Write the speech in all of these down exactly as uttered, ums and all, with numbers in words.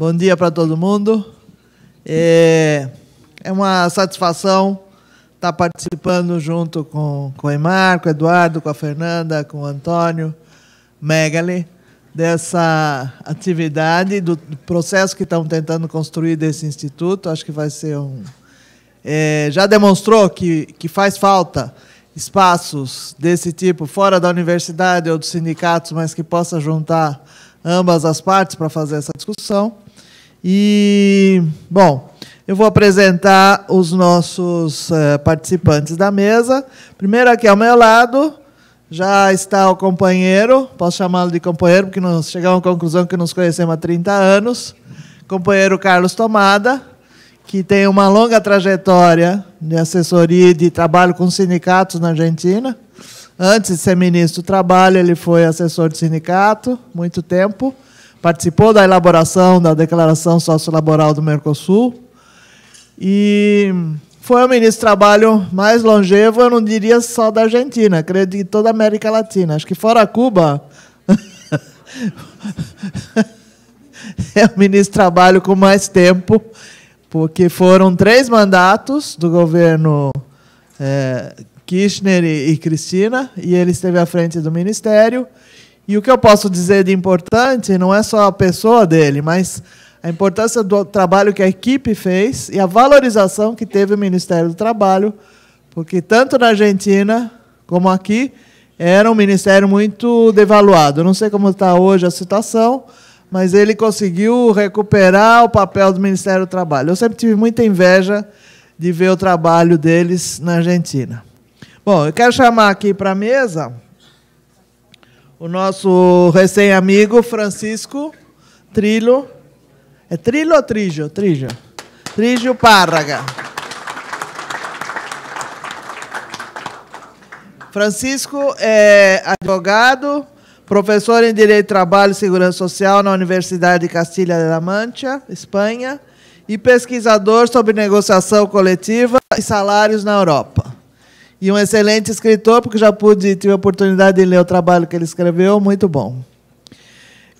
Bom dia para todo mundo. É, é uma satisfação estar participando junto com, com o Emar, com o Eduardo, com a Fernanda, com o Antônio, Megali, dessa atividade, do processo que estão tentando construir desse instituto. Acho que vai ser um... É, já demonstrou que, que faz falta espaços desse tipo fora da universidade ou dos sindicatos, mas que possa juntar ambas as partes para fazer essa discussão. E, bom, eu vou apresentar os nossos eh, participantes da mesa. Primeiro, aqui ao meu lado, já está o companheiro, posso chamá-lo de companheiro, porque nós chegamos à conclusão que nos conhecemos há trinta anos, companheiro Carlos Tomada, que tem uma longa trajetória de assessoria e de trabalho com sindicatos na Argentina. Antes de ser ministro do Trabalho, ele foi assessor de sindicato, muito tempo, participou da elaboração da Declaração Sociolaboral do Mercosul, e foi o ministro do Trabalho mais longevo, eu não diria só da Argentina, acredito que toda a América Latina, acho que fora Cuba... é o ministro do Trabalho com mais tempo, porque foram três mandatos do governo é, Kirchner e, e Cristina, e ele esteve à frente do Ministério. E o que eu posso dizer de importante não é só a pessoa dele, mas a importância do trabalho que a equipe fez e a valorização que teve o Ministério do Trabalho, porque tanto na Argentina como aqui era um ministério muito devaluado. Eu não sei como está hoje a situação, mas ele conseguiu recuperar o papel do Ministério do Trabalho. Eu sempre tive muita inveja de ver o trabalho deles na Argentina. Bom, eu quero chamar aqui para a mesa o nosso recém-amigo Francisco Trillo. É Trillo ou Trillo? Trillo. Trillo Párraga. Francisco é advogado, professor em Direito do Trabalho e Segurança Social na Universidade de Castilha de la Mancha, Espanha, e pesquisador sobre negociação coletiva e salários na Europa. E um excelente escritor, porque já pude, tive a oportunidade de ler o trabalho que ele escreveu, muito bom.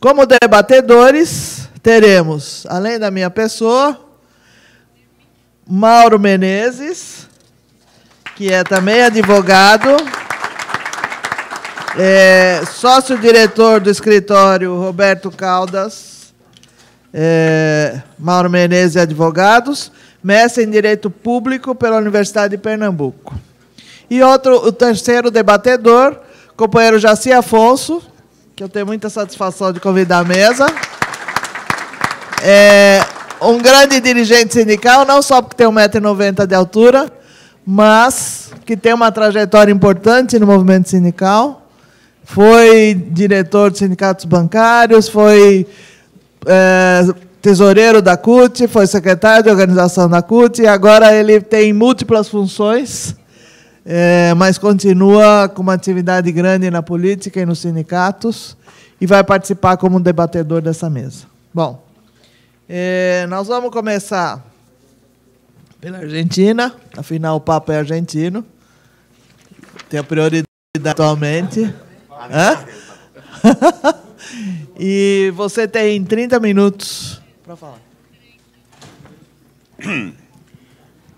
Como debatedores, teremos, além da minha pessoa, Mauro Menezes, que é também advogado, É, sócio-diretor do escritório Roberto Caldas, é, Mauro Menezes e Advogados, mestre em Direito Público pela Universidade de Pernambuco. E outro, o terceiro debatedor, companheiro Jaci Afonso, que eu tenho muita satisfação de convidar à mesa. É, um grande dirigente sindical, não só porque tem um metro e noventa de altura, mas que tem uma trajetória importante no movimento sindical. Foi diretor de sindicatos bancários, foi é, tesoureiro da C U T, foi secretário de organização da C U T, e agora ele tem múltiplas funções, é, mas continua com uma atividade grande na política e nos sindicatos, e vai participar como debatedor dessa mesa. Bom, é, nós vamos começar pela Argentina, afinal o papo é argentino, tem a prioridade atualmente. Hã? E você tem trinta minutos para falar.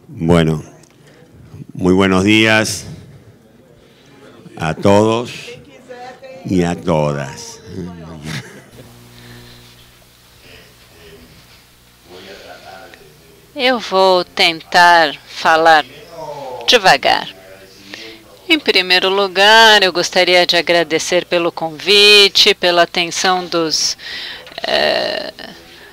Bueno, muy buenos días a todos y a todas. Eu vou tentar falar devagar. Em primeiro lugar, eu gostaria de agradecer pelo convite, pela atenção dos eh,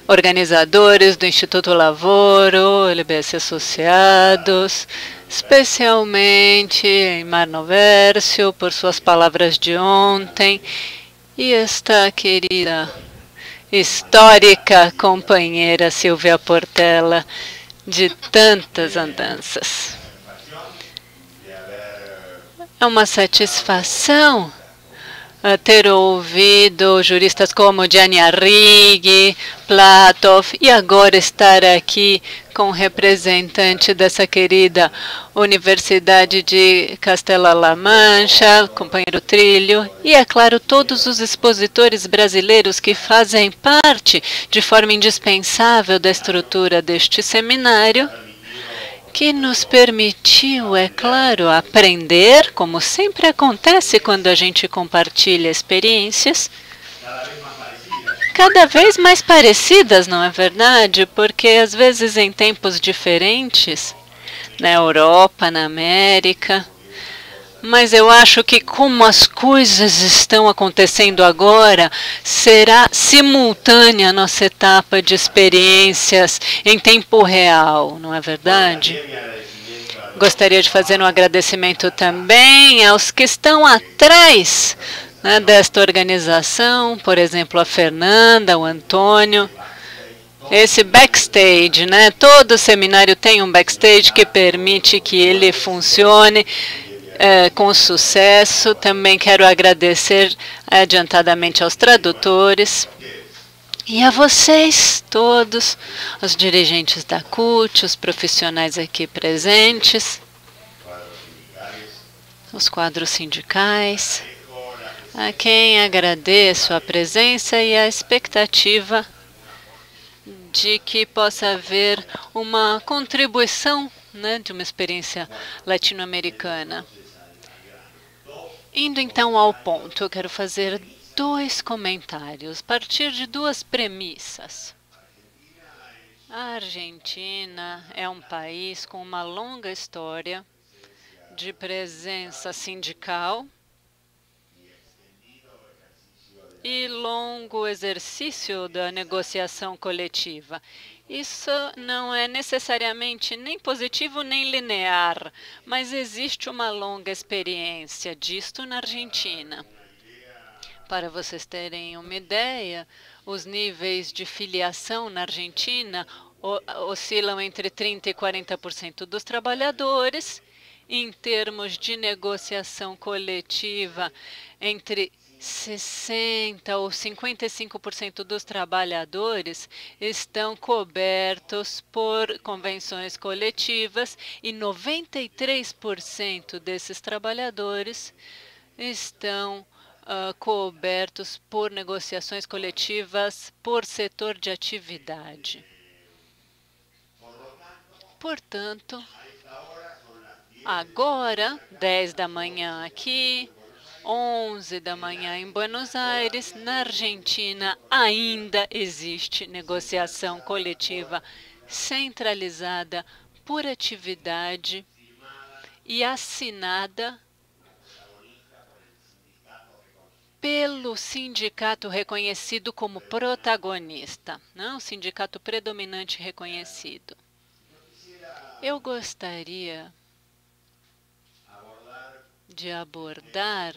organizadores do Instituto Lavoro, L B S Associados, especialmente Emar Novercio, por suas palavras de ontem, e esta querida histórica companheira Silvia Portela, de tantas andanças. É uma satisfação ter ouvido juristas como Gianni Arrighi, Platov, e agora estar aqui com o representante dessa querida Universidade de Castela-La Mancha, companheiro Trilho, e, é claro, todos os expositores brasileiros que fazem parte de forma indispensável da estrutura deste seminário, que nos permitiu, é claro, aprender, como sempre acontece quando a gente compartilha experiências, cada vez mais parecidas, não é verdade? Porque às vezes em tempos diferentes, na Europa, na América, mas eu acho que como as coisas estão acontecendo agora, será simultânea a nossa etapa de experiências em tempo real, não é verdade? Gostaria de fazer um agradecimento também aos que estão atrás, né, desta organização, por exemplo, a Fernanda, o Antônio. Esse backstage, né? Todo seminário tem um backstage que permite que ele funcione É, com sucesso. Também quero agradecer adiantadamente aos tradutores e a vocês todos, os dirigentes da C U T, os profissionais aqui presentes, os quadros sindicais, a quem agradeço a presença e a expectativa de que possa haver uma contribuição, né, de uma experiência latino-americana. Indo então ao ponto, eu quero fazer dois comentários a partir de duas premissas. A Argentina é um país com uma longa história de presença sindical e longo exercício da negociação coletiva. Isso não é necessariamente nem positivo nem linear, mas existe uma longa experiência disto na Argentina. Para vocês terem uma ideia, os níveis de filiação na Argentina oscilam entre trinta e quarenta por cento dos trabalhadores. Em termos de negociação coletiva, entre sessenta ou cinquenta e cinco por cento dos trabalhadores estão cobertos por convenções coletivas e noventa e três por cento desses trabalhadores estão uh, cobertos por negociações coletivas por setor de atividade. Portanto, agora, dez da manhã aqui, onze da manhã em Buenos Aires, na Argentina ainda existe negociação coletiva centralizada por atividade e assinada pelo sindicato reconhecido como protagonista, não, o sindicato predominante reconhecido. Eu gostaria de abordar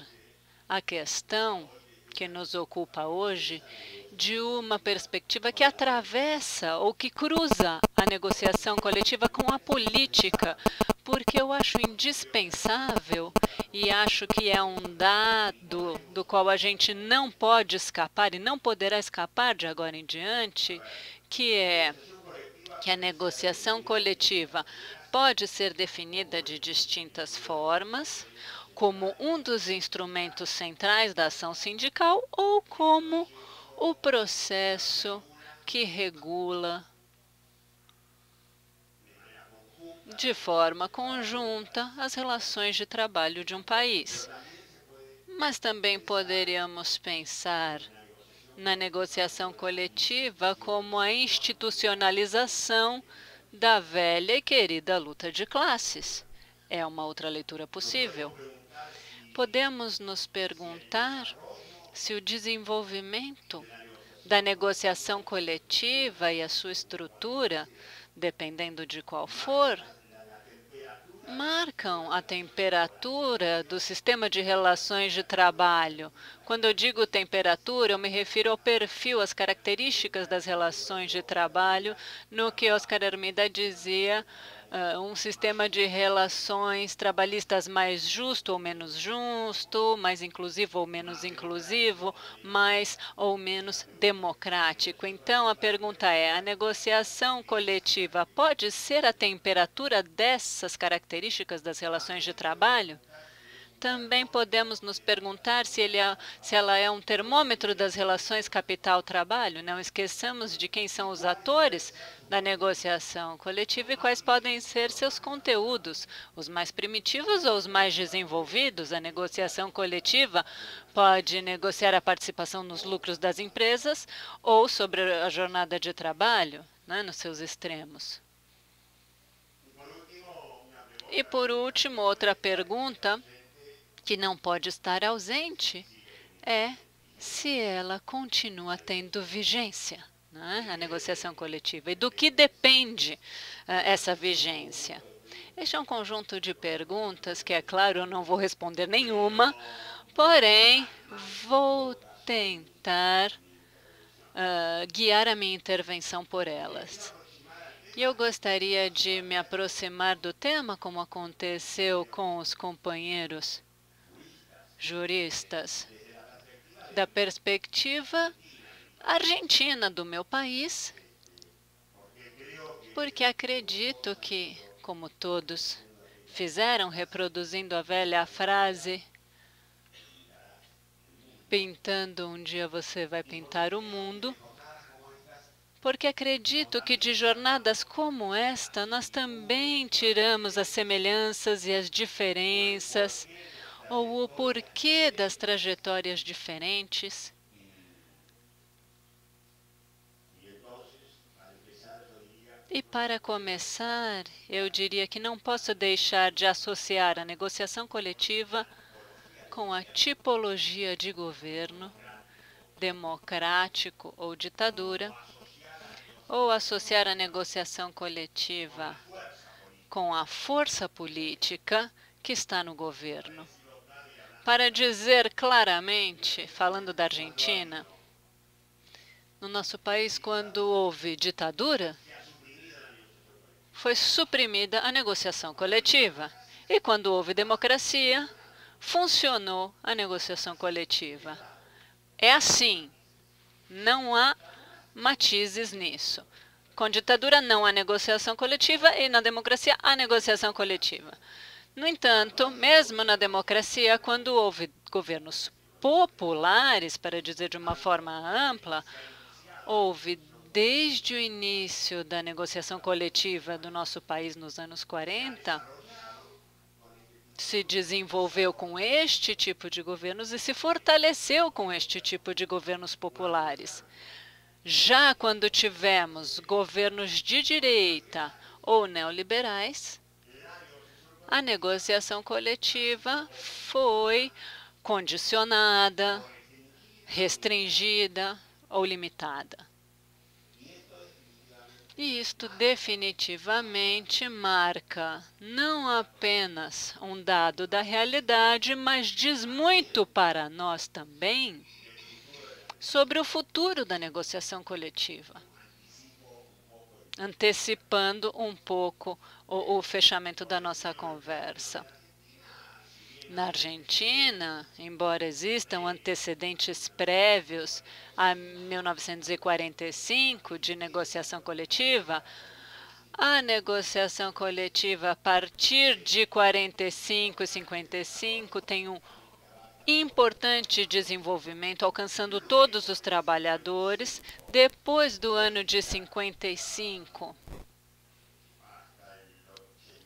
a questão que nos ocupa hoje de uma perspectiva que atravessa ou que cruza a negociação coletiva com a política, porque eu acho indispensável e acho que é um dado do qual a gente não pode escapar e não poderá escapar de agora em diante, que é que a negociação coletiva pode ser definida de distintas formas, como um dos instrumentos centrais da ação sindical ou como o processo que regula de forma conjunta as relações de trabalho de um país. Mas também poderíamos pensar na negociação coletiva como a institucionalização da velha e querida luta de classes. É uma outra leitura possível. Podemos nos perguntar se o desenvolvimento da negociação coletiva e a sua estrutura, dependendo de qual for, marcam a temperatura do sistema de relações de trabalho. Quando eu digo temperatura, eu me refiro ao perfil, às características das relações de trabalho, no que Oscar Hermida dizia uh, um sistema de relações trabalhistas mais justo ou menos justo, mais inclusivo ou menos inclusivo, mais ou menos democrático. Então, a pergunta é, a negociação coletiva pode ser a temperatura dessas características das relações de trabalho? Também podemos nos perguntar se, ele é, se ela é um termômetro das relações capital-trabalho. Não esqueçamos de quem são os atores da negociação coletiva e quais podem ser seus conteúdos, os mais primitivos ou os mais desenvolvidos. A negociação coletiva pode negociar a participação nos lucros das empresas ou sobre a jornada de trabalho, né, nos seus extremos. E, por último, outra pergunta que não pode estar ausente é se ela continua tendo vigência, né, a negociação coletiva. E do que depende uh, essa vigência? Este é um conjunto de perguntas que, é claro, eu não vou responder nenhuma, porém, vou tentar uh, guiar a minha intervenção por elas. E eu gostaria de me aproximar do tema, como aconteceu com os companheiros juristas, da perspectiva argentina do meu país, porque acredito que, como todos fizeram, reproduzindo a velha frase, pintando um dia você vai pintar o mundo, porque acredito que de jornadas como esta, nós também tiramos as semelhanças e as diferenças, ou o porquê das trajetórias diferentes. E para começar, eu diria que não posso deixar de associar a negociação coletiva com a tipologia de governo democrático ou ditadura, ou associar a negociação coletiva com a força política que está no governo. Para dizer claramente, falando da Argentina, no nosso país, quando houve ditadura, foi suprimida a negociação coletiva. E quando houve democracia, funcionou a negociação coletiva. É assim. Não há matizes nisso. Com ditadura, não há negociação coletiva e na democracia, há negociação coletiva. No entanto, mesmo na democracia, quando houve governos populares, para dizer de uma forma ampla, houve desde o início da negociação coletiva do nosso país nos anos quarenta, se desenvolveu com este tipo de governos e se fortaleceu com este tipo de governos populares. Já quando tivemos governos de direita ou neoliberais, a negociação coletiva foi condicionada, restringida ou limitada. E isto definitivamente marca não apenas um dado da realidade, mas diz muito para nós também sobre o futuro da negociação coletiva, antecipando um pouco o, o fechamento da nossa conversa. Na Argentina, embora existam antecedentes prévios a mil novecentos e quarenta e cinco de negociação coletiva, a negociação coletiva a partir de quarenta e cinco e cinquenta e cinco tem um importante desenvolvimento, alcançando todos os trabalhadores, depois do ano de cinquenta e cinco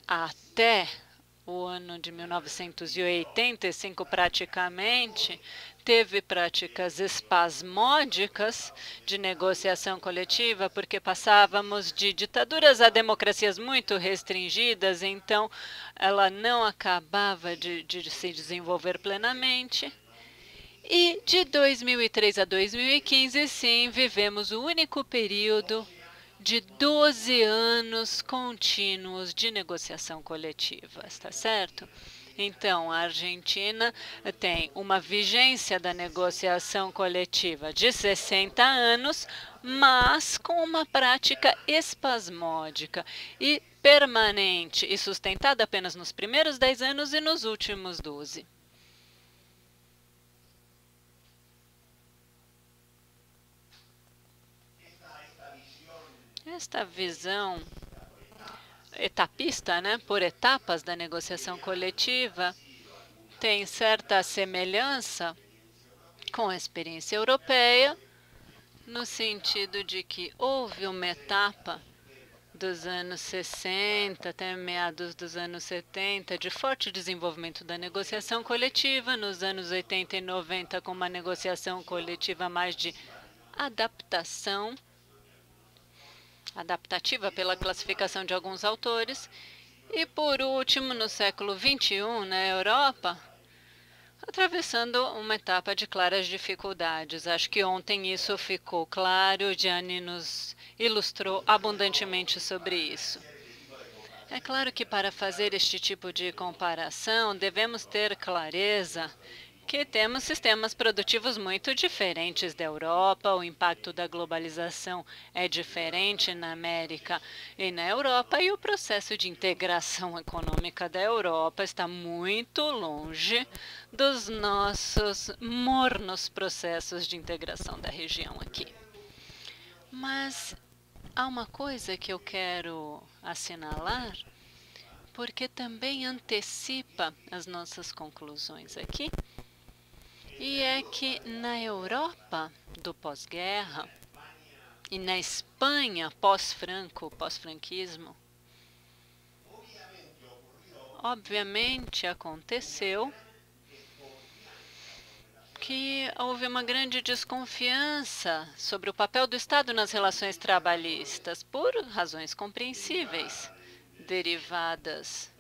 até o ano de mil novecentos e oitenta e cinco, praticamente, teve práticas espasmódicas de negociação coletiva, porque passávamos de ditaduras a democracias muito restringidas, então ela não acabava de, de se desenvolver plenamente. E de dois mil e três a dois mil e quinze, sim, vivemos o único período de doze anos contínuos de negociação coletiva, está certo? Então, a Argentina tem uma vigência da negociação coletiva de sessenta anos, mas com uma prática espasmódica e permanente e sustentada apenas nos primeiros dez anos e nos últimos doze. Esta visão etapista, né, por etapas da negociação coletiva, tem certa semelhança com a experiência europeia, no sentido de que houve uma etapa dos anos sessenta até meados dos anos setenta de forte desenvolvimento da negociação coletiva, nos anos oitenta e noventa com uma negociação coletiva mais de adaptação, adaptativa pela classificação de alguns autores, e por último, no século vinte e um, na Europa, atravessando uma etapa de claras dificuldades. Acho que ontem isso ficou claro, Gianni nos ilustrou abundantemente sobre isso. É claro que para fazer este tipo de comparação, devemos ter clareza que temos sistemas produtivos muito diferentes da Europa, o impacto da globalização é diferente na América e na Europa, e o processo de integração econômica da Europa está muito longe dos nossos mornos processos de integração da região aqui. Mas há uma coisa que eu quero assinalar, porque também antecipa as nossas conclusões aqui, e é que na Europa do pós-guerra e na Espanha pós-franco, pós-franquismo, obviamente aconteceu que houve uma grande desconfiança sobre o papel do Estado nas relações trabalhistas, por razões compreensíveis, derivadas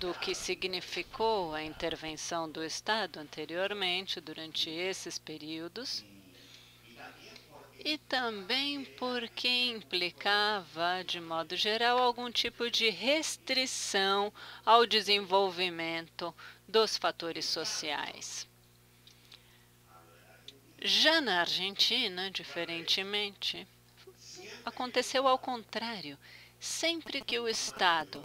do que significou a intervenção do Estado anteriormente, durante esses períodos, e também porque implicava, de modo geral, algum tipo de restrição ao desenvolvimento dos fatores sociais. Já na Argentina, diferentemente, aconteceu ao contrário. Sempre que o Estado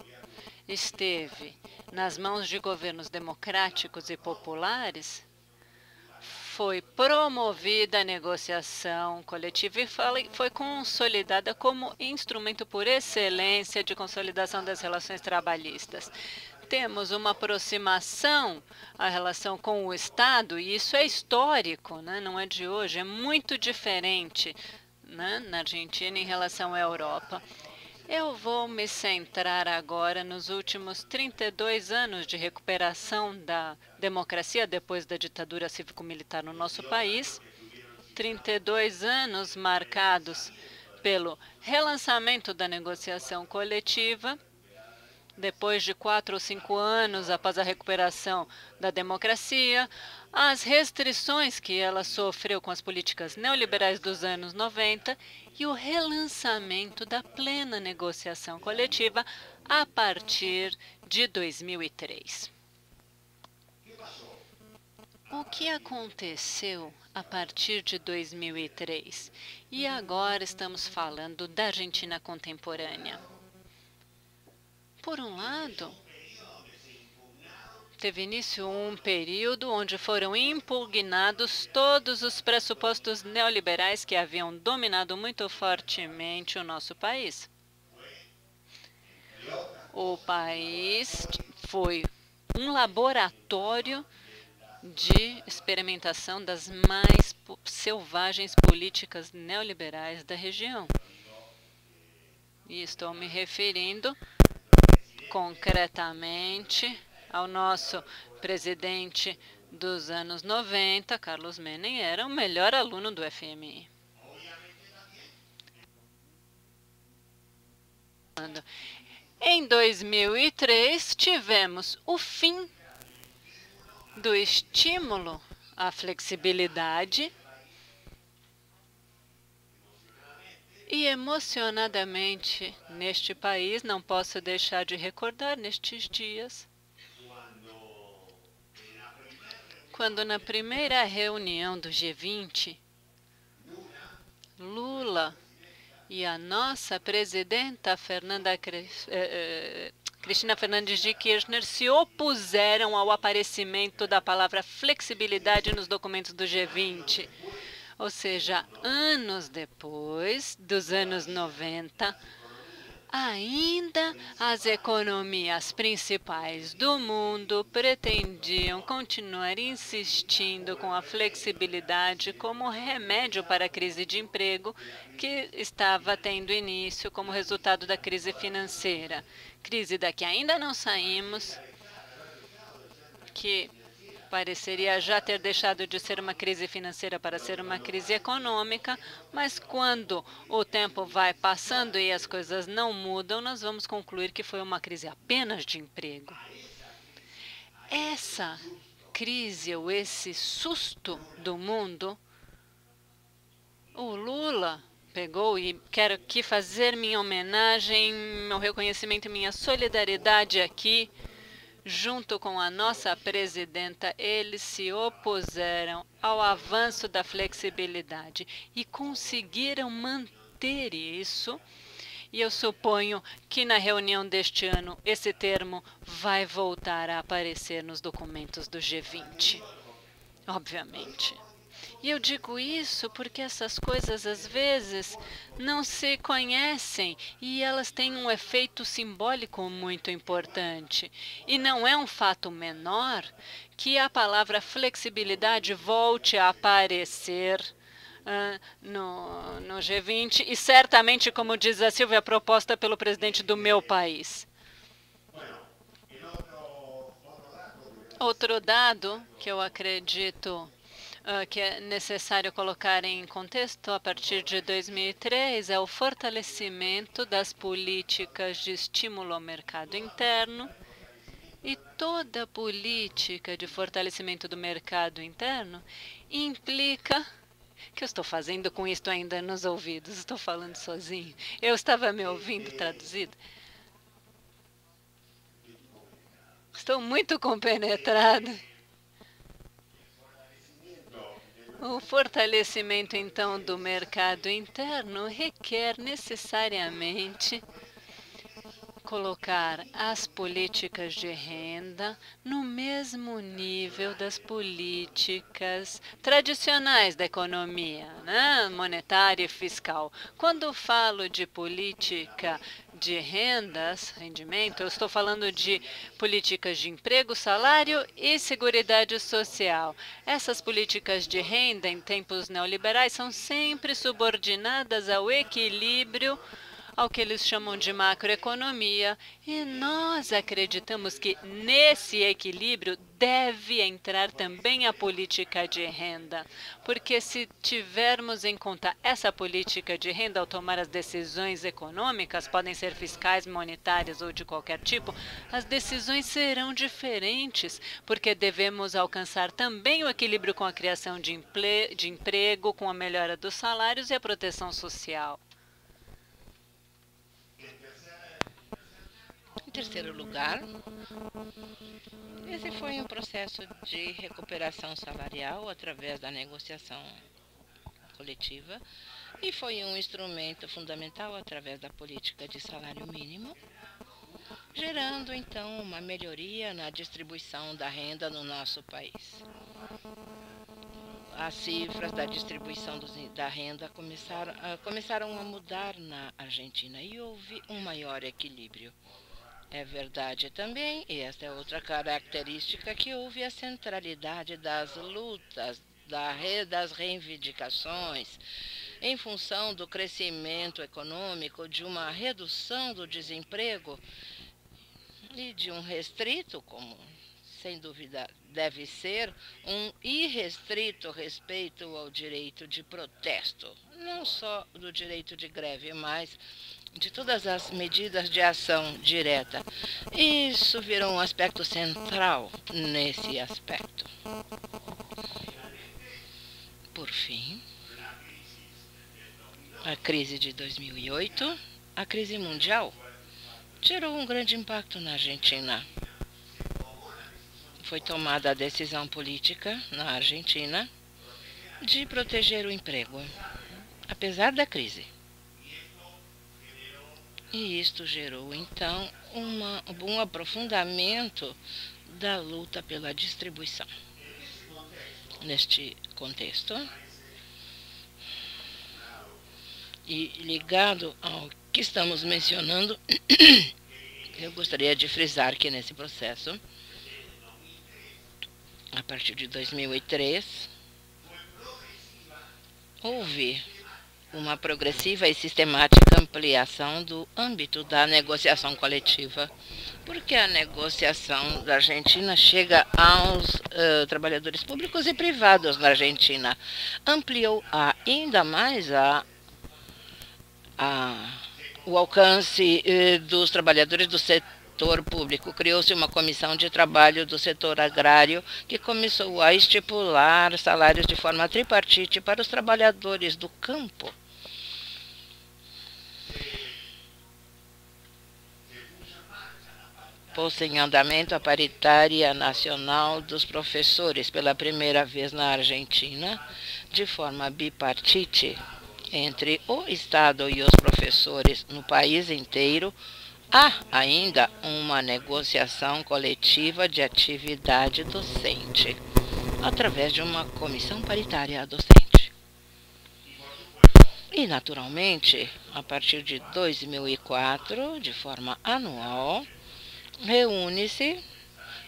esteve nas mãos de governos democráticos e populares, foi promovida a negociação coletiva e foi consolidada como instrumento por excelência de consolidação das relações trabalhistas. Temos uma aproximação à relação com o Estado, e isso é histórico, né? Não é de hoje, é muito diferente, né, na Argentina em relação à Europa. Eu vou me centrar agora nos últimos trinta e dois anos de recuperação da democracia depois da ditadura cívico-militar no nosso país. trinta e dois anos marcados pelo relançamento da negociação coletiva, depois de quatro ou cinco anos após a recuperação da democracia, as restrições que ela sofreu com as políticas neoliberais dos anos noventa e o relançamento da plena negociação coletiva a partir de dois mil e três. O que aconteceu a partir de dois mil e três? E agora estamos falando da Argentina contemporânea. Por um lado, teve início um período onde foram impugnados todos os pressupostos neoliberais que haviam dominado muito fortemente o nosso país. O país foi um laboratório de experimentação das mais selvagens políticas neoliberais da região. E estou me referindo concretamente ao nosso presidente dos anos noventa, Carlos Menem, era o melhor aluno do F M I. Em dois mil e três, tivemos o fim do estímulo à flexibilidade e emocionadamente neste país, não posso deixar de recordar nestes dias, quando na primeira reunião do G vinte, Lula E a nossa presidenta Fernanda Cristina Fernandes de Kirchner se opuseram ao aparecimento da palavra flexibilidade nos documentos do G vinte. Ou seja, anos depois dos anos noventa, ainda as economias principais do mundo pretendiam continuar insistindo com a flexibilidade como remédio para a crise de emprego que estava tendo início como resultado da crise financeira. Crise da que ainda não saímos, que pareceria já ter deixado de ser uma crise financeira para ser uma crise econômica, mas quando o tempo vai passando e as coisas não mudam, nós vamos concluir que foi uma crise apenas de emprego. Essa crise ou esse susto do mundo, o Lula pegou, e quero aqui fazer minha homenagem, meu reconhecimento e minha solidariedade aqui. Junto com a nossa presidenta, eles se opuseram ao avanço da flexibilidade e conseguiram manter isso. E eu suponho que na reunião deste ano esse termo vai voltar a aparecer nos documentos do G vinte, obviamente. E eu digo isso porque essas coisas, às vezes, não se conhecem e elas têm um efeito simbólico muito importante. E não é um fato menor que a palavra flexibilidade volte a aparecer uh, no, no G vinte e certamente, como diz a Silvia, proposta pelo presidente do meu país. Outro dado que eu acredito que é necessário colocar em contexto a partir de dois mil e três é o fortalecimento das políticas de estímulo ao mercado interno, e toda política de fortalecimento do mercado interno implica que eu estou fazendo com isto ainda nos ouvidos, estou falando sozinho, eu estava me ouvindo traduzido. Estou muito compenetrado. O fortalecimento, então, do mercado interno requer necessariamente colocar as políticas de renda no mesmo nível das políticas tradicionais da economia, né? Monetária e fiscal. Quando falo de política de rendas, rendimento, eu estou falando de políticas de emprego, salário e seguridade social. Essas políticas de renda em tempos neoliberais são sempre subordinadas ao equilíbrio, ao que eles chamam de macroeconomia, e nós acreditamos que nesse equilíbrio deve entrar também a política de renda, porque se tivermos em conta essa política de renda ao tomar as decisões econômicas, podem ser fiscais, monetárias ou de qualquer tipo, as decisões serão diferentes, porque devemos alcançar também o equilíbrio com a criação de emple- de emprego, com a melhora dos salários e a proteção social. Em terceiro lugar, esse foi um processo de recuperação salarial através da negociação coletiva e foi um instrumento fundamental através da política de salário mínimo, gerando então uma melhoria na distribuição da renda no nosso país. As cifras da distribuição dos, da renda começaram, começaram a mudar na Argentina e houve um maior equilíbrio. É verdade também, e esta é outra característica, que houve a centralidade das lutas, da re, das reivindicações, em função do crescimento econômico, de uma redução do desemprego e de um restrito, como sem dúvida deve ser, um irrestrito respeito ao direito de protesto, não só do direito de greve, mas de todas as medidas de ação direta. Isso virou um aspecto central nesse aspecto. Por fim, a crise de dois mil e oito, a crise mundial, gerou um grande impacto na Argentina. Foi tomada a decisão política na Argentina de proteger o emprego, apesar da crise. E isto gerou, então, uma, um aprofundamento da luta pela distribuição. Neste contexto, e ligado ao que estamos mencionando, eu gostaria de frisar que nesse processo, a partir de dois mil e três, houve uma progressiva e sistemática ampliação do âmbito da negociação coletiva, porque a negociação da Argentina chega aos uh, trabalhadores públicos e privados na Argentina. Ampliou ainda mais a, a, o alcance uh, dos trabalhadores do setor público. Criou-se uma comissão de trabalho do setor agrário que começou a estipular salários de forma tripartite para os trabalhadores do campo. Pôs-se em andamento a paritária nacional dos professores pela primeira vez na Argentina, de forma bipartite, entre o Estado e os professores no país inteiro. Há ainda uma negociação coletiva de atividade docente, através de uma comissão paritária docente. E, naturalmente, a partir de dois mil e quatro, de forma anual, reúne-se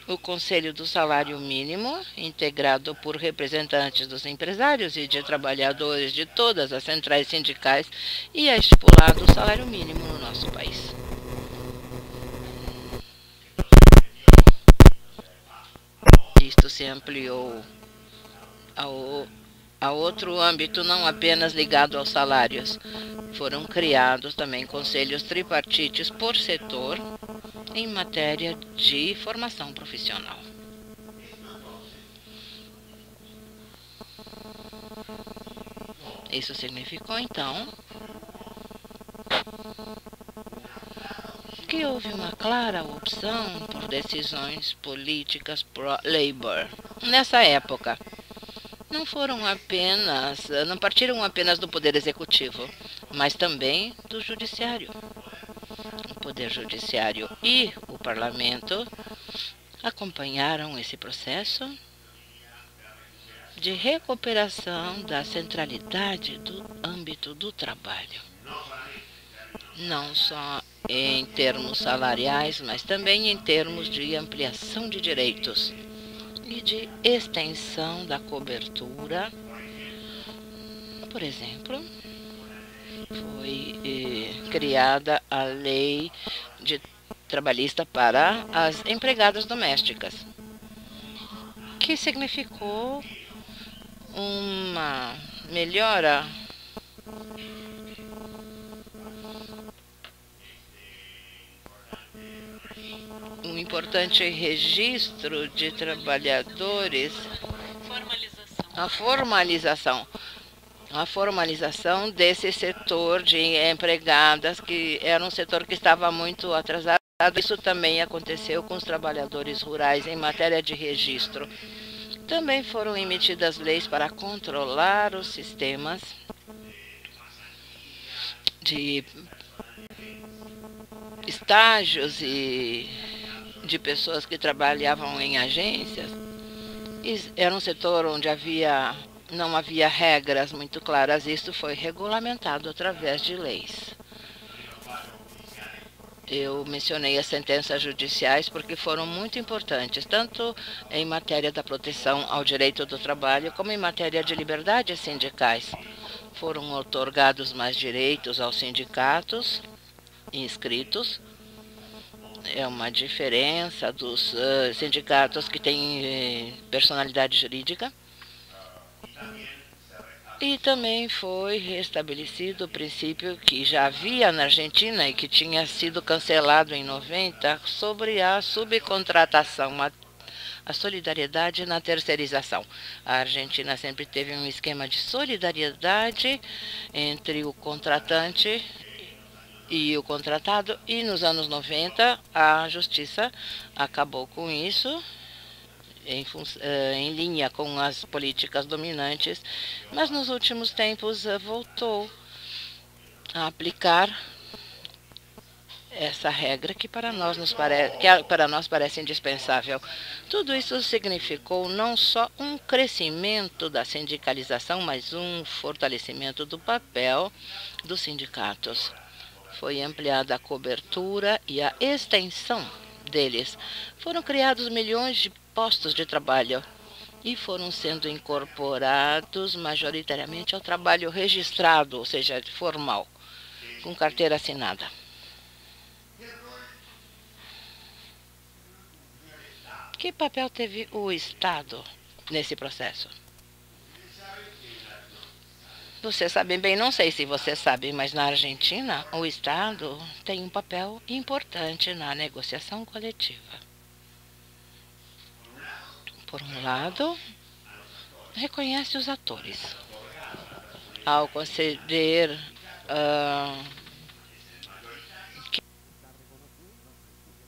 o Conselho do Salário Mínimo, integrado por representantes dos empresários e de trabalhadores de todas as centrais sindicais, e é estipulado o salário mínimo no nosso país. Isto se ampliou ao, a outro âmbito, não apenas ligado aos salários. Foram criados também conselhos tripartites por setor, em matéria de formação profissional. Isso significou, então, que houve uma clara opção por decisões políticas pró-labor. Nessa época, não foram apenas, não partiram apenas do poder executivo, mas também do judiciário. O Poder Judiciário e o Parlamento acompanharam esse processo de recuperação da centralidade do âmbito do trabalho, não só em termos salariais, mas também em termos de ampliação de direitos e de extensão da cobertura. Por exemplo, foi eh, criada a lei de trabalhista para as empregadas domésticas, que significou uma melhora um importante registro de trabalhadores, a formalização a formalização desse setor de empregadas, que era um setor que estava muito atrasado. Isso também aconteceu com os trabalhadores rurais em matéria de registro. Também foram emitidas leis para controlar os sistemas de estágios e de pessoas que trabalhavam em agências. Era um setor onde havia Não havia regras muito claras. Isso foi regulamentado através de leis. Eu mencionei as sentenças judiciais porque foram muito importantes, tanto em matéria da proteção ao direito do trabalho, como em matéria de liberdades sindicais. Foram outorgados mais direitos aos sindicatos inscritos. É uma diferença dos uh, sindicatos que têm uh, personalidade jurídica. E também foi restabelecido o princípio que já havia na Argentina e que tinha sido cancelado em noventa sobre a subcontratação, a solidariedade na terceirização. A Argentina sempre teve um esquema de solidariedade entre o contratante e o contratado, e nos anos noventa a justiça acabou com isso, Em, em linha com as políticas dominantes, mas nos últimos tempos voltou a aplicar essa regra que para nós, nos pare... que para nós parece indispensável. Tudo isso significou não só um crescimento da sindicalização, mas um fortalecimento do papel dos sindicatos. Foi ampliada a cobertura e a extensão deles. Foram criados milhões de postos de trabalho e foram sendo incorporados majoritariamente ao trabalho registrado, ou seja, formal, com carteira assinada. Que papel teve o Estado nesse processo? Vocês sabem bem, não sei se vocês sabem, mas na Argentina o Estado tem um papel importante na negociação coletiva. Por um lado, reconhece os atores ao conceder uh,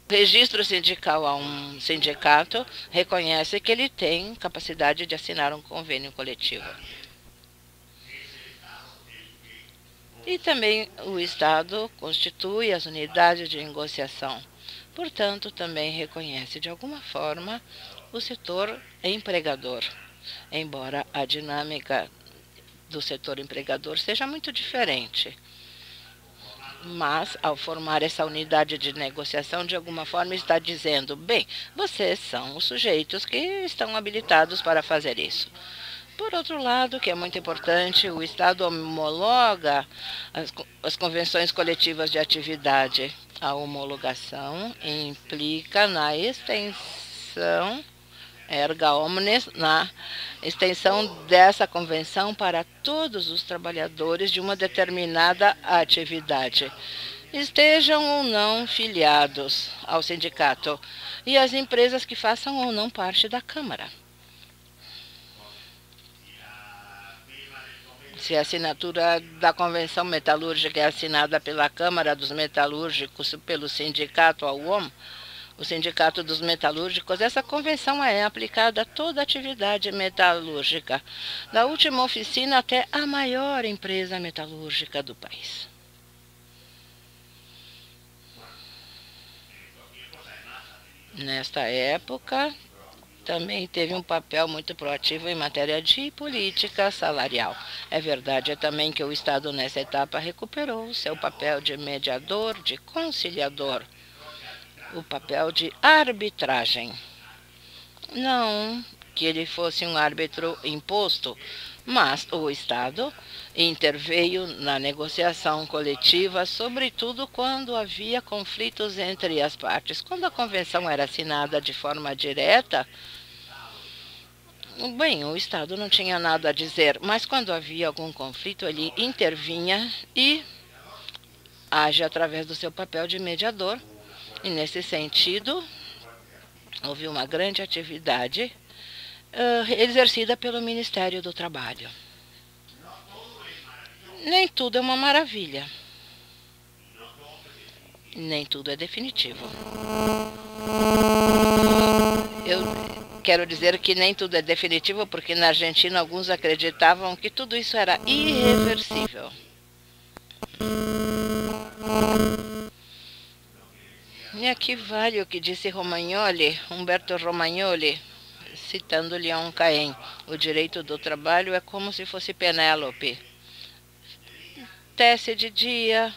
registro sindical a um sindicato, reconhece que ele tem capacidade de assinar um convênio coletivo. E também o Estado constitui as unidades de negociação. Portanto, também reconhece de alguma forma o setor empregador, embora a dinâmica do setor empregador seja muito diferente. Mas, ao formar essa unidade de negociação, de alguma forma está dizendo, bem, vocês são os sujeitos que estão habilitados para fazer isso. Por outro lado, que é muito importante, o Estado homologa as, as convenções coletivas de atividade. A homologação implica na extensão erga omnes, na extensão dessa convenção para todos os trabalhadores de uma determinada atividade, estejam ou não filiados ao sindicato, e as empresas que façam ou não parte da Câmara. Se a assinatura da Convenção Metalúrgica é assinada pela Câmara dos Metalúrgicos, pelo sindicato, a U O M, o Sindicato dos Metalúrgicos, essa convenção é aplicada a toda atividade metalúrgica, da última oficina até a maior empresa metalúrgica do país. Nesta época, também teve um papel muito proativo em matéria de política salarial. É verdade também que o Estado, nessa etapa, recuperou seu papel de mediador, de conciliador, o papel de arbitragem. Não que ele fosse um árbitro imposto, mas o Estado interveio na negociação coletiva, sobretudo quando havia conflitos entre as partes. Quando a convenção era assinada de forma direta, bem, o Estado não tinha nada a dizer, mas quando havia algum conflito, ele intervinha e age através do seu papel de mediador. E, nesse sentido, houve uma grande atividade uh, exercida pelo Ministério do Trabalho. Nem tudo é uma maravilha. Nem tudo é definitivo. Eu quero dizer que nem tudo é definitivo porque, na Argentina, alguns acreditavam que tudo isso era irreversível. E aqui vale o que disse Romagnoli, Humberto Romagnoli, citando Leon Cain. O direito do trabalho é como se fosse Penélope. Tece de dia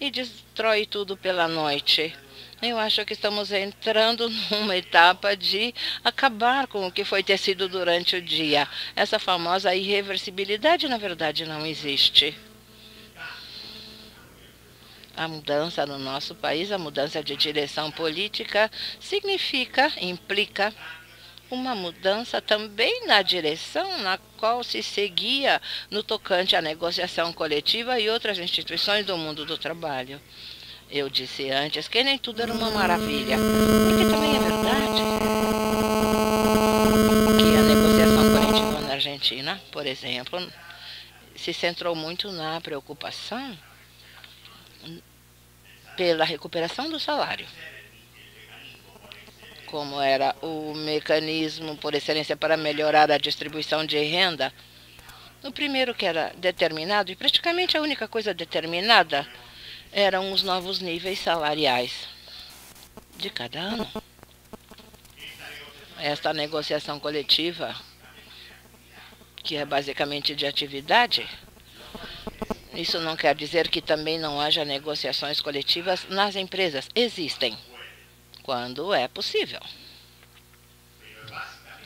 e destrói tudo pela noite. Eu acho que estamos entrando numa etapa de acabar com o que foi tecido durante o dia. Essa famosa irreversibilidade, na verdade, não existe. A mudança no nosso país, a mudança de direção política, significa, implica uma mudança também na direção na qual se seguia no tocante à negociação coletiva e outras instituições do mundo do trabalho. Eu disse antes que nem tudo era uma maravilha, porque também é verdade que a negociação coletiva na Argentina, por exemplo, se centrou muito na preocupação pela recuperação do salário, como era o mecanismo por excelência para melhorar a distribuição de renda. O primeiro que era determinado, e praticamente a única coisa determinada, eram os novos níveis salariais de cada ano. Esta negociação coletiva, que é basicamente de atividade, isso não quer dizer que também não haja negociações coletivas nas empresas. Existem, quando é possível.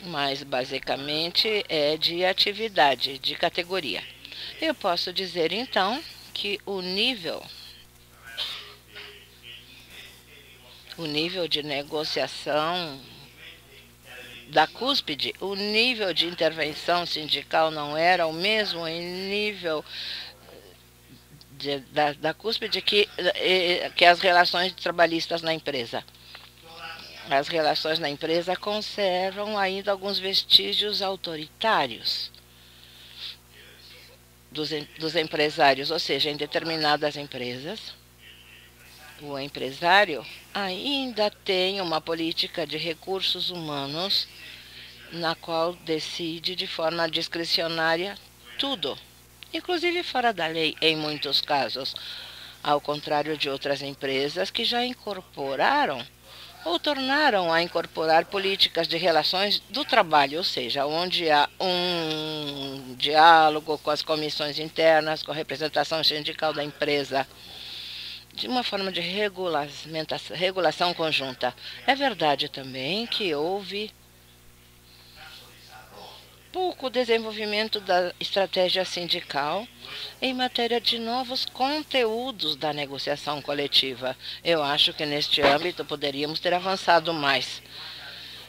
Mas, basicamente, é de atividade, de categoria. Eu posso dizer, então, que o nível, o nível de negociação da cúspide, o nível de intervenção sindical não era o mesmo em nível de, da, da cúspide que, que as relações trabalhistas na empresa. As relações na empresa conservam ainda alguns vestígios autoritários dos, dos empresários, ou seja, em determinadas empresas, o empresário ainda tem uma política de recursos humanos na qual decide de forma discricionária tudo, inclusive fora da lei, em muitos casos, ao contrário de outras empresas que já incorporaram ou tornaram a incorporar políticas de relações do trabalho, ou seja, onde há um diálogo com as comissões internas, com a representação sindical da empresa, de uma forma de regulamentação, regulação conjunta. É verdade também que houve pouco desenvolvimento da estratégia sindical em matéria de novos conteúdos da negociação coletiva. Eu acho que neste âmbito poderíamos ter avançado mais.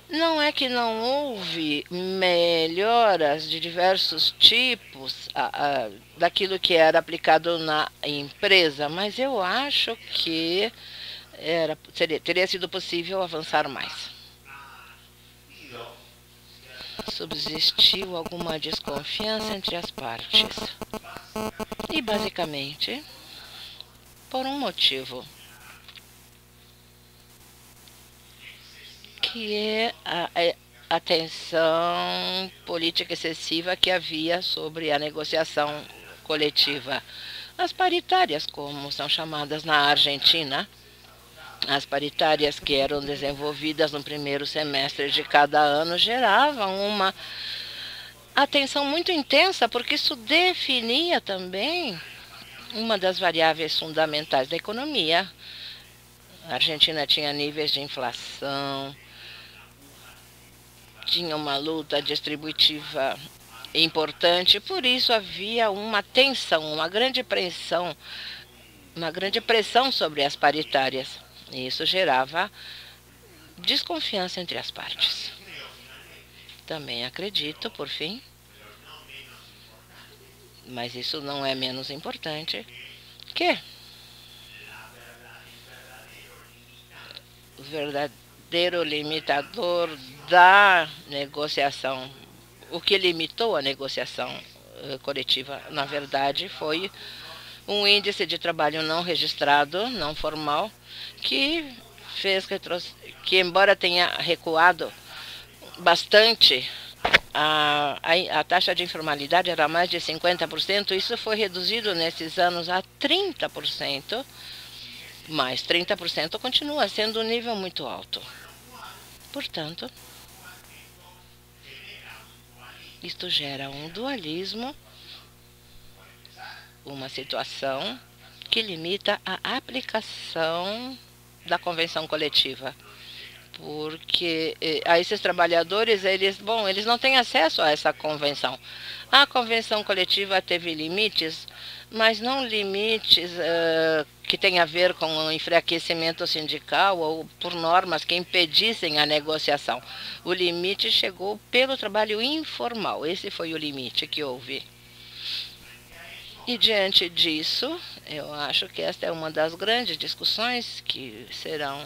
Não é que não houve melhoras de diversos tipos a, a, daquilo que era aplicado na empresa, mas eu acho que era, seria, teria sido possível avançar mais. Subsistiu alguma desconfiança entre as partes. E, basicamente, por um motivo, que é a, a tensão política excessiva que havia sobre a negociação coletiva. As paritárias, como são chamadas na Argentina, as paritárias que eram desenvolvidas no primeiro semestre de cada ano geravam uma atenção muito intensa, porque isso definia também uma das variáveis fundamentais da economia. A Argentina tinha níveis de inflação, tinha uma luta distributiva importante, por isso havia uma tensão, uma grande pressão, uma grande pressão sobre as paritárias. E isso gerava desconfiança entre as partes. Também acredito, por fim, mas isso não é menos importante, que o verdadeiro limitador da negociação, o que limitou a negociação coletiva, na verdade, foi um índice de trabalho não registrado, não formal, que fez retro... que, embora tenha recuado bastante, a, a, a taxa de informalidade era mais de cinquenta por cento, isso foi reduzido nesses anos a trinta por cento, mas trinta por cento continua sendo um nível muito alto. Portanto, isto gera um dualismo, uma situação que limita a aplicação da convenção coletiva, porque a esses trabalhadores, eles, bom, eles não têm acesso a essa convenção. A convenção coletiva teve limites, mas não limites uh, que têm a ver com o enfraquecimento sindical ou por normas que impedissem a negociação. O limite chegou pelo trabalho informal, esse foi o limite que houve. E, diante disso, eu acho que esta é uma das grandes discussões que serão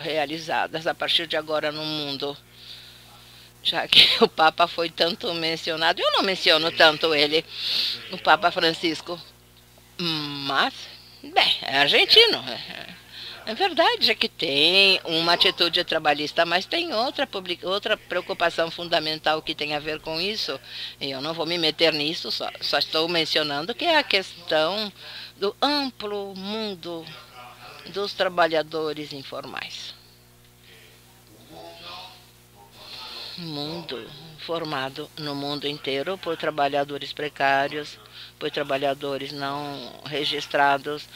realizadas a partir de agora no mundo, já que o Papa foi tanto mencionado. Eu não menciono tanto ele, o Papa Francisco, mas, bem, é argentino. É verdade que tem uma atitude trabalhista, mas tem outra, outra preocupação fundamental que tem a ver com isso. E eu não vou me meter nisso, só, só estou mencionando que é a questão do amplo mundo dos trabalhadores informais. Mundo formado no mundo inteiro por trabalhadores precários, por trabalhadores não registrados,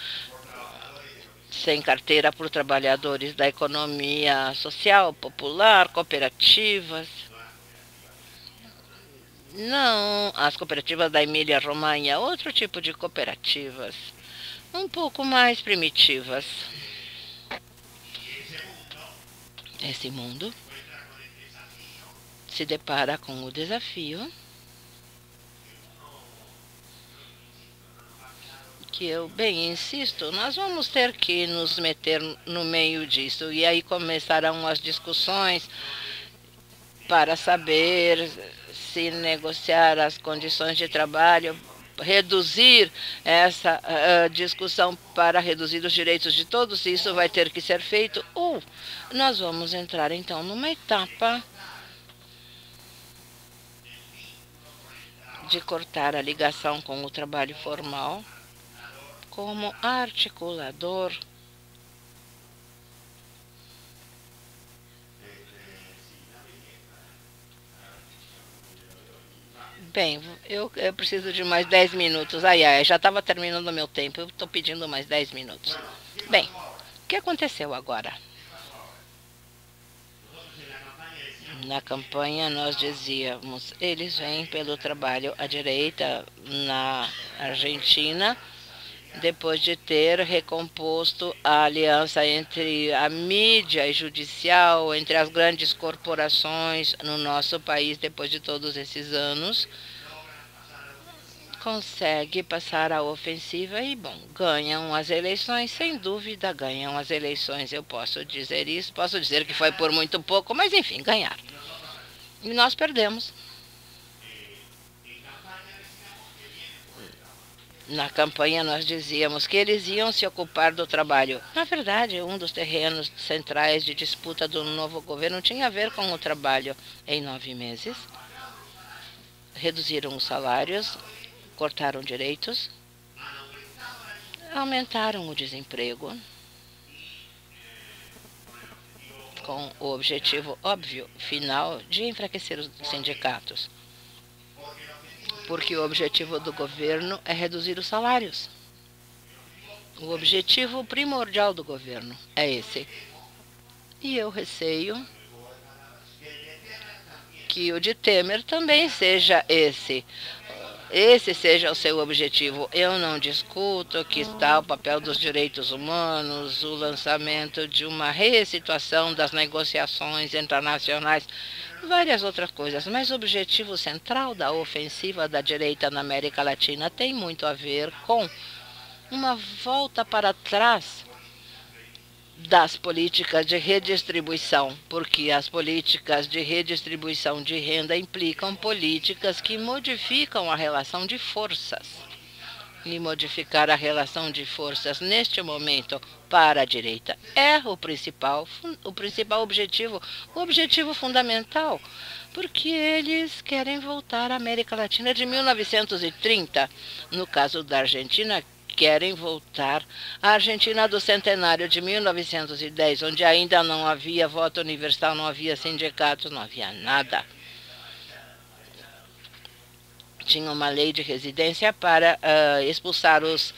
sem carteira, por trabalhadores da economia social, popular, cooperativas. Não as cooperativas da Emília-Romanha, outro tipo de cooperativas, um pouco mais primitivas. Esse mundo se depara com o desafio que eu bem insisto, nós vamos ter que nos meter no meio disso. E aí começarão as discussões para saber se negociar as condições de trabalho, reduzir essa uh, discussão para reduzir os direitos de todos. Isso vai ter que ser feito. Ou nós vamos entrar, então, numa etapa de cortar a ligação com o trabalho formal como articulador . Bem, eu, eu preciso de mais dez minutos. Ai, ai, já estava terminando o meu tempo. Eu estou pedindo mais dez minutos. Bem, o que aconteceu agora? Na campanha nós dizíamos, eles vêm pelo trabalho à direita na Argentina, depois de ter recomposto a aliança entre a mídia e judicial, entre as grandes corporações no nosso país, depois de todos esses anos, consegue passar a ofensiva e, bom, ganham as eleições, sem dúvida ganham as eleições. Eu posso dizer isso, posso dizer que foi por muito pouco, mas, enfim, ganharam. E nós perdemos. Na campanha nós dizíamos que eles iam se ocupar do trabalho. Na verdade, um dos terrenos centrais de disputa do novo governo tinha a ver com o trabalho. Em nove meses, reduziram os salários, cortaram direitos, aumentaram o desemprego, com o objetivo óbvio, final, de enfraquecer os sindicatos. Porque o objetivo do governo é reduzir os salários. O objetivo primordial do governo é esse. E eu receio que o de Temer também seja esse. Esse seja o seu objetivo. Eu não discuto que está o papel dos direitos humanos, o lançamento de uma ressituação das negociações internacionais, várias outras coisas. Mas o objetivo central da ofensiva da direita na América Latina tem muito a ver com uma volta para trás das políticas de redistribuição, porque as políticas de redistribuição de renda implicam políticas que modificam a relação de forças. E modificar a relação de forças neste momento para a direita é o principal, o principal objetivo, o objetivo fundamental, porque eles querem voltar à América Latina de mil novecentos e trinta, no caso da Argentina, querem voltar à Argentina do centenário de mil novecentos e dez, onde ainda não havia voto universal, não havia sindicatos, não havia nada. Tinha uma lei de residência para uh, expulsar os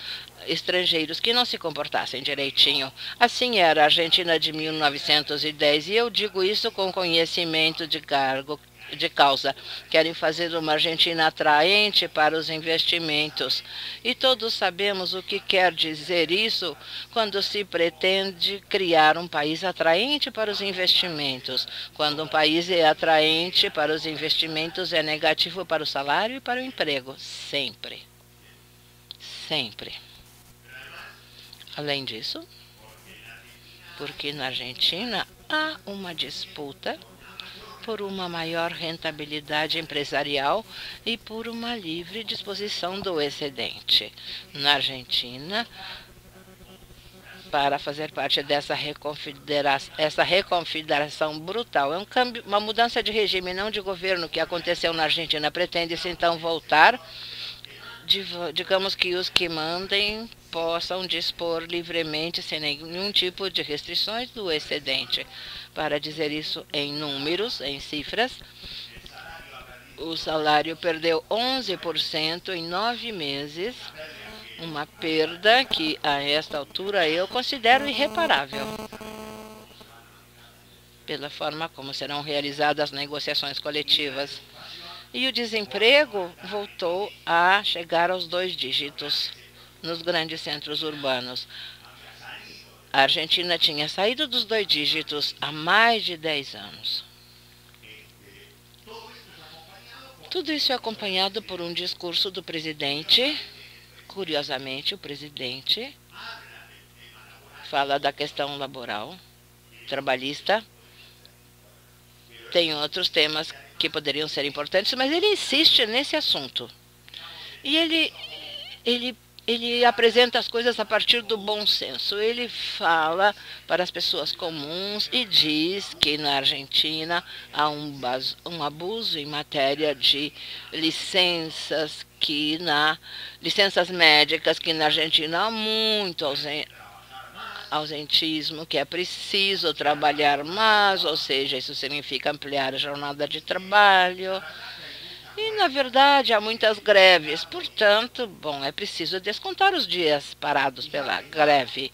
estrangeiros que não se comportassem direitinho. Assim era a Argentina de mil novecentos e dez, e eu digo isso com conhecimento de cargo, de causa. Querem fazer uma Argentina atraente para os investimentos. E todos sabemos o que quer dizer isso quando se pretende criar um país atraente para os investimentos. Quando um país é atraente para os investimentos, é negativo para o salário e para o emprego. Sempre. Sempre. Além disso, porque na Argentina há uma disputa por uma maior rentabilidade empresarial e por uma livre disposição do excedente. Na Argentina, para fazer parte dessa reconfederação, essa reconfederação brutal, é um câmbio, uma mudança de regime, não de governo, que aconteceu na Argentina. Pretende-se, então, voltar, de, digamos que os que mandem possam dispor livremente, sem nenhum tipo de restrições, do excedente. Para dizer isso em números, em cifras, o salário perdeu onze por cento em nove meses, uma perda que, a esta altura, eu considero irreparável, pela forma como serão realizadas as negociações coletivas. E o desemprego voltou a chegar aos dois dígitos nos grandes centros urbanos. A Argentina tinha saído dos dois dígitos há mais de dez anos. Tudo isso é acompanhado por um discurso do presidente. Curiosamente, o presidente fala da questão laboral, trabalhista. Tem outros temas que poderiam ser importantes, mas ele insiste nesse assunto. E ele, ele, ele apresenta as coisas a partir do bom senso. Ele fala para as pessoas comuns e diz que na Argentina há um, um abuso em matéria de licenças, que na, licenças médicas, que na Argentina há muito ausência. Ausentismo, que é preciso trabalhar mais, ou seja, isso significa ampliar a jornada de trabalho. E, na verdade, há muitas greves. Portanto, bom, é preciso descontar os dias parados pela greve.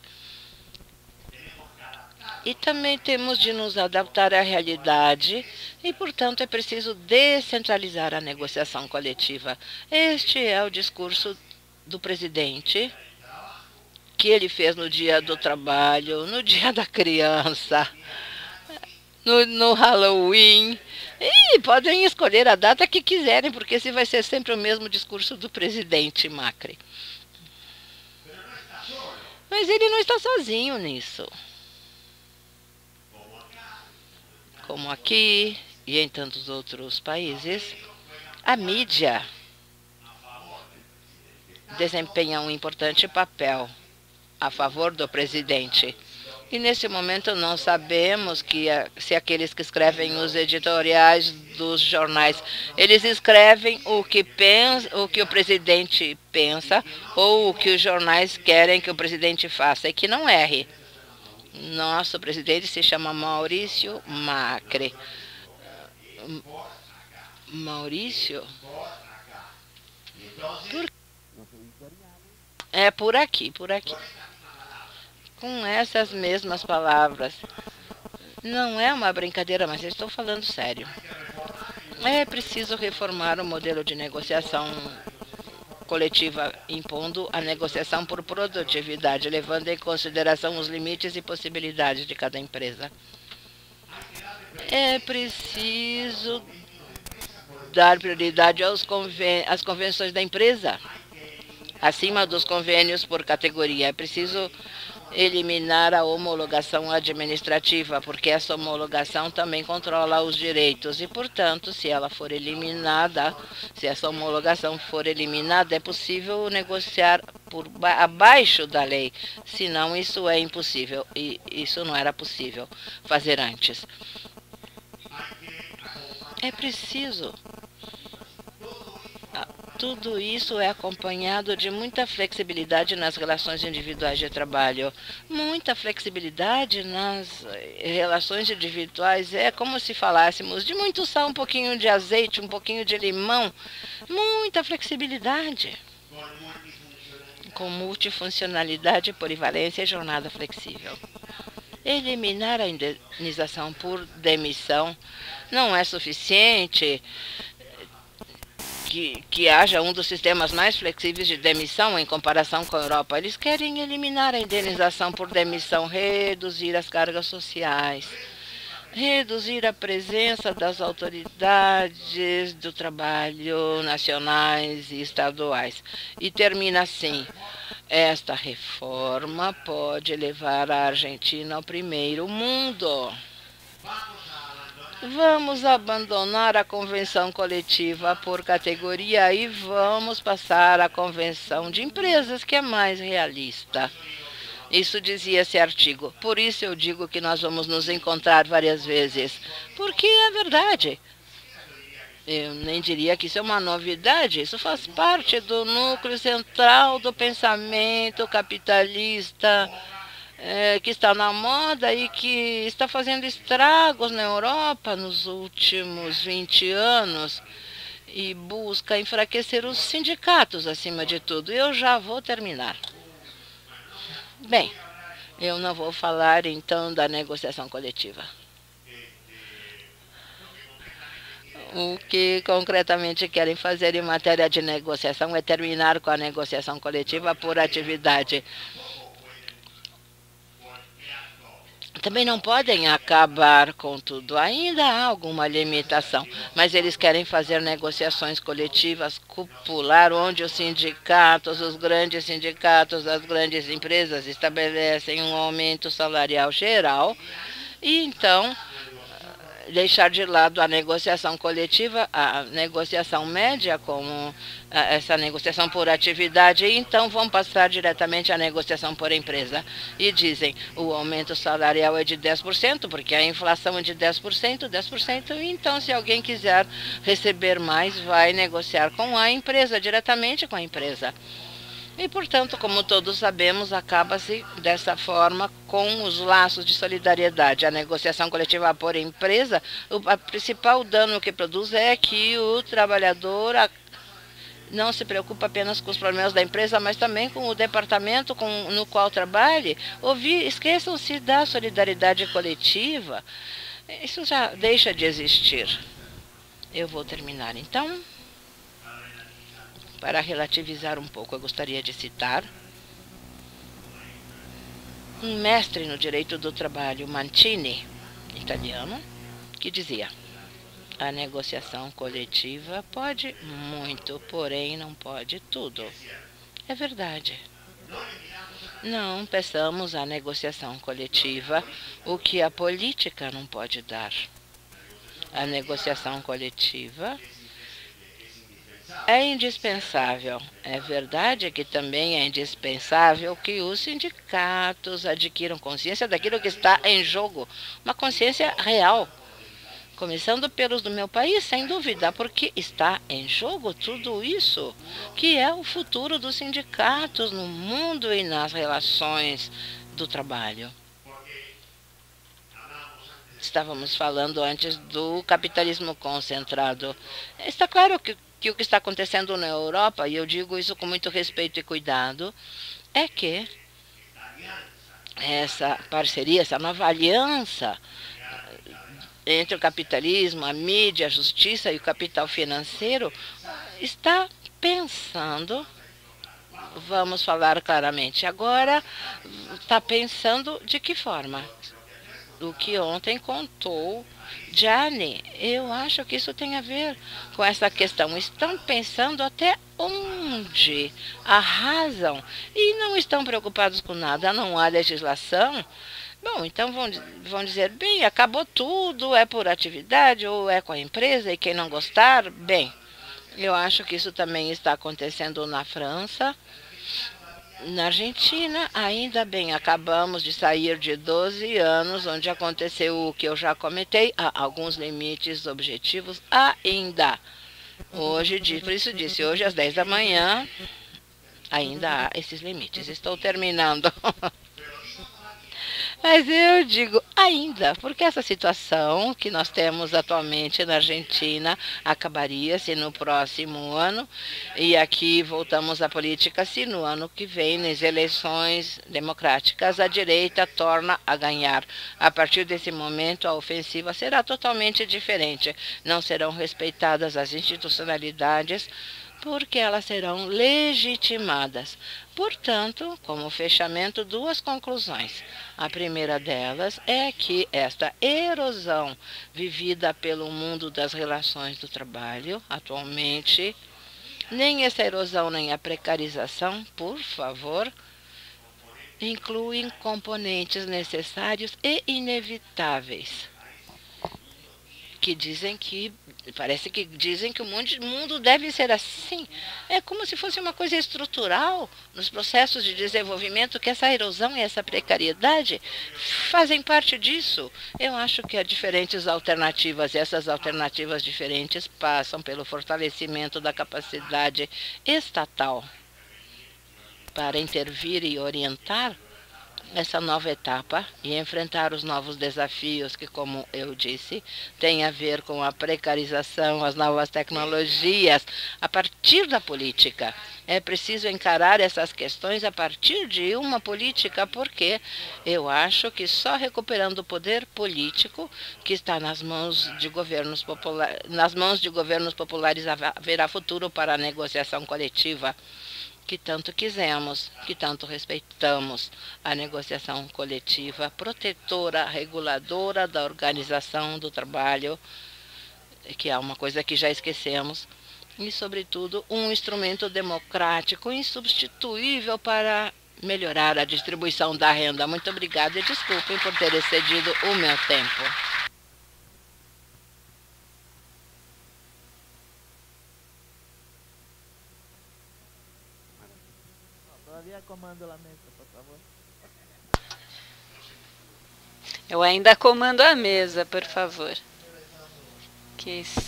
E também temos de nos adaptar à realidade e, portanto, é preciso descentralizar a negociação coletiva. Este é o discurso do presidente que ele fez no dia do trabalho, no dia da criança, no, no Halloween. E podem escolher a data que quiserem, porque esse vai ser sempre o mesmo discurso do presidente Macri. Mas ele não está sozinho nisso. Como aqui e em tantos outros países, a mídia desempenha um importante papel a favor do presidente. E nesse momento não sabemos que, se aqueles que escrevem os editoriais dos jornais, eles escrevem o que, pensa, o que o presidente pensa ou o que os jornais querem que o presidente faça, e que não erre. Nosso presidente se chama Maurício Macri. Maurício? Por... É por aqui, por aqui. Com essas mesmas palavras. Não é uma brincadeira, mas eu estou falando sério. É preciso reformar o modelo de negociação coletiva, impondo a negociação por produtividade, levando em consideração os limites e possibilidades de cada empresa. É preciso dar prioridade aos conven- às convenções da empresa, acima dos convênios por categoria. É preciso eliminar a homologação administrativa, porque essa homologação também controla os direitos e, portanto, se ela for eliminada, se essa homologação for eliminada, é possível negociar por abaixo da lei, senão isso é impossível, e isso não era possível fazer antes. É preciso... Tudo isso é acompanhado de muita flexibilidade nas relações individuais de trabalho. Muita flexibilidade nas relações individuais. É como se falássemos de muito sal, um pouquinho de azeite, um pouquinho de limão. Muita flexibilidade. Com multifuncionalidade, polivalência e jornada flexível. Eliminar a indenização por demissão não é suficiente. Que, que haja um dos sistemas mais flexíveis de demissão em comparação com a Europa. Eles querem eliminar a indenização por demissão, reduzir as cargas sociais, reduzir a presença das autoridades do trabalho nacionais e estaduais. E termina assim: esta reforma pode levar a Argentina ao primeiro mundo. Vamos abandonar a convenção coletiva por categoria e vamos passar à convenção de empresas, que é mais realista. Isso dizia esse artigo. Por isso eu digo que nós vamos nos encontrar várias vezes, porque é verdade. Eu nem diria que isso é uma novidade, isso faz parte do núcleo central do pensamento capitalista, é, que está na moda e que está fazendo estragos na Europa nos últimos vinte anos e busca enfraquecer os sindicatos acima de tudo. Eu já vou terminar. Bem, eu não vou falar então da negociação coletiva. O que concretamente querem fazer em matéria de negociação é terminar com a negociação coletiva por atividade. Também não podem acabar com tudo. Ainda há alguma limitação, mas eles querem fazer negociações coletivas, cupular, onde os sindicatos, os grandes sindicatos, as grandes empresas estabelecem um aumento salarial geral e então deixar de lado a negociação coletiva, a negociação média, como essa negociação por atividade, e então vão passar diretamente à negociação por empresa. E dizem, o aumento salarial é de dez por cento, porque a inflação é de dez por cento, dez por cento, então se alguém quiser receber mais, vai negociar com a empresa, diretamente com a empresa. E, portanto, como todos sabemos, acaba-se dessa forma com os laços de solidariedade. A negociação coletiva por empresa, o principal dano que produz é que o trabalhador não se preocupa apenas com os problemas da empresa, mas também com o departamento com, no qual trabalhe. Esqueçam-se da solidariedade coletiva. Isso já deixa de existir. Eu vou terminar, então. Para relativizar um pouco, eu gostaria de citar um mestre no direito do trabalho, Mancini, italiano, que dizia: a negociação coletiva pode muito, porém não pode tudo. É verdade. Não peçamos à negociação coletiva o que a política não pode dar. A negociação coletiva é indispensável. É verdade que também é indispensável que os sindicatos adquiram consciência daquilo que está em jogo, uma consciência real, começando pelos do meu país, sem dúvida, porque está em jogo tudo isso, que é o futuro dos sindicatos no mundo e nas relações do trabalho. Estávamos falando antes do capitalismo concentrado. Está claro que que o que está acontecendo na Europa, e eu digo isso com muito respeito e cuidado, é que essa parceria, essa nova aliança entre o capitalismo, a mídia, a justiça e o capital financeiro está pensando, vamos falar claramente agora, está pensando de que forma? O que ontem contou Gianni, eu acho que isso tem a ver com essa questão. Estão pensando até onde arrasam e não estão preocupados com nada, não há legislação. Bom, então vão, vão dizer, bem, acabou tudo, é por atividade ou é com a empresa e quem não gostar, bem. Eu acho que isso também está acontecendo na França. Na Argentina, ainda bem, acabamos de sair de doze anos, onde aconteceu o que eu já comentei, há alguns limites objetivos ainda. Hoje, por isso disse, hoje às dez da manhã, ainda há esses limites. Estou terminando. Mas eu digo ainda, porque essa situação que nós temos atualmente na Argentina acabaria-se no próximo ano, e aqui voltamos à política, se no ano que vem, nas eleições democráticas, a direita torna a ganhar. A partir desse momento, a ofensiva será totalmente diferente. Não serão respeitadas as institucionalidades, porque elas serão legitimadas. Portanto, como fechamento, duas conclusões. A primeira delas é que esta erosão vivida pelo mundo das relações do trabalho atualmente, nem essa erosão nem a precarização, por favor, incluem componentes necessários e inevitáveis que dizem que, parece que dizem que o mundo deve ser assim. É como se fosse uma coisa estrutural nos processos de desenvolvimento, que essa erosão e essa precariedade fazem parte disso. Eu acho que há diferentes alternativas, e essas alternativas diferentes passam pelo fortalecimento da capacidade estatal para intervir e orientar essa nova etapa e enfrentar os novos desafios que, como eu disse, tem a ver com a precarização, as novas tecnologias, a partir da política. É preciso encarar essas questões a partir de uma política, porque eu acho que só recuperando o poder político que está nas mãos de governos populares, nas mãos de governos populares haverá futuro para a negociação coletiva que tanto quisemos, que tanto respeitamos, a negociação coletiva protetora, reguladora da organização do trabalho, que é uma coisa que já esquecemos, e, sobretudo, um instrumento democrático insubstituível para melhorar a distribuição da renda. Muito obrigada e desculpem por ter excedido o meu tempo. Comando a mesa, por favor. Eu ainda comando a mesa, por favor. Que isso.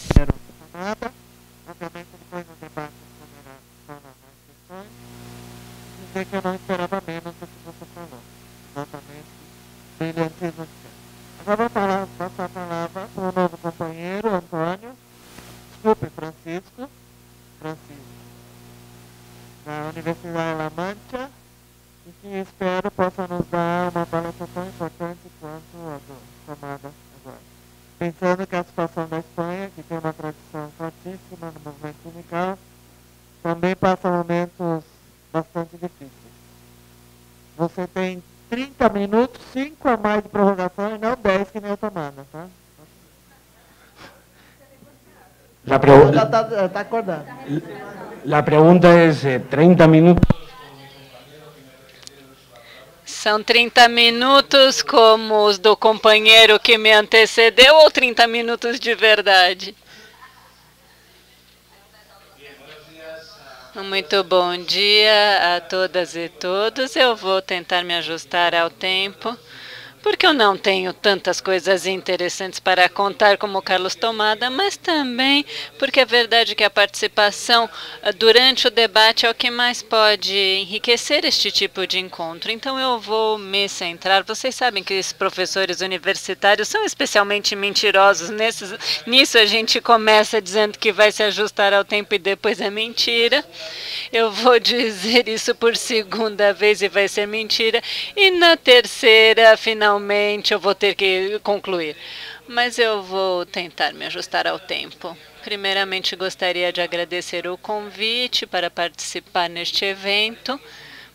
Dizer que eu não esperava menos do que você falou. Exatamente. Brilhante você. Agora vou passar a palavra para o novo companheiro, Antônio. Desculpe, Francisco. Francisco. Da Universidade La Mancha, e que espero possa nos dar uma palestra tão importante quanto a do, chamada agora. Pensando que a situação da Espanha, que tem uma tradição fortíssima no movimento sindical, também passa momentos bastante difíceis. Você tem trinta minutos, cinco a mais de prorrogação e não dez que nem a tomada, tá? La pregunta está, está acordado. La pregunta es eh, trinta minutos. São trinta minutos como os do companheiro que me antecedeu ou trinta minutos de verdade? Muito bom dia a todas e todos. Eu vou tentar me ajustar ao tempo, porque eu não tenho tantas coisas interessantes para contar como o Carlos Tomada, mas também porque é verdade que a participação durante o debate é o que mais pode enriquecer este tipo de encontro. Então eu vou me centrar. Vocês sabem que os professores universitários são especialmente mentirosos. Nesses, nisso a gente começa dizendo que vai se ajustar ao tempo e depois é mentira. Eu vou dizer isso por segunda vez e vai ser mentira. E na terceira, finalmente, Finalmente, eu vou ter que concluir, mas eu vou tentar me ajustar ao tempo. Primeiramente, gostaria de agradecer o convite para participar neste evento,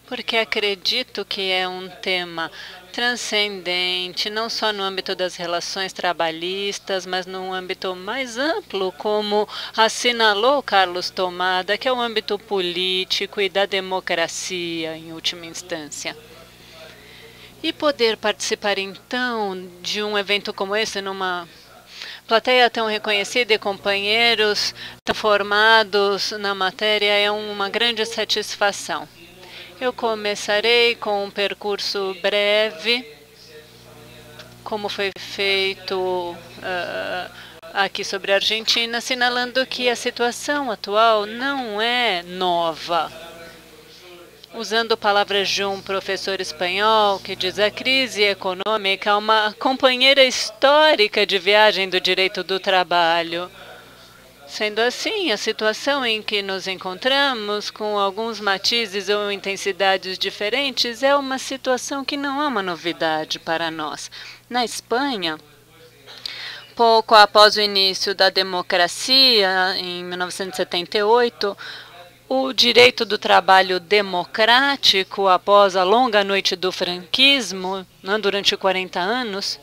porque acredito que é um tema transcendente, não só no âmbito das relações trabalhistas, mas num âmbito mais amplo, como assinalou Carlos Tomada, que é o âmbito político e da democracia, em última instância. E poder participar, então, de um evento como esse, numa plateia tão reconhecida e companheiros tão formados na matéria, é uma grande satisfação. Eu começarei com um percurso breve, como foi feito uh, aqui sobre a Argentina, assinalando que a situação atual não é nova. Usando palavras de um professor espanhol que diz a crise econômica é uma companheira histórica de viagem do direito do trabalho. Sendo assim, a situação em que nos encontramos, com alguns matizes ou intensidades diferentes, é uma situação que não é uma novidade para nós. Na Espanha, pouco após o início da democracia, em mil novecentos e setenta e oito, o direito do trabalho democrático, após a longa noite do franquismo, né, durante quarenta anos,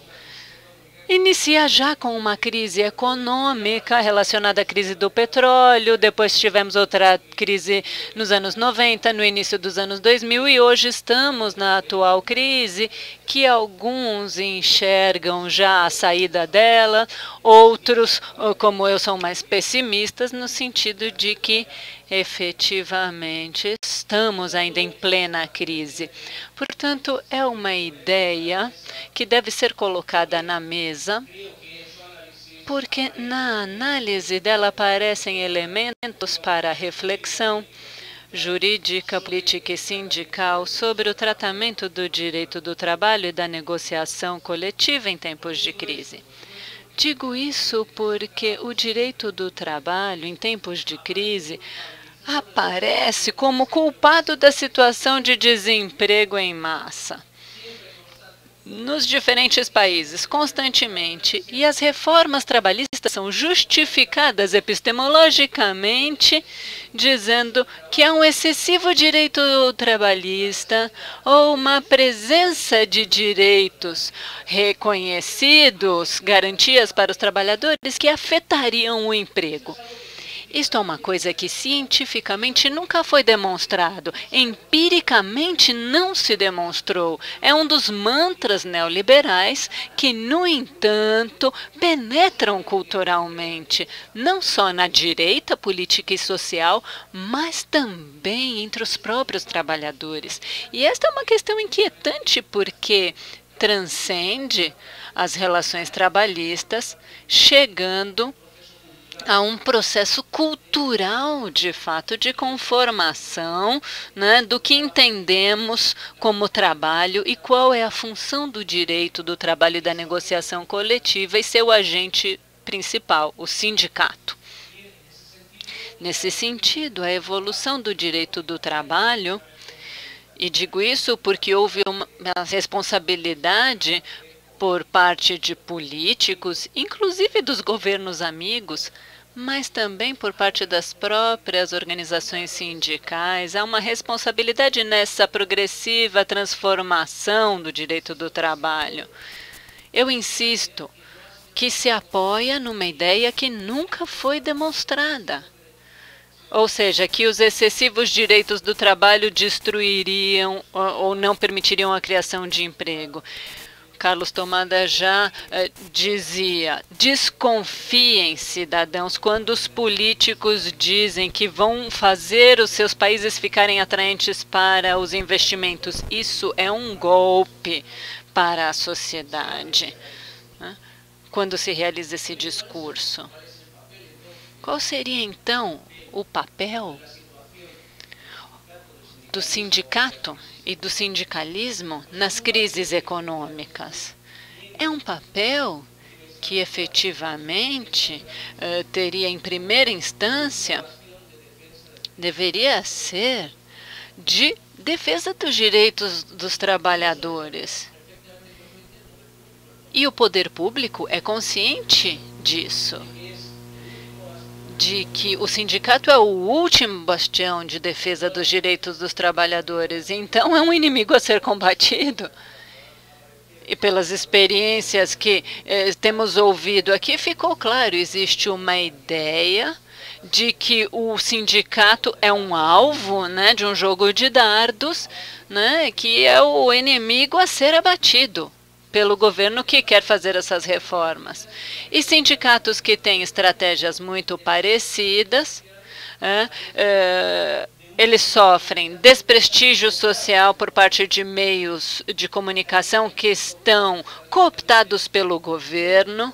Inicia já com uma crise econômica relacionada à crise do petróleo, depois tivemos outra crise nos anos noventa, no início dos anos dois mil, e hoje estamos na atual crise, que alguns enxergam já a saída dela, outros, como eu, são mais pessimistas, no sentido de que efetivamente estamos ainda em plena crise. Portanto, é uma ideia que deve ser colocada na mesa, porque na análise dela aparecem elementos para reflexão jurídica, política e sindical sobre o tratamento do direito do trabalho e da negociação coletiva em tempos de crise. Digo isso porque o direito do trabalho em tempos de crise aparece como culpado da situação de desemprego em massa nos diferentes países, constantemente. E as reformas trabalhistas são justificadas epistemologicamente, dizendo que há um excessivo direito trabalhista ou uma presença de direitos reconhecidos, garantias para os trabalhadores, que afetariam o emprego. Isto é uma coisa que cientificamente nunca foi demonstrado, empiricamente não se demonstrou. É um dos mantras neoliberais que, no entanto, penetram culturalmente, não só na direita política e social, mas também entre os próprios trabalhadores. E esta é uma questão inquietante porque transcende as relações trabalhistas, chegando há um processo cultural, de fato, de conformação, né, do que entendemos como trabalho e qual é a função do direito do trabalho e da negociação coletiva e seu agente principal, o sindicato. Nesse sentido, a evolução do direito do trabalho, e digo isso porque houve uma responsabilidade por parte de políticos, inclusive dos governos amigos, mas também por parte das próprias organizações sindicais. Há uma responsabilidade nessa progressiva transformação do direito do trabalho. Eu insisto que se apoia numa ideia que nunca foi demonstrada, ou seja, que os excessivos direitos do trabalho destruiriam ou não permitiriam a criação de emprego. Carlos Tomada já eh, dizia, desconfiem, cidadãos, quando os políticos dizem que vão fazer os seus países ficarem atraentes para os investimentos. Isso é um golpe para a sociedade, né, quando se realiza esse discurso. Qual seria, então, o papel do sindicato e do sindicalismo nas crises econômicas? É um papel que efetivamente eh, teria, em primeira instância, deveria ser de defesa dos direitos dos trabalhadores. E o poder público é consciente disso, de que o sindicato é o último bastião de defesa dos direitos dos trabalhadores, então é um inimigo a ser combatido. E pelas experiências que eh, temos ouvido aqui, ficou claro, existe uma ideia de que o sindicato é um alvo, né, de um jogo de dardos, né, que é o inimigo a ser abatido pelo governo que quer fazer essas reformas. E sindicatos que têm estratégias muito parecidas, é, é, eles sofrem desprestígio social por parte de meios de comunicação que estão cooptados pelo governo,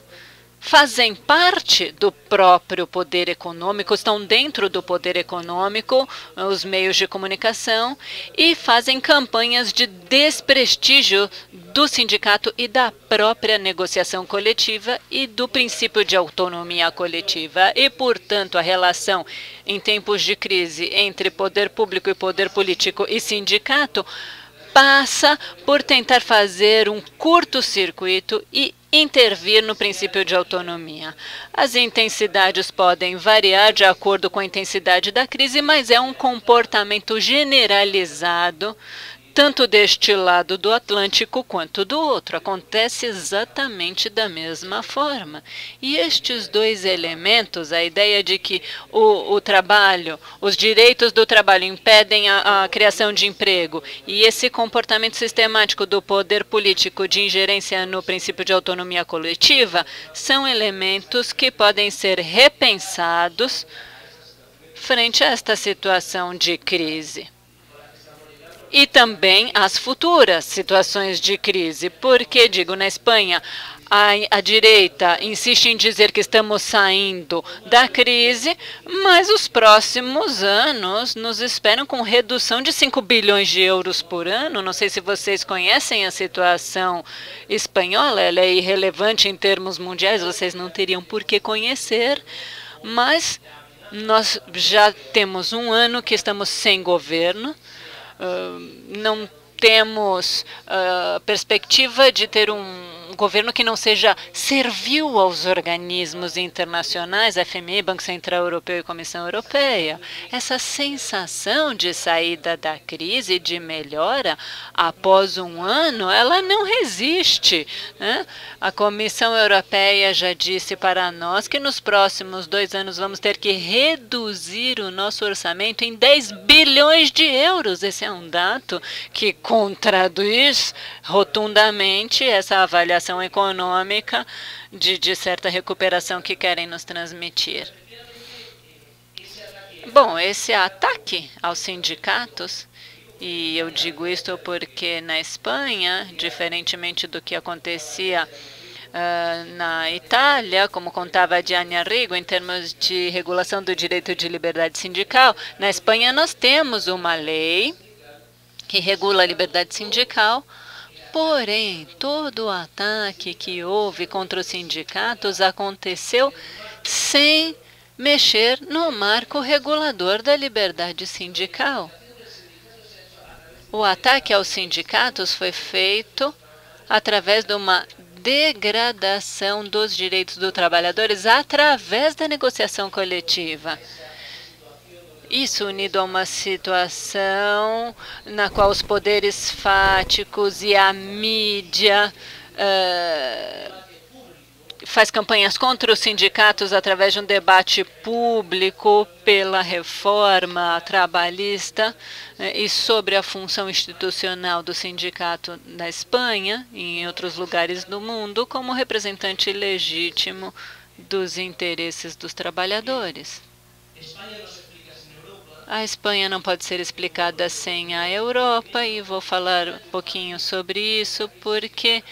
fazem parte do próprio poder econômico, estão dentro do poder econômico, os meios de comunicação, e fazem campanhas de desprestígio do sindicato e da própria negociação coletiva e do princípio de autonomia coletiva. E, portanto, a relação em tempos de crise entre poder público e poder político e sindicato passa por tentar fazer um curto-circuito e intervir no princípio de autonomia. As intensidades podem variar de acordo com a intensidade da crise, mas é um comportamento generalizado tanto deste lado do Atlântico quanto do outro. Acontece exatamente da mesma forma. E estes dois elementos, a ideia de que o, o trabalho, os direitos do trabalho impedem a, a criação de emprego, e esse comportamento sistemático do poder político de ingerência no princípio de autonomia coletiva, são elementos que podem ser repensados frente a esta situação de crise. E também as futuras situações de crise, porque, digo, na Espanha, a, a direita insiste em dizer que estamos saindo da crise, mas os próximos anos nos esperam com redução de cinco bilhões de euros por ano. Não sei se vocês conhecem a situação espanhola, ela é irrelevante em termos mundiais, vocês não teriam por que conhecer, mas nós já temos um ano que estamos sem governo. Uh, não temos uh, perspectiva de ter um governo que não seja servil aos organismos internacionais, F M I, Banco Central Europeu e Comissão Europeia. Essa sensação de saída da crise, de melhora, após um ano, ela não resiste, né? A Comissão Europeia já disse para nós que nos próximos dois anos vamos ter que reduzir o nosso orçamento em dez bilhões de euros. Esse é um dado que contradiz rotundamente essa avaliação econômica de, de certa recuperação que querem nos transmitir. Bom, esse ataque aos sindicatos, e eu digo isto porque na Espanha, diferentemente do que acontecia Uh, na Itália, como contava Gianni Arrigo, em termos de regulação do direito de liberdade sindical, na Espanha nós temos uma lei que regula a liberdade sindical, porém, todo o ataque que houve contra os sindicatos aconteceu sem mexer no marco regulador da liberdade sindical. O ataque aos sindicatos foi feito através de uma degradação dos direitos dos trabalhadores através da negociação coletiva. Isso unido a uma situação na qual os poderes fáticos e a mídia uh, faz campanhas contra os sindicatos através de um debate público pela reforma trabalhista e sobre a função institucional do sindicato na Espanha e em outros lugares do mundo como representante legítimo dos interesses dos trabalhadores. A Espanha não pode ser explicada sem a Europa, e vou falar um pouquinho sobre isso, porque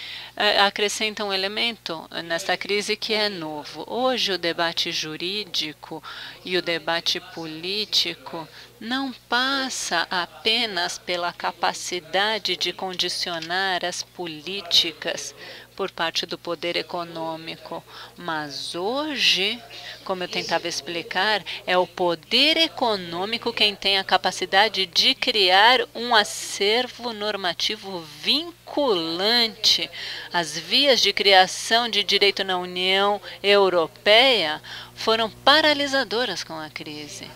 acrescenta um elemento nesta crise que é novo. Hoje, o debate jurídico e o debate político não passa apenas pela capacidade de condicionar as políticas por parte do poder econômico, mas hoje, como eu tentava explicar, é o poder econômico quem tem a capacidade de criar um acervo normativo vinculante. As vias de criação de direito na União Europeia foram paralisadoras com a crise.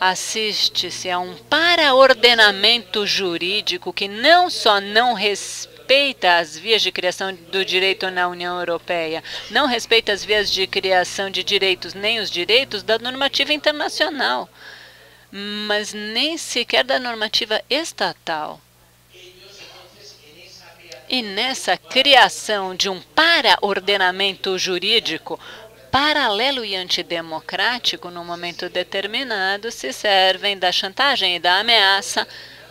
Assiste-se a um paraordenamento jurídico que não só não respeita respeita as vias de criação do direito na União Europeia, não respeita as vias de criação de direitos nem os direitos da normativa internacional, mas nem sequer da normativa estatal. E nessa criação de um para-ordenamento jurídico paralelo e antidemocrático, num momento determinado, se servem da chantagem e da ameaça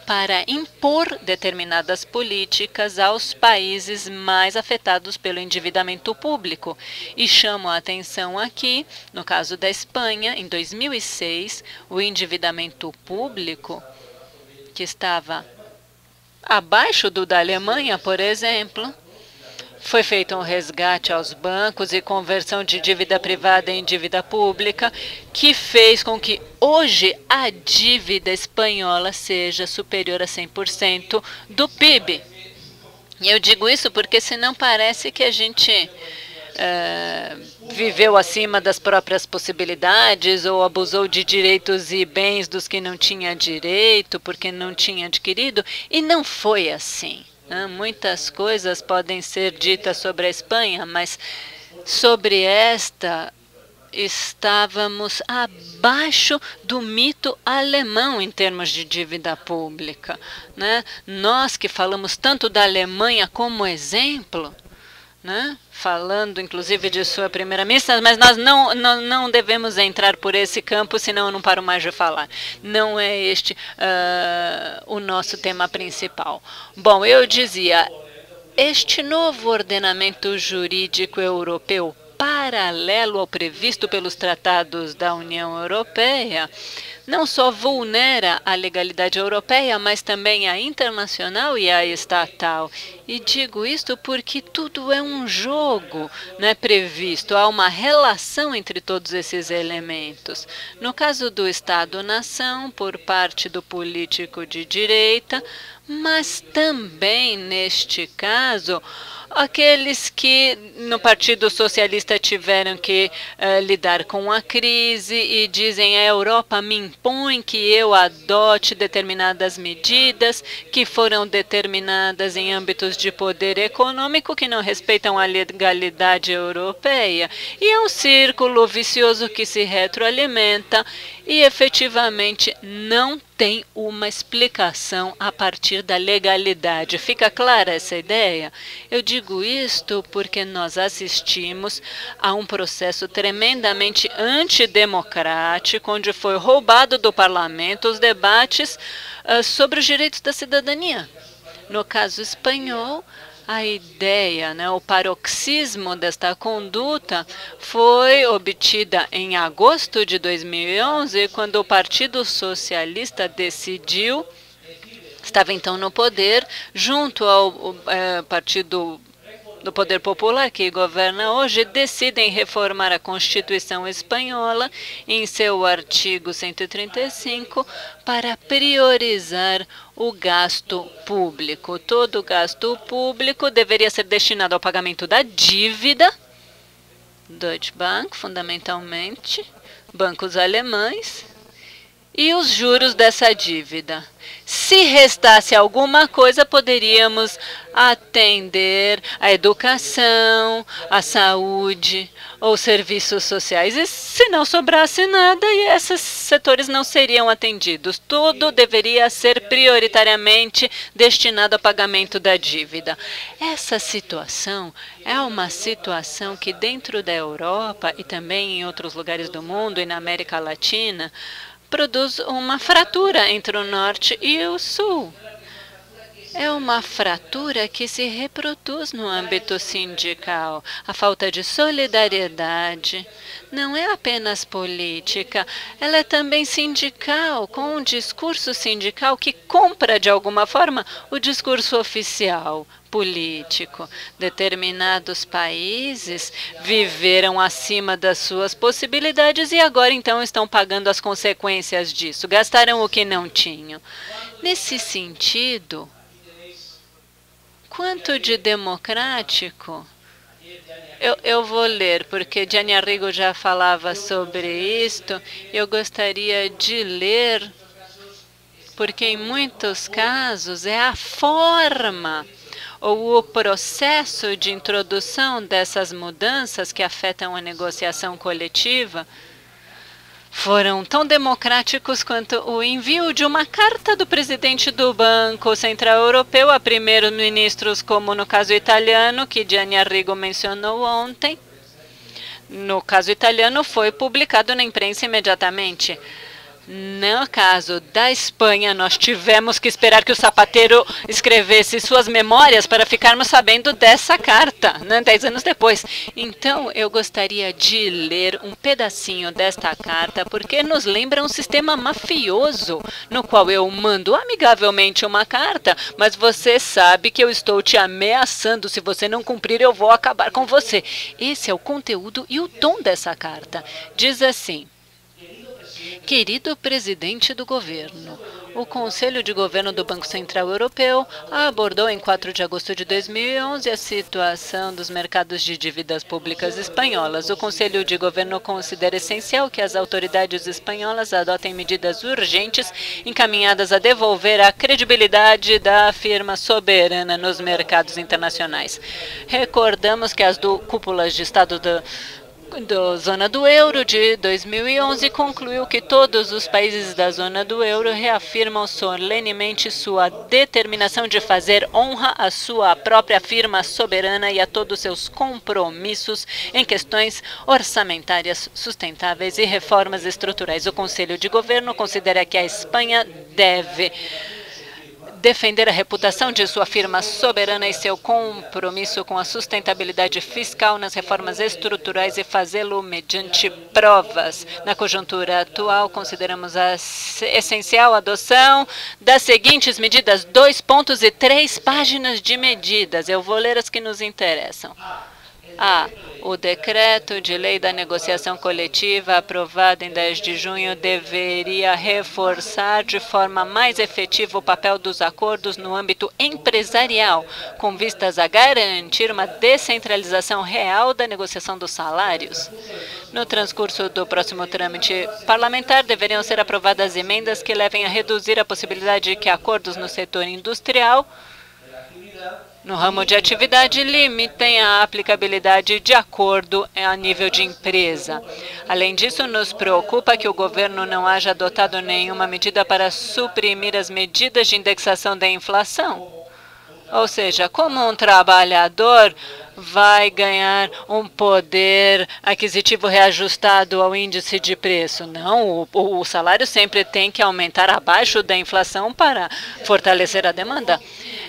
para impor determinadas políticas aos países mais afetados pelo endividamento público. E chamo a atenção aqui, no caso da Espanha, em dois mil e seis, o endividamento público, que estava abaixo do da Alemanha, por exemplo, foi feito um resgate aos bancos e conversão de dívida privada em dívida pública, que fez com que hoje a dívida espanhola seja superior a cem por cento do P I B. E eu digo isso porque senão parece que a gente é, viveu acima das próprias possibilidades ou abusou de direitos e bens dos que não tinha direito porque não tinha adquirido, e não foi assim. Né? Muitas coisas podem ser ditas sobre a Espanha, mas sobre esta estávamos abaixo do mito alemão em termos de dívida pública. Né? Nós que falamos tanto da Alemanha como exemplo, né? Falando inclusive de sua primeira missa, mas nós não, não, não devemos entrar por esse campo, senão eu não paro mais de falar. Não é este uh, o nosso tema principal. Bom, eu dizia, este novo ordenamento jurídico europeu, paralelo ao previsto pelos tratados da União Europeia, não só vulnera a legalidade europeia, mas também a internacional e a estatal. E digo isto porque tudo é um jogo, né, previsto, há uma relação entre todos esses elementos. No caso do Estado-nação, por parte do político de direita, mas também, neste caso, aqueles que no Partido Socialista tiveram que uh, lidar com a crise e dizem a Europa me impõe que eu adote determinadas medidas que foram determinadas em âmbitos de poder econômico que não respeitam a legalidade europeia. E é um círculo vicioso que se retroalimenta e efetivamente não tem uma explicação a partir da legalidade. Fica clara essa ideia? Eu digo isto porque nós assistimos a um processo tremendamente antidemocrático, onde foi roubado do parlamento os debates uh, sobre os direitos da cidadania. No caso espanhol, a ideia, né, o paroxismo desta conduta foi obtida em agosto de dois mil e onze, quando o Partido Socialista decidiu, estava então no poder, junto ao é, Partido do Poder Popular, que governa hoje, decidem reformar a Constituição Espanhola em seu artigo cento e trinta e cinco para priorizar o gasto público. Todo o gasto público deveria ser destinado ao pagamento da dívida, Deutsche Bank, fundamentalmente, bancos alemães, e os juros dessa dívida. Se restasse alguma coisa, poderíamos atender a educação, a saúde ou serviços sociais. E se não sobrasse nada, esses setores não seriam atendidos. Tudo deveria ser prioritariamente destinado ao pagamento da dívida. Essa situação é uma situação que dentro da Europa e também em outros lugares do mundo e na América Latina, produz uma fratura entre o norte e o sul. É uma fratura que se reproduz no âmbito sindical. A falta de solidariedade não é apenas política, ela é também sindical, com um discurso sindical que compra, de alguma forma, o discurso oficial político. Determinados países viveram acima das suas possibilidades e agora, então, estão pagando as consequências disso. Gastaram o que não tinham. Nesse sentido, quanto de democrático, eu, eu vou ler, porque Gianni Arrigo já falava sobre isto, eu gostaria de ler, porque em muitos casos é a forma ou o processo de introdução dessas mudanças que afetam a negociação coletiva foram tão democráticos quanto o envio de uma carta do presidente do Banco Central Europeu a primeiros-ministros, como no caso italiano, que Gianni Arrigo mencionou ontem. No caso italiano, foi publicado na imprensa imediatamente. No caso da Espanha, nós tivemos que esperar que o Zapatero escrevesse suas memórias para ficarmos sabendo dessa carta, né, dez anos depois. Então, eu gostaria de ler um pedacinho desta carta, porque nos lembra um sistema mafioso, no qual eu mando amigavelmente uma carta, mas você sabe que eu estou te ameaçando. Se você não cumprir, eu vou acabar com você. Esse é o conteúdo e o tom dessa carta. Diz assim: Querido presidente do governo, o Conselho de Governo do Banco Central Europeu abordou em quatro de agosto de dois mil e onze a situação dos mercados de dívidas públicas espanholas. O Conselho de Governo considera essencial que as autoridades espanholas adotem medidas urgentes encaminhadas a devolver a credibilidade da firma soberana nos mercados internacionais. Recordamos que as do cúpulas de Estado do da zona do euro de dois mil e onze concluiu que todos os países da zona do euro reafirmam solenemente sua determinação de fazer honra à sua própria firma soberana e a todos seus compromissos em questões orçamentárias sustentáveis e reformas estruturais. O Conselho de Governo considera que a Espanha deve defender a reputação de sua firma soberana e seu compromisso com a sustentabilidade fiscal nas reformas estruturais e fazê-lo mediante provas. Na conjuntura atual, consideramos a essencial a adoção das seguintes medidas, dois pontos e três páginas de medidas. Eu vou ler as que nos interessam. A. O decreto de lei da negociação coletiva aprovado em dez de junho deveria reforçar de forma mais efetiva o papel dos acordos no âmbito empresarial, com vistas a garantir uma descentralização real da negociação dos salários. No transcurso do próximo trâmite parlamentar, deveriam ser aprovadas emendas que levem a reduzir a possibilidade de que acordos no setor industrial no ramo de atividade limitem a aplicabilidade de acordo a nível de empresa. Além disso, nos preocupa que o governo não haja adotado nenhuma medida para suprimir as medidas de indexação da inflação. Ou seja, como um trabalhador vai ganhar um poder aquisitivo reajustado ao índice de preço? Não, o, o salário sempre tem que aumentar abaixo da inflação para fortalecer a demanda.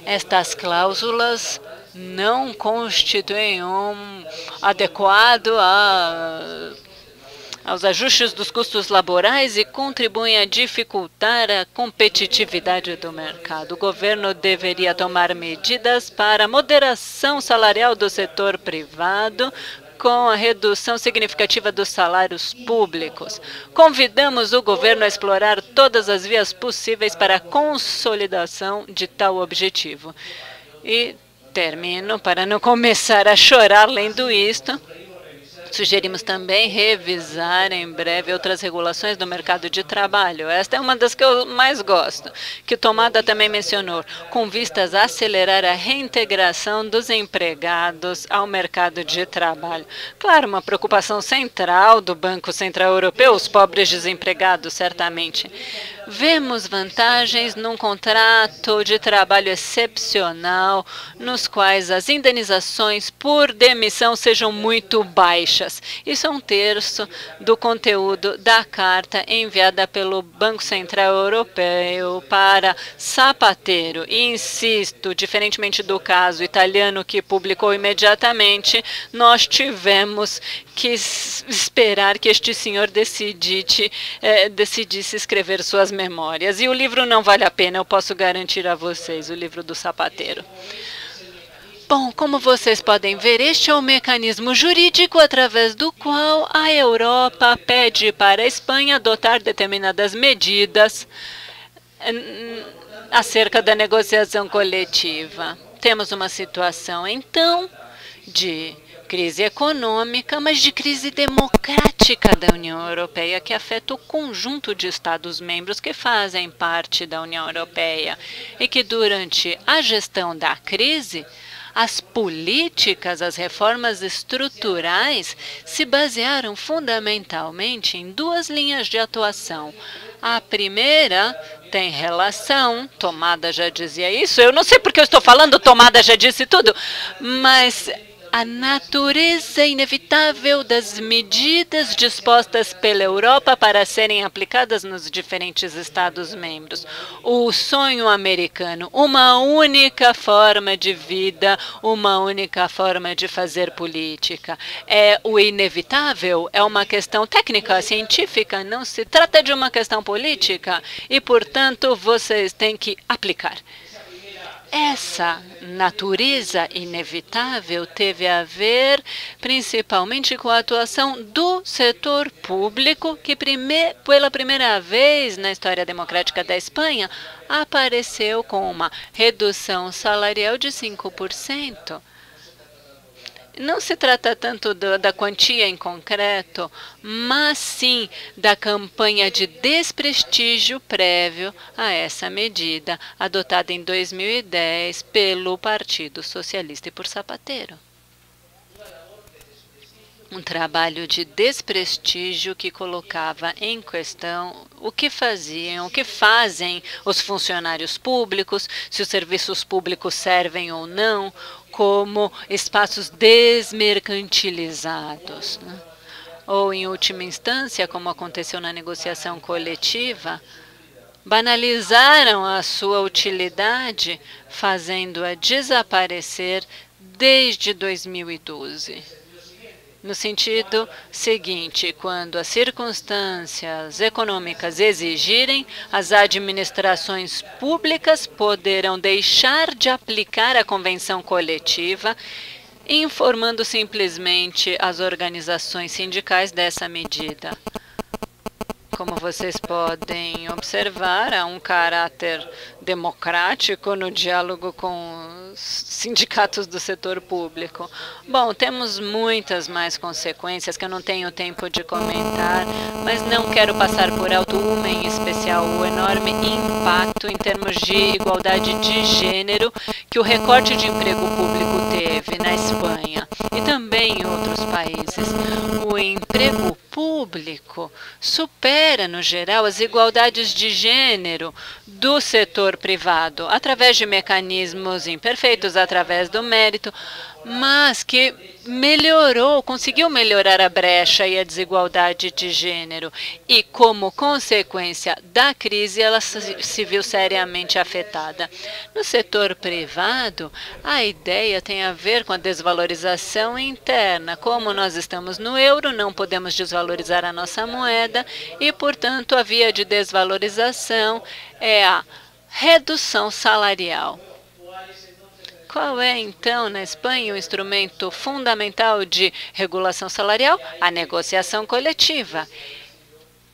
Estas cláusulas não constituem um adequado a, aos ajustes dos custos laborais e contribuem a dificultar a competitividade do mercado. O governo deveria tomar medidas para a moderação salarial do setor privado, com a redução significativa dos salários públicos. Convidamos o governo a explorar todas as vias possíveis para a consolidação de tal objetivo. E termino, para não começar a chorar lendo isto, sugerimos também revisar em breve outras regulações do mercado de trabalho. Esta é uma das que eu mais gosto, que o Tomada também mencionou, com vistas a acelerar a reintegração dos empregados ao mercado de trabalho. Claro, uma preocupação central do Banco Central Europeu, os pobres desempregados, certamente. Vemos vantagens num contrato de trabalho excepcional, nos quais as indenizações por demissão sejam muito baixas. Isso é um terço do conteúdo da carta enviada pelo Banco Central Europeu para Zapatero. E insisto, diferentemente do caso italiano que publicou imediatamente, nós tivemos que esperar que este senhor decidisse, eh, decidisse escrever suas memórias. E o livro não vale a pena, eu posso garantir a vocês, o livro do Zapatero. Bom, como vocês podem ver, este é o mecanismo jurídico através do qual a Europa pede para a Espanha adotar determinadas medidas acerca da negociação coletiva. Temos uma situação, então, de crise econômica, mas de crise democrática da União Europeia, que afeta o conjunto de Estados-membros que fazem parte da União Europeia e que, durante a gestão da crise, as políticas, as reformas estruturais se basearam fundamentalmente em duas linhas de atuação. A primeira tem relação, Tomada já dizia isso, eu não sei porque eu estou falando, Tomada já disse tudo, mas a natureza inevitável das medidas dispostas pela Europa para serem aplicadas nos diferentes Estados-membros. O sonho americano, uma única forma de vida, uma única forma de fazer política. É o inevitável, é uma questão técnica, científica, não se trata de uma questão política e, portanto, vocês têm que aplicar. Essa natureza inevitável teve a ver principalmente com a atuação do setor público que, prime, pela primeira vez na história democrática da Espanha, apareceu com uma redução salarial de cinco por cento. Não se trata tanto do, da quantia em concreto, mas sim da campanha de desprestígio prévio a essa medida, adotada em dois mil e dez pelo Partido Socialista e por Zapatero. Um trabalho de desprestígio que colocava em questão o que faziam, o que fazem os funcionários públicos, se os serviços públicos servem ou não, como espaços desmercantilizados. Né? Ou, em última instância, como aconteceu na negociação coletiva, banalizaram a sua utilidade, fazendo-a desaparecer desde dois mil e doze. No sentido seguinte, quando as circunstâncias econômicas exigirem, as administrações públicas poderão deixar de aplicar a convenção coletiva, informando simplesmente as organizações sindicais dessa medida. Como vocês podem observar, há um caráter democrático no diálogo com os sindicatos do setor público. Bom, temos muitas mais consequências que eu não tenho tempo de comentar, mas não quero passar por alto uma em especial, o enorme impacto em termos de igualdade de gênero que o recorte de emprego público teve na Espanha e também em outros países. O emprego público supera, no geral, as igualdades de gênero do setor privado, através de mecanismos imperfeitos, através do mérito, mas que melhorou, conseguiu melhorar a brecha e a desigualdade de gênero. E, como consequência da crise, ela se viu seriamente afetada. No setor privado, a ideia tem a ver com a desvalorização interna. Como nós estamos no euro, não podemos desvalorizar a nossa moeda e, portanto, a via de desvalorização é a redução salarial. Qual é, então, na Espanha, o instrumento fundamental de regulação salarial? A negociação coletiva.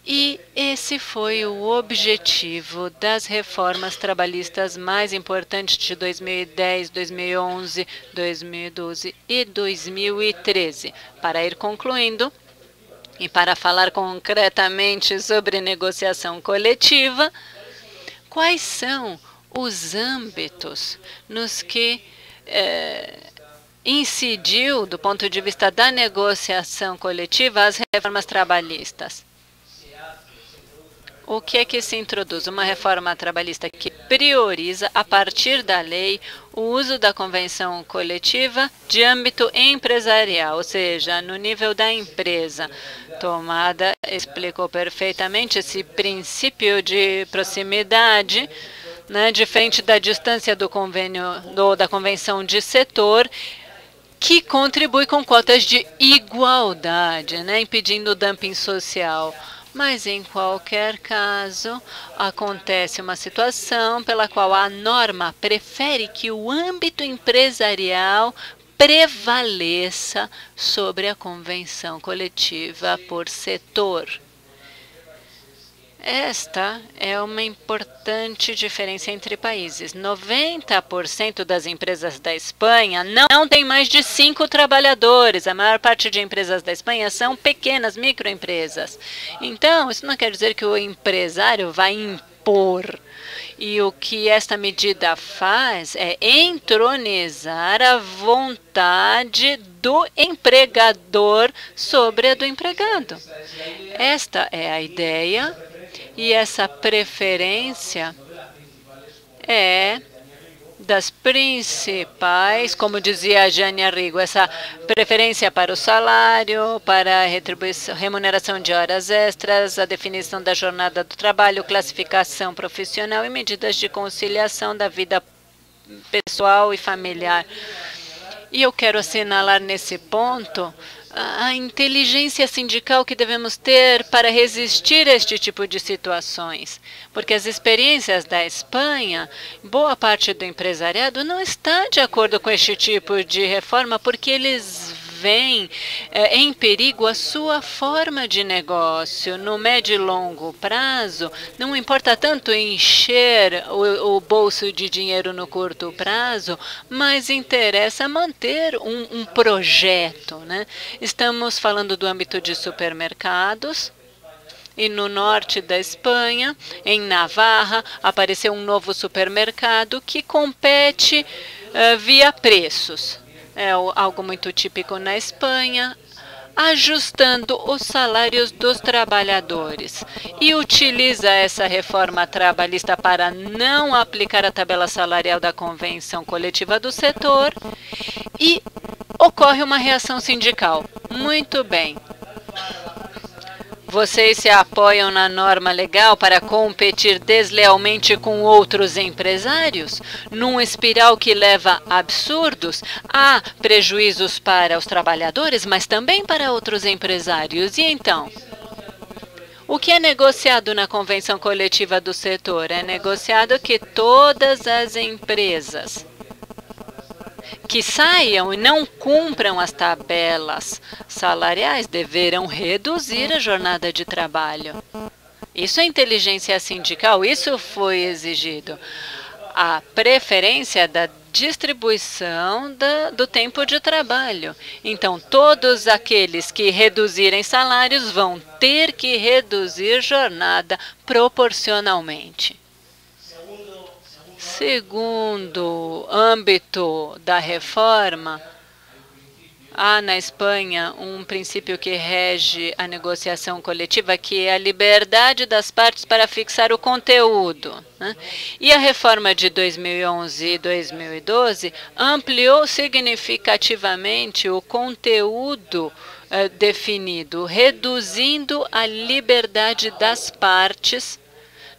E esse foi o objetivo das reformas trabalhistas mais importantes de dois mil e dez, dois mil e onze, dois mil e doze e dois mil e treze. Para ir concluindo, e para falar concretamente sobre negociação coletiva, quais são os âmbitos nos que eh, incidiu, do ponto de vista da negociação coletiva, as reformas trabalhistas? O que é que se introduz? Uma reforma trabalhista que prioriza, a partir da lei, o uso da convenção coletiva de âmbito empresarial, ou seja, no nível da empresa. Tomada explicou perfeitamente esse princípio de proximidade, né, diferente da distância do convênio ou da convenção de setor, que contribui com cotas de igualdade, né, impedindo o dumping social. Mas, em qualquer caso, acontece uma situação pela qual a norma prefere que o âmbito empresarial prevaleça sobre a convenção coletiva por setor. Esta é uma importante diferença entre países. noventa por cento das empresas da Espanha não tem mais de cinco trabalhadores. A maior parte de empresas da Espanha são pequenas microempresas. Então, isso não quer dizer que o empresário vai impor. E o que esta medida faz é entronizar a vontade do empregador sobre a do empregado. Esta é a ideia. E essa preferência é das principais, como dizia a Jane Arrigo, essa preferência para o salário, para a retribuição, remuneração de horas extras, a definição da jornada do trabalho, classificação profissional e medidas de conciliação da vida pessoal e familiar. E eu quero assinalar nesse ponto a inteligência sindical que devemos ter para resistir a este tipo de situações, porque as experiências da Espanha, boa parte do empresariado não está de acordo com este tipo de reforma, porque eles vem eh, em perigo a sua forma de negócio. No médio e longo prazo, não importa tanto encher o, o bolso de dinheiro no curto prazo, mas interessa manter um, um projeto, né? Estamos falando do âmbito de supermercados. E no norte da Espanha, em Navarra, apareceu um novo supermercado que compete uh, via preços. É algo muito típico na Espanha, ajustando os salários dos trabalhadores. E utiliza essa reforma trabalhista para não aplicar a tabela salarial da convenção coletiva do setor e ocorre uma reação sindical. Muito bem. Vocês se apoiam na norma legal para competir deslealmente com outros empresários, num espiral que leva a absurdos, a prejuízos para os trabalhadores, mas também para outros empresários. E então? O que é negociado na convenção coletiva do setor? É negociado que todas as empresas que saiam e não cumpram as tabelas salariais deverão reduzir a jornada de trabalho. Isso é inteligência sindical, isso foi exigido. A preferência da distribuição da, do tempo de trabalho. Então, todos aqueles que reduzirem salários vão ter que reduzir jornada proporcionalmente. Segundo âmbito da reforma, há na Espanha um princípio que rege a negociação coletiva, que é a liberdade das partes para fixar o conteúdo, né? E a reforma de dois mil e onze e dois mil e doze ampliou significativamente o conteúdo eh, definido, reduzindo a liberdade das partes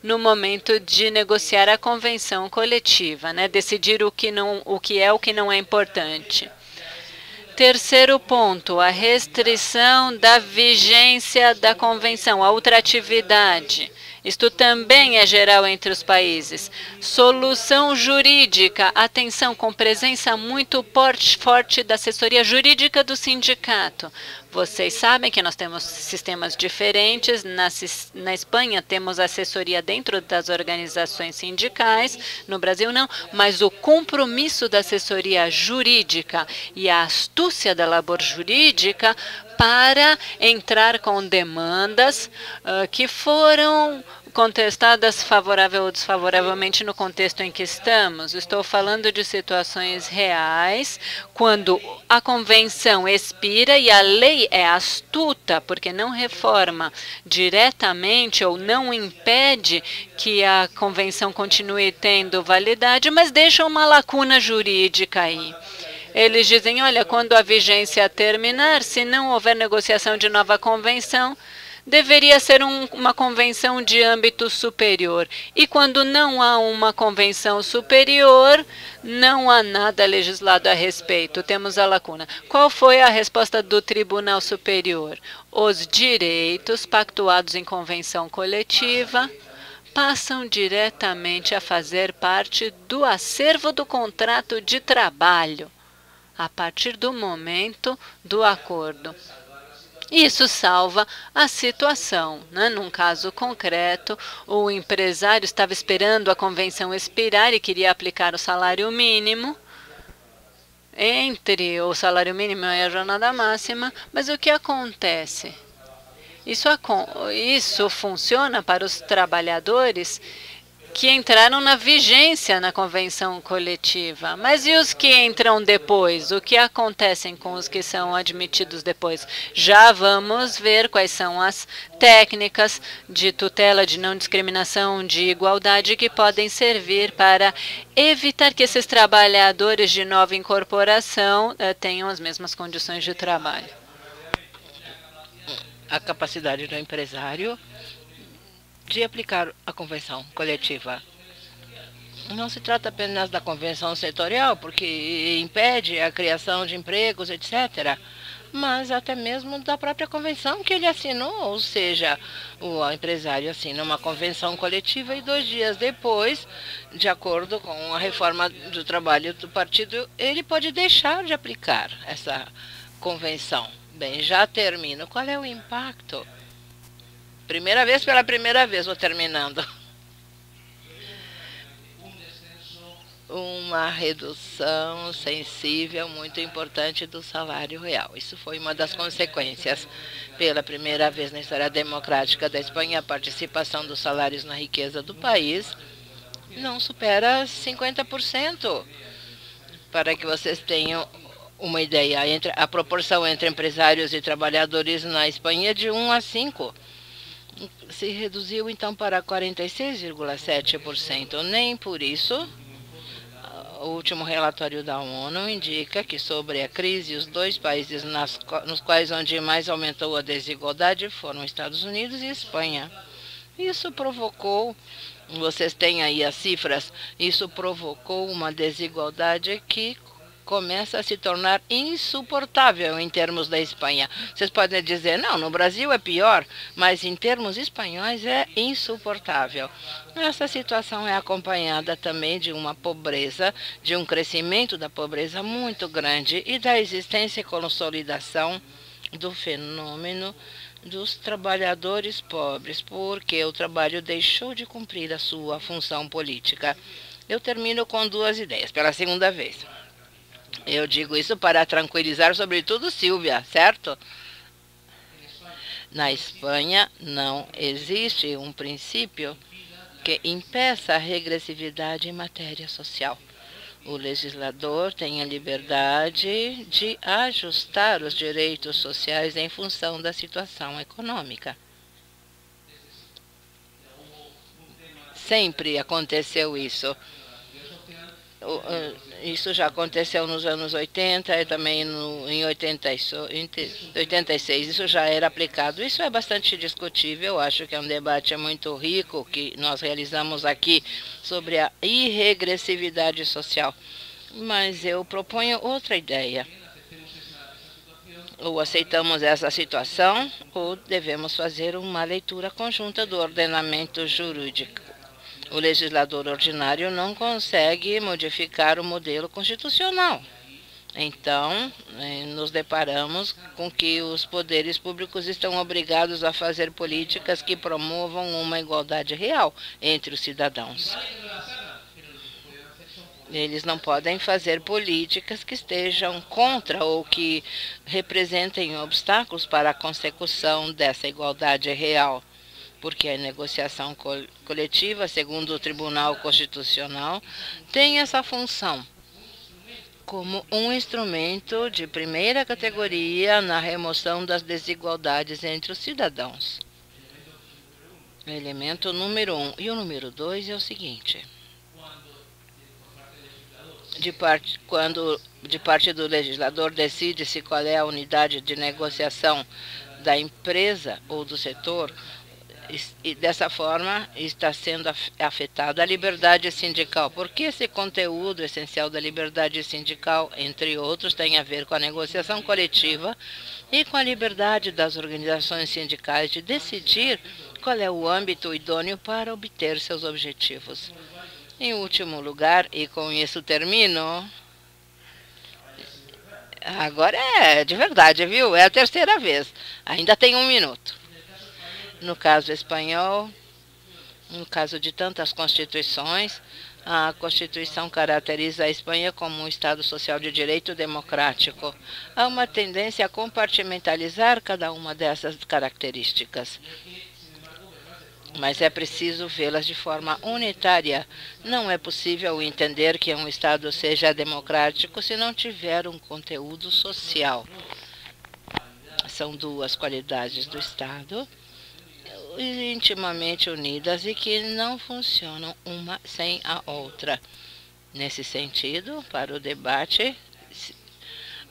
no momento de negociar a convenção coletiva, né? Decidir o que não, o que é, o que não é importante. Terceiro ponto, a restrição da vigência da convenção, a ultratividade. Isto também é geral entre os países. Solução jurídica, atenção, com presença muito forte da assessoria jurídica do sindicato. Vocês sabem que nós temos sistemas diferentes. Na, na Espanha temos assessoria dentro das organizações sindicais, no Brasil não, mas o compromisso da assessoria jurídica e a astúcia da labor jurídica para entrar com demandas uh, que foram contestadas favorável ou desfavoravelmente no contexto em que estamos. Estou falando de situações reais, quando a convenção expira e a lei é astuta, porque não reforma diretamente ou não impede que a convenção continue tendo validade, mas deixa uma lacuna jurídica aí. Eles dizem, olha, quando a vigência terminar, se não houver negociação de nova convenção, deveria ser um, uma convenção de âmbito superior. E quando não há uma convenção superior, não há nada legislado a respeito. Temos a lacuna. Qual foi a resposta do Tribunal Superior? Os direitos pactuados em convenção coletiva passam diretamente a fazer parte do acervo do contrato de trabalho, a partir do momento do acordo. Isso salva a situação, né? Num caso concreto, o empresário estava esperando a convenção expirar e queria aplicar o salário mínimo, entre o salário mínimo e a jornada máxima, mas o que acontece? Isso, isso funciona para os trabalhadores que entraram na vigência na convenção coletiva. Mas e os que entram depois? O que acontece com os que são admitidos depois? Já vamos ver quais são as técnicas de tutela, de não discriminação, de igualdade que podem servir para evitar que esses trabalhadores de nova incorporação eh, tenham as mesmas condições de trabalho. A capacidade do empresário de aplicar a convenção coletiva. Não se trata apenas da convenção setorial, porque impede a criação de empregos, etcétera, mas até mesmo da própria convenção que ele assinou, ou seja, o empresário assina uma convenção coletiva e dois dias depois, de acordo com a reforma do trabalho do partido, ele pode deixar de aplicar essa convenção. Bem, já termino. Qual é o impacto? Primeira vez pela primeira vez, vou terminando. Uma redução sensível, muito importante, do salário real. Isso foi uma das consequências. Pela primeira vez na história democrática da Espanha, a participação dos salários na riqueza do país não supera cinquenta por cento. Para que vocês tenham uma ideia, entre a proporção entre empresários e trabalhadores na Espanha é de um a cinco. Se reduziu, então, para quarenta e seis vírgula sete por cento. Nem por isso... O último relatório da ONU indica que, sobre a crise, os dois países nas, nos quais onde mais aumentou a desigualdade foram Estados Unidos e Espanha. Isso provocou, vocês têm aí as cifras, isso provocou uma desigualdade que começa a se tornar insuportável em termos da Espanha. Vocês podem dizer, não, no Brasil é pior, mas em termos espanhóis é insuportável. Essa situação é acompanhada também de uma pobreza, de um crescimento da pobreza muito grande e da existência e consolidação do fenômeno dos trabalhadores pobres, porque o trabalho deixou de cumprir a sua função política. Eu termino com duas ideias, pela segunda vez. Eu digo isso para tranquilizar, sobretudo, Silvia, certo? Na Espanha não existe um princípio que impeça a regressividade em matéria social. O legislador tem a liberdade de ajustar os direitos sociais em função da situação econômica. Sempre aconteceu isso. Isso já aconteceu nos anos oitenta e também no, em oitenta e seis, isso já era aplicado. Isso é bastante discutível, eu acho que é um debate muito rico que nós realizamos aqui sobre a irregressividade social. Mas eu proponho outra ideia. Ou aceitamos essa situação ou devemos fazer uma leitura conjunta do ordenamento jurídico. O legislador ordinário não consegue modificar o modelo constitucional. Então, nos deparamos com que os poderes públicos estão obrigados a fazer políticas que promovam uma igualdade real entre os cidadãos. Eles não podem fazer políticas que estejam contra ou que representem obstáculos para a consecução dessa igualdade real. Porque a negociação coletiva, segundo o Tribunal Constitucional, tem essa função como um instrumento de primeira categoria na remoção das desigualdades entre os cidadãos. Elemento número um. E o número dois é o seguinte. De parte, quando de parte do legislador decide-se qual é a unidade de negociação da empresa ou do setor, e dessa forma está sendo afetada a liberdade sindical, porque esse conteúdo essencial da liberdade sindical, entre outros, tem a ver com a negociação coletiva e com a liberdade das organizações sindicais de decidir qual é o âmbito idôneo para obter seus objetivos. Em último lugar, e com isso termino, agora é de verdade, viu? É a terceira vez, ainda tem um minuto. No caso espanhol, no caso de tantas constituições, a Constituição caracteriza a Espanha como um Estado social de direito democrático. Há uma tendência a compartimentalizar cada uma dessas características. Mas é preciso vê-las de forma unitária. Não é possível entender que um Estado seja democrático se não tiver um conteúdo social. São duas qualidades do Estado intimamente unidas e que não funcionam uma sem a outra. Nesse sentido, para o debate,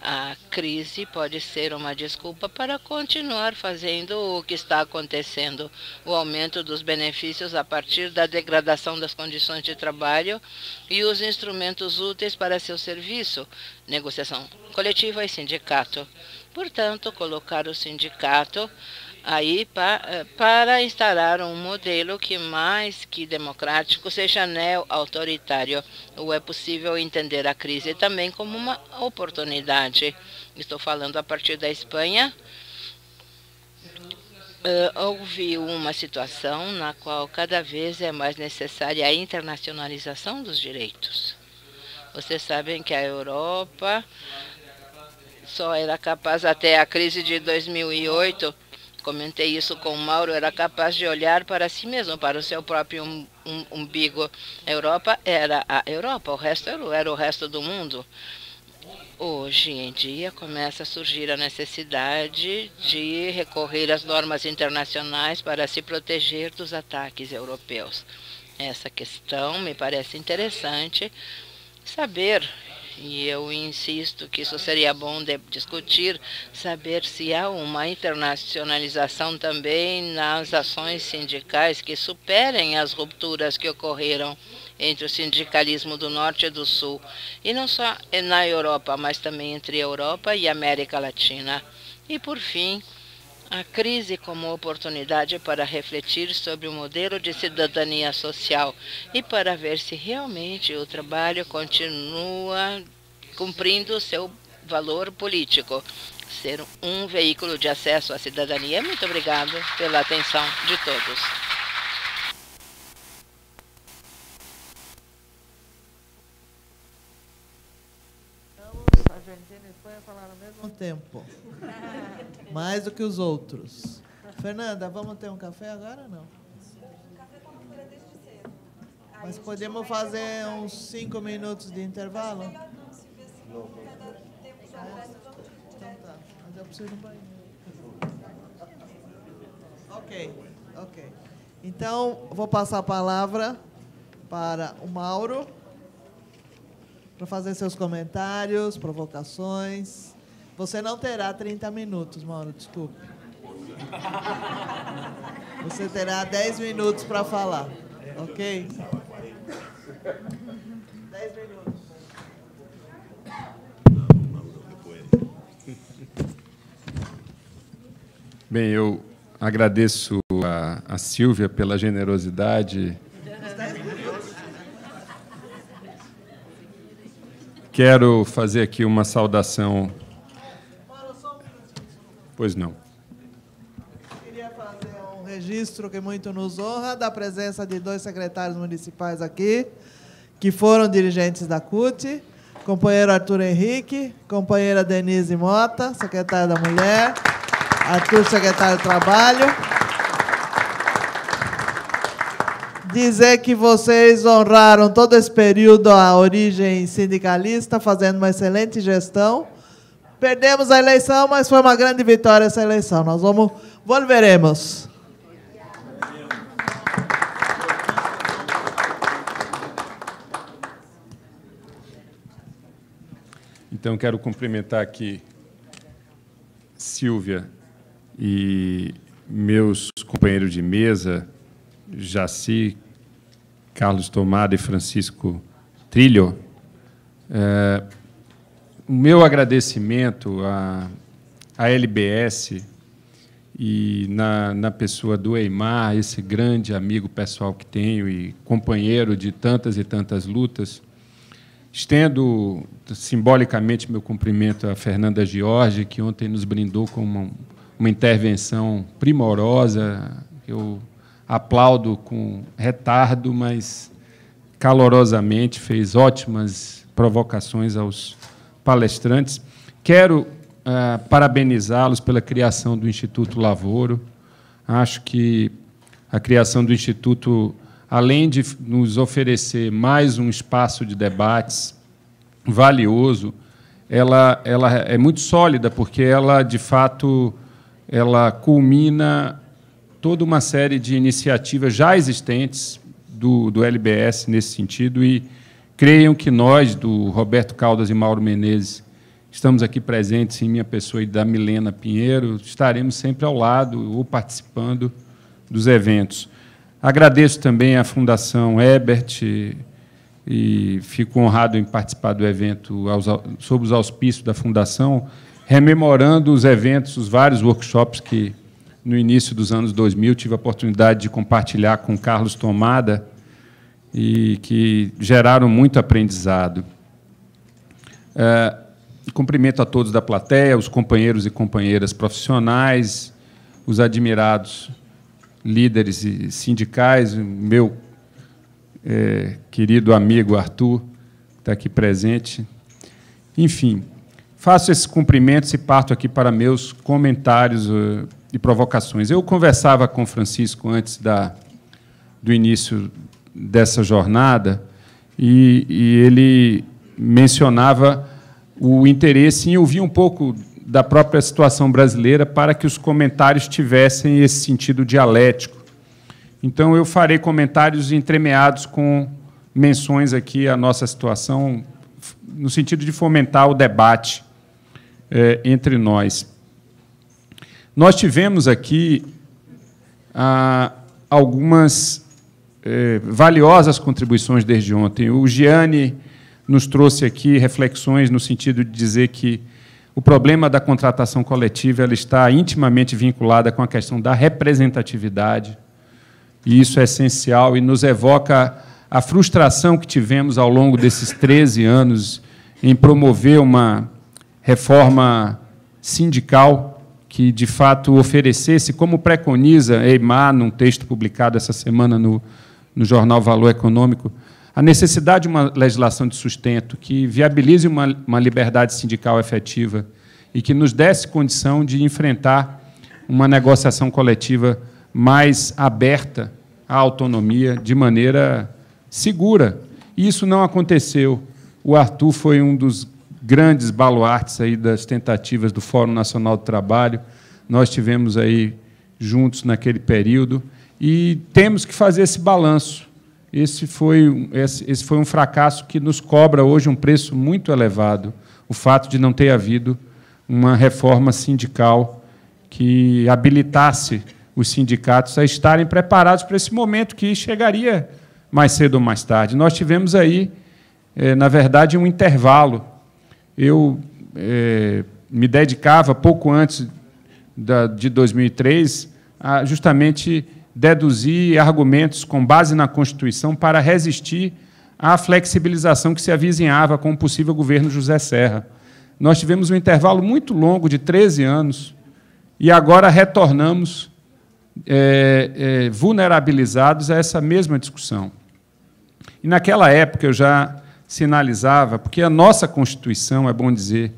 a crise pode ser uma desculpa para continuar fazendo o que está acontecendo. O aumento dos benefícios a partir da degradação das condições de trabalho e os instrumentos úteis para seu serviço, negociação coletiva e sindicato. Portanto, colocar o sindicato aí pa, para instalar um modelo que mais que democrático seja neo-autoritário. Ou é possível entender a crise também como uma oportunidade estou falando a partir da Espanha, uh, houve uma situação na qual cada vez é mais necessária a internacionalização dos direitos. Vocês sabem que a Europa só era capaz, até a crise de dois mil e oito, comentei isso com o Mauro, era capaz de olhar para si mesmo, para o seu próprio um, um, umbigo. A Europa era a Europa, o resto era, era o resto do mundo. Hoje em dia começa a surgir a necessidade de recorrer às normas internacionais para se proteger dos ataques europeus. Essa questão me parece interessante saber, e eu insisto que isso seria bom de discutir, saber se há uma internacionalização também nas ações sindicais que superem as rupturas que ocorreram entre o sindicalismo do Norte e do Sul, e não só na Europa, mas também entre a Europa e a América Latina. E, por fim, a crise como oportunidade para refletir sobre o modelo de cidadania social e para ver se realmente o trabalho continua cumprindo seu valor político. Ser um veículo de acesso à cidadania. Muito obrigado pela atenção de todos. Tempo. Mais do que os outros. Fernanda, vamos ter um café agora ou não? Café com cultura desde cedo. Mas podemos fazer uns cinco minutos de intervalo? Não, tá. Mas eu preciso de um banheiro. Ok, ok. Então, vou passar a palavra para o Mauro, para fazer seus comentários, provocações. Você não terá trinta minutos, Mauro, desculpe. Você terá dez minutos para falar, ok? dez minutos. Bem, eu agradeço a, a Silvia pela generosidade. Quero fazer aqui uma saudação. Pois não. Queria fazer um registro que muito nos honra da presença de dois secretários municipais aqui, que foram dirigentes da C U T, companheiro Arthur Henrique, companheira Denise Mota, secretária da Mulher, Arthur, secretário do Trabalho. Dizer que vocês honraram todo esse período a origem sindicalista, fazendo uma excelente gestão. Perdemos a eleição, mas foi uma grande vitória essa eleição. Nós vamos, volveremos. Então, quero cumprimentar aqui Silvia e meus companheiros de mesa, Jaci, Carlos Tomada e Francisco Trilho. É, O meu agradecimento à, à L B S e, na, na pessoa do Eymar, esse grande amigo pessoal que tenho e companheiro de tantas e tantas lutas. Estendo, simbolicamente, meu cumprimento à Fernanda Giorgi, que ontem nos brindou com uma, uma intervenção primorosa. Eu aplaudo com retardo, mas calorosamente, fez ótimas provocações aos palestrantes. Quero ah, parabenizá-los pela criação do Instituto Lavoro. Acho que a criação do Instituto, além de nos oferecer mais um espaço de debates valioso, ela, ela é muito sólida, porque ela, de fato, ela culmina toda uma série de iniciativas já existentes do, do L B S nesse sentido. E creiam que nós, do Roberto Caldas e Mauro Menezes, estamos aqui presentes, em minha pessoa e da Milena Pinheiro, estaremos sempre ao lado ou participando dos eventos. Agradeço também à Fundação Ebert e fico honrado em participar do evento aos, sob os auspícios da Fundação, rememorando os eventos, os vários workshops que, no início dos anos dois mil, tive a oportunidade de compartilhar com Carlos Tomada, e que geraram muito aprendizado. Cumprimento a todos da plateia, os companheiros e companheiras profissionais, os admirados líderes e sindicais, meu é, querido amigo Arthur, que está aqui presente. Enfim, faço esses cumprimentos e parto aqui para meus comentários uh, e provocações. Eu conversava com o Francisco antes da, do início dessa jornada e, e ele mencionava o interesse em ouvir um pouco da própria situação brasileira para que os comentários tivessem esse sentido dialético. Então, eu farei comentários entremeados com menções aqui à nossa situação, no sentido de fomentar o debate é, entre nós. Nós tivemos aqui ah, algumas eh, valiosas contribuições desde ontem. O Gianni nos trouxe aqui reflexões no sentido de dizer que o problema da contratação coletiva ela está intimamente vinculada com a questão da representatividade, e isso é essencial e nos evoca a frustração que tivemos ao longo desses treze anos em promover uma reforma sindical que, de fato, oferecesse, como preconiza Eymar, num texto publicado essa semana no, no jornal Valor Econômico, a necessidade de uma legislação de sustento que viabilize uma, uma liberdade sindical efetiva e que nos desse condição de enfrentar uma negociação coletiva mais aberta à autonomia, de maneira segura. E isso não aconteceu. O Arthur foi um dos grandes baluartes aí das tentativas do Fórum Nacional do Trabalho. Nós tivemos aí juntos naquele período e temos que fazer esse balanço. Esse foi, esse foi um fracasso que nos cobra hoje um preço muito elevado, o fato de não ter havido uma reforma sindical que habilitasse os sindicatos a estarem preparados para esse momento que chegaria mais cedo ou mais tarde. Nós tivemos aí, na verdade, um intervalo. Eu me dedicava, pouco antes de dois mil e três, a justamente deduzir argumentos com base na Constituição para resistir à flexibilização que se avizinhava com o possível governo José Serra. Nós tivemos um intervalo muito longo, de treze anos, e agora retornamos é, é, vulnerabilizados a essa mesma discussão. E, naquela época, eu já sinalizava, porque a nossa Constituição, é bom dizer,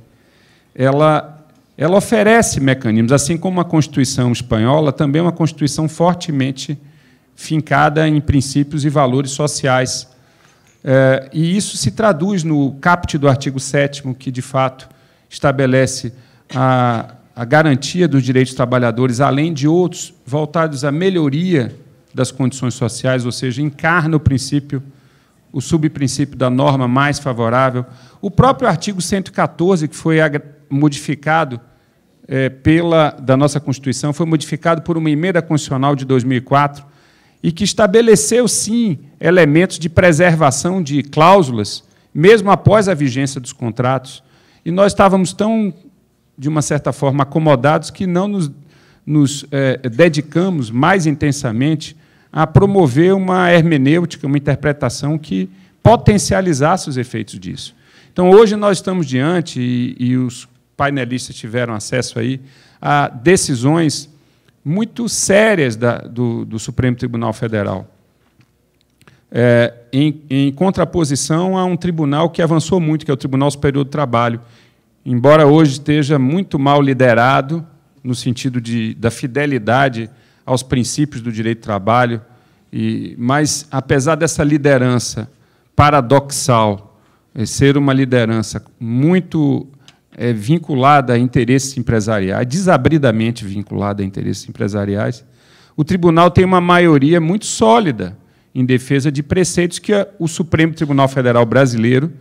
ela... ela oferece mecanismos, assim como a Constituição espanhola, também uma Constituição fortemente fincada em princípios e valores sociais. E isso se traduz no caput do artigo sétimo, que, de fato, estabelece a, a garantia dos direitos dos trabalhadores, além de outros voltados à melhoria das condições sociais, ou seja, encarna o princípio, o subprincípio da norma mais favorável. O próprio artigo cento e quatorze, que foi a modificado é, pela da nossa Constituição, foi modificado por uma emenda constitucional de dois mil e quatro e que estabeleceu, sim, elementos de preservação de cláusulas, mesmo após a vigência dos contratos. E nós estávamos tão, de uma certa forma, acomodados que não nos, nos é, dedicamos mais intensamente a promover uma hermenêutica, uma interpretação que potencializasse os efeitos disso. Então, hoje nós estamos diante, e, e os painelistas tiveram acesso aí a decisões muito sérias da, do, do Supremo Tribunal Federal, é, em, em contraposição a um tribunal que avançou muito, que é o Tribunal Superior do Trabalho, embora hoje esteja muito mal liderado, no sentido de, da fidelidade aos princípios do direito do trabalho, e, mas, apesar dessa liderança paradoxal, é ser uma liderança muito... É vinculada a interesses empresariais, desabridamente vinculada a interesses empresariais, o tribunal tem uma maioria muito sólida em defesa de preceitos que o Supremo Tribunal Federal brasileiro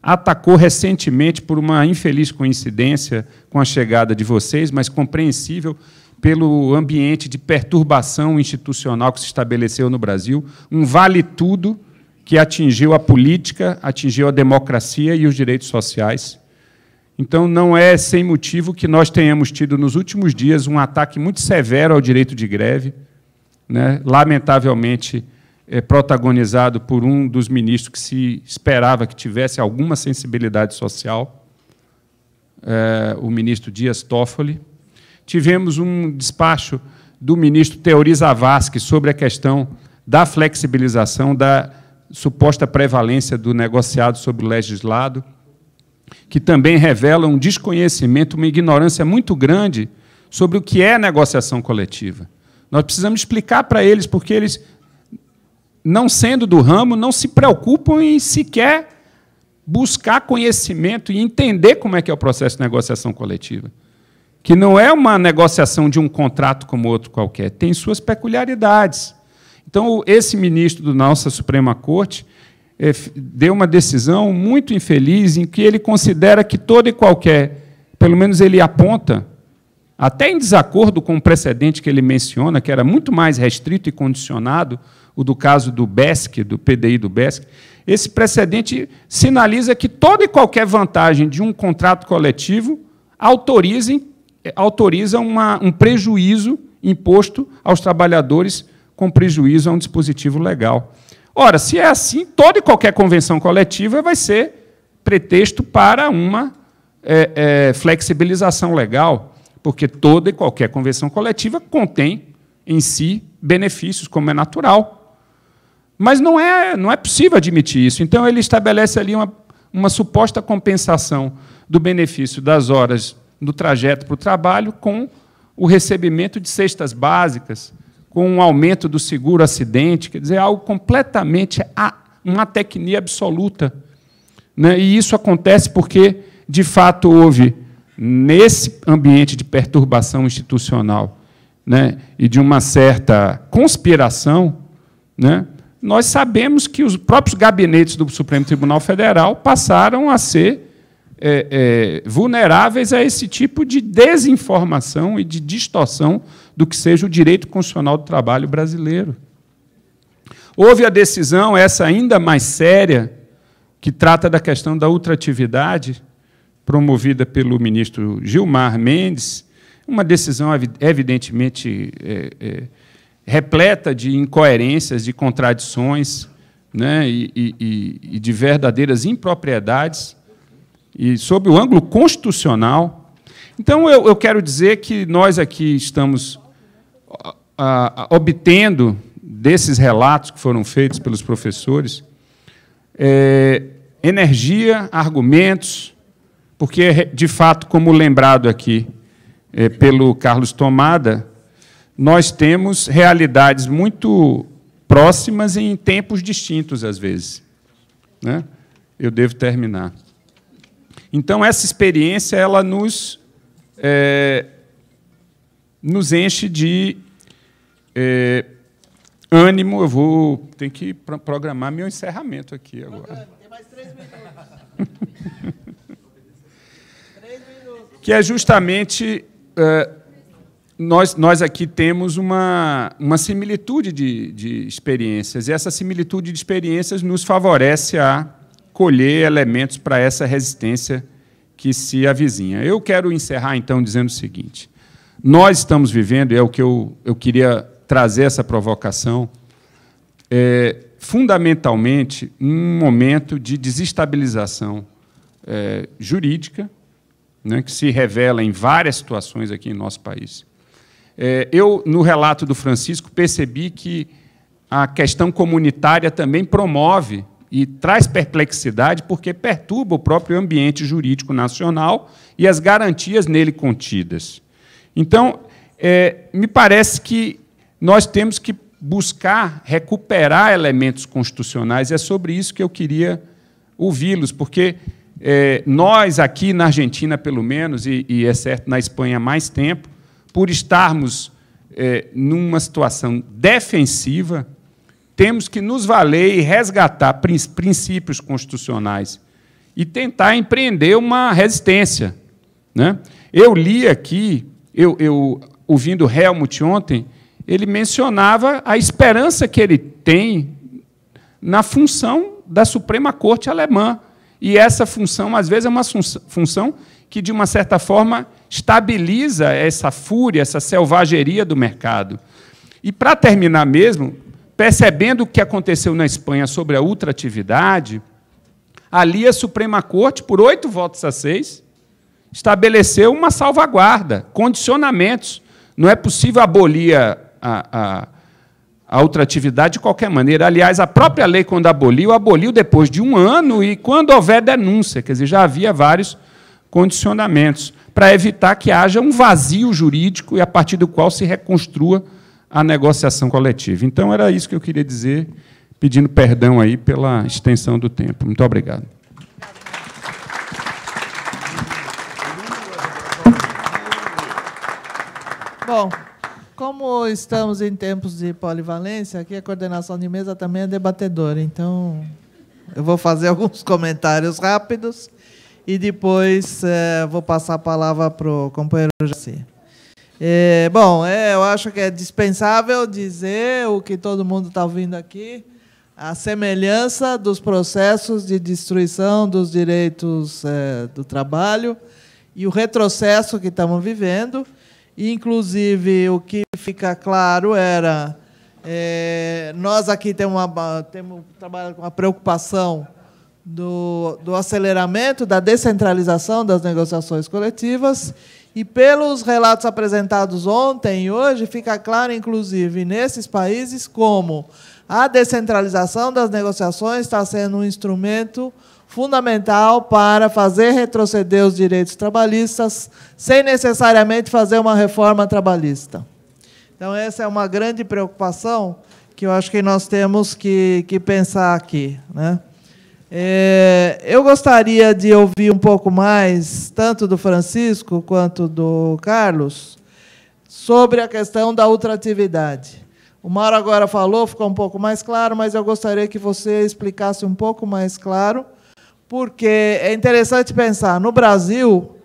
atacou recentemente por uma infeliz coincidência com a chegada de vocês, mas compreensível pelo ambiente de perturbação institucional que se estabeleceu no Brasil, um vale-tudo que atingiu a política, atingiu a democracia e os direitos sociais. Então, não é sem motivo que nós tenhamos tido, nos últimos dias, um ataque muito severo ao direito de greve, né? Lamentavelmente é, protagonizado por um dos ministros que se esperava que tivesse alguma sensibilidade social, eh, o ministro Dias Toffoli. Tivemos um despacho do ministro Theori Zavascki sobre a questão da flexibilização da suposta prevalência do negociado sobre o legislado, que também revela um desconhecimento, uma ignorância muito grande sobre o que é negociação coletiva. Nós precisamos explicar para eles, porque eles, não sendo do ramo, não se preocupam em sequer buscar conhecimento e entender como é que é o processo de negociação coletiva, que não é uma negociação de um contrato como outro qualquer, tem suas peculiaridades. Então, esse ministro da nossa Suprema Corte deu uma decisão muito infeliz em que ele considera que todo e qualquer, pelo menos ele aponta, até em desacordo com o precedente que ele menciona, que era muito mais restrito e condicionado, o do caso do B E S C, do P D I do B E S C, esse precedente sinaliza que toda e qualquer vantagem de um contrato coletivo autoriza, autoriza uma, um prejuízo imposto aos trabalhadores com prejuízo a um dispositivo legal. Ora, se é assim, toda e qualquer convenção coletiva vai ser pretexto para uma é, é, flexibilização legal, porque toda e qualquer convenção coletiva contém em si benefícios, como é natural. Mas não é, não é possível admitir isso. Então, ele estabelece ali uma, uma suposta compensação do benefício das horas do trajeto para o trabalho com o recebimento de cestas básicas, com um aumento do seguro-acidente, quer dizer, algo completamente, uma atecnia absoluta. Né? E isso acontece porque, de fato, houve, nesse ambiente de perturbação institucional, né, e de uma certa conspiração, né, nós sabemos que os próprios gabinetes do Supremo Tribunal Federal passaram a ser é, é, vulneráveis a esse tipo de desinformação e de distorção do que seja o direito constitucional do trabalho brasileiro. Houve a decisão, essa ainda mais séria, que trata da questão da ultratividade, promovida pelo ministro Gilmar Mendes, uma decisão evidentemente é, é, repleta de incoerências, de contradições, né, e, e, e de verdadeiras impropriedades, e sob o ângulo constitucional. Então, eu, eu quero dizer que nós aqui estamos a, a, obtendo desses relatos que foram feitos pelos professores é, energia, argumentos, porque, de fato, como lembrado aqui é, pelo Carlos Tomada, nós temos realidades muito próximas em tempos distintos, às vezes. Né? Eu devo terminar. Então, essa experiência ela nos, é, nos enche de é, ânimo. Eu vou ter que programar meu encerramento aqui agora. Tem mais três minutos. três minutos. Que é justamente... É, nós, nós aqui temos uma, uma similitude de, de experiências, e essa similitude de experiências nos favorece a colher elementos para essa resistência que se avizinha. Eu quero encerrar, então, dizendo o seguinte. Nós estamos vivendo, e é o que eu, eu queria trazer essa provocação, é, fundamentalmente um momento de desestabilização é, jurídica, né, que se revela em várias situações aqui em nosso país. É, eu, no relato do Francisco, percebi que a questão comunitária também promove e traz perplexidade, porque perturba o próprio ambiente jurídico nacional e as garantias nele contidas. Então, é, me parece que nós temos que buscar recuperar elementos constitucionais, e é sobre isso que eu queria ouvi-los, porque é, nós, aqui na Argentina, pelo menos, e, e é certo na Espanha há mais tempo, por estarmos é, numa situação defensiva, temos que nos valer e resgatar princípios constitucionais e tentar empreender uma resistência. Né? Eu li aqui, eu, eu, ouvindo Helmut ontem, ele mencionava a esperança que ele tem na função da Suprema Corte alemã. E essa função, às vezes, é uma função que, de uma certa forma, estabiliza essa fúria, essa selvageria do mercado. E, para terminar mesmo... Percebendo o que aconteceu na Espanha sobre a ultratividade, ali a Suprema Corte, por oito votos a seis, estabeleceu uma salvaguarda, condicionamentos. Não é possível abolir a, a, a outra atividade de qualquer maneira. Aliás, a própria lei, quando aboliu, aboliu depois de um ano e quando houver denúncia. Quer dizer, já havia vários condicionamentos para evitar que haja um vazio jurídico e a partir do qual se reconstrua a negociação coletiva. Então, era isso que eu queria dizer, pedindo perdão aí pela extensão do tempo. Muito obrigado. Bom, como estamos em tempos de polivalência, aqui a coordenação de mesa também é debatedora, então eu vou fazer alguns comentários rápidos e depois é, vou passar a palavra para o companheiro Jaci. É, bom, é, eu acho que é dispensável dizer o que todo mundo está ouvindo aqui, a semelhança dos processos de destruição dos direitos é, do trabalho e o retrocesso que estamos vivendo. Inclusive, o que fica claro era... É, nós aqui temos, uma, temos trabalhado com a preocupação do, do aceleramento, da descentralização das negociações coletivas, e, pelos relatos apresentados ontem e hoje, fica claro, inclusive, nesses países, como a descentralização das negociações está sendo um instrumento fundamental para fazer retroceder os direitos trabalhistas sem necessariamente fazer uma reforma trabalhista. Então, essa é uma grande preocupação que eu acho que nós temos que, que pensar aqui, né? É, eu gostaria de ouvir um pouco mais, tanto do Francisco quanto do Carlos, sobre a questão da ultratividade. O Mauro agora falou, ficou um pouco mais claro, mas eu gostaria que você explicasse um pouco mais claro, porque é interessante pensar, no Brasil,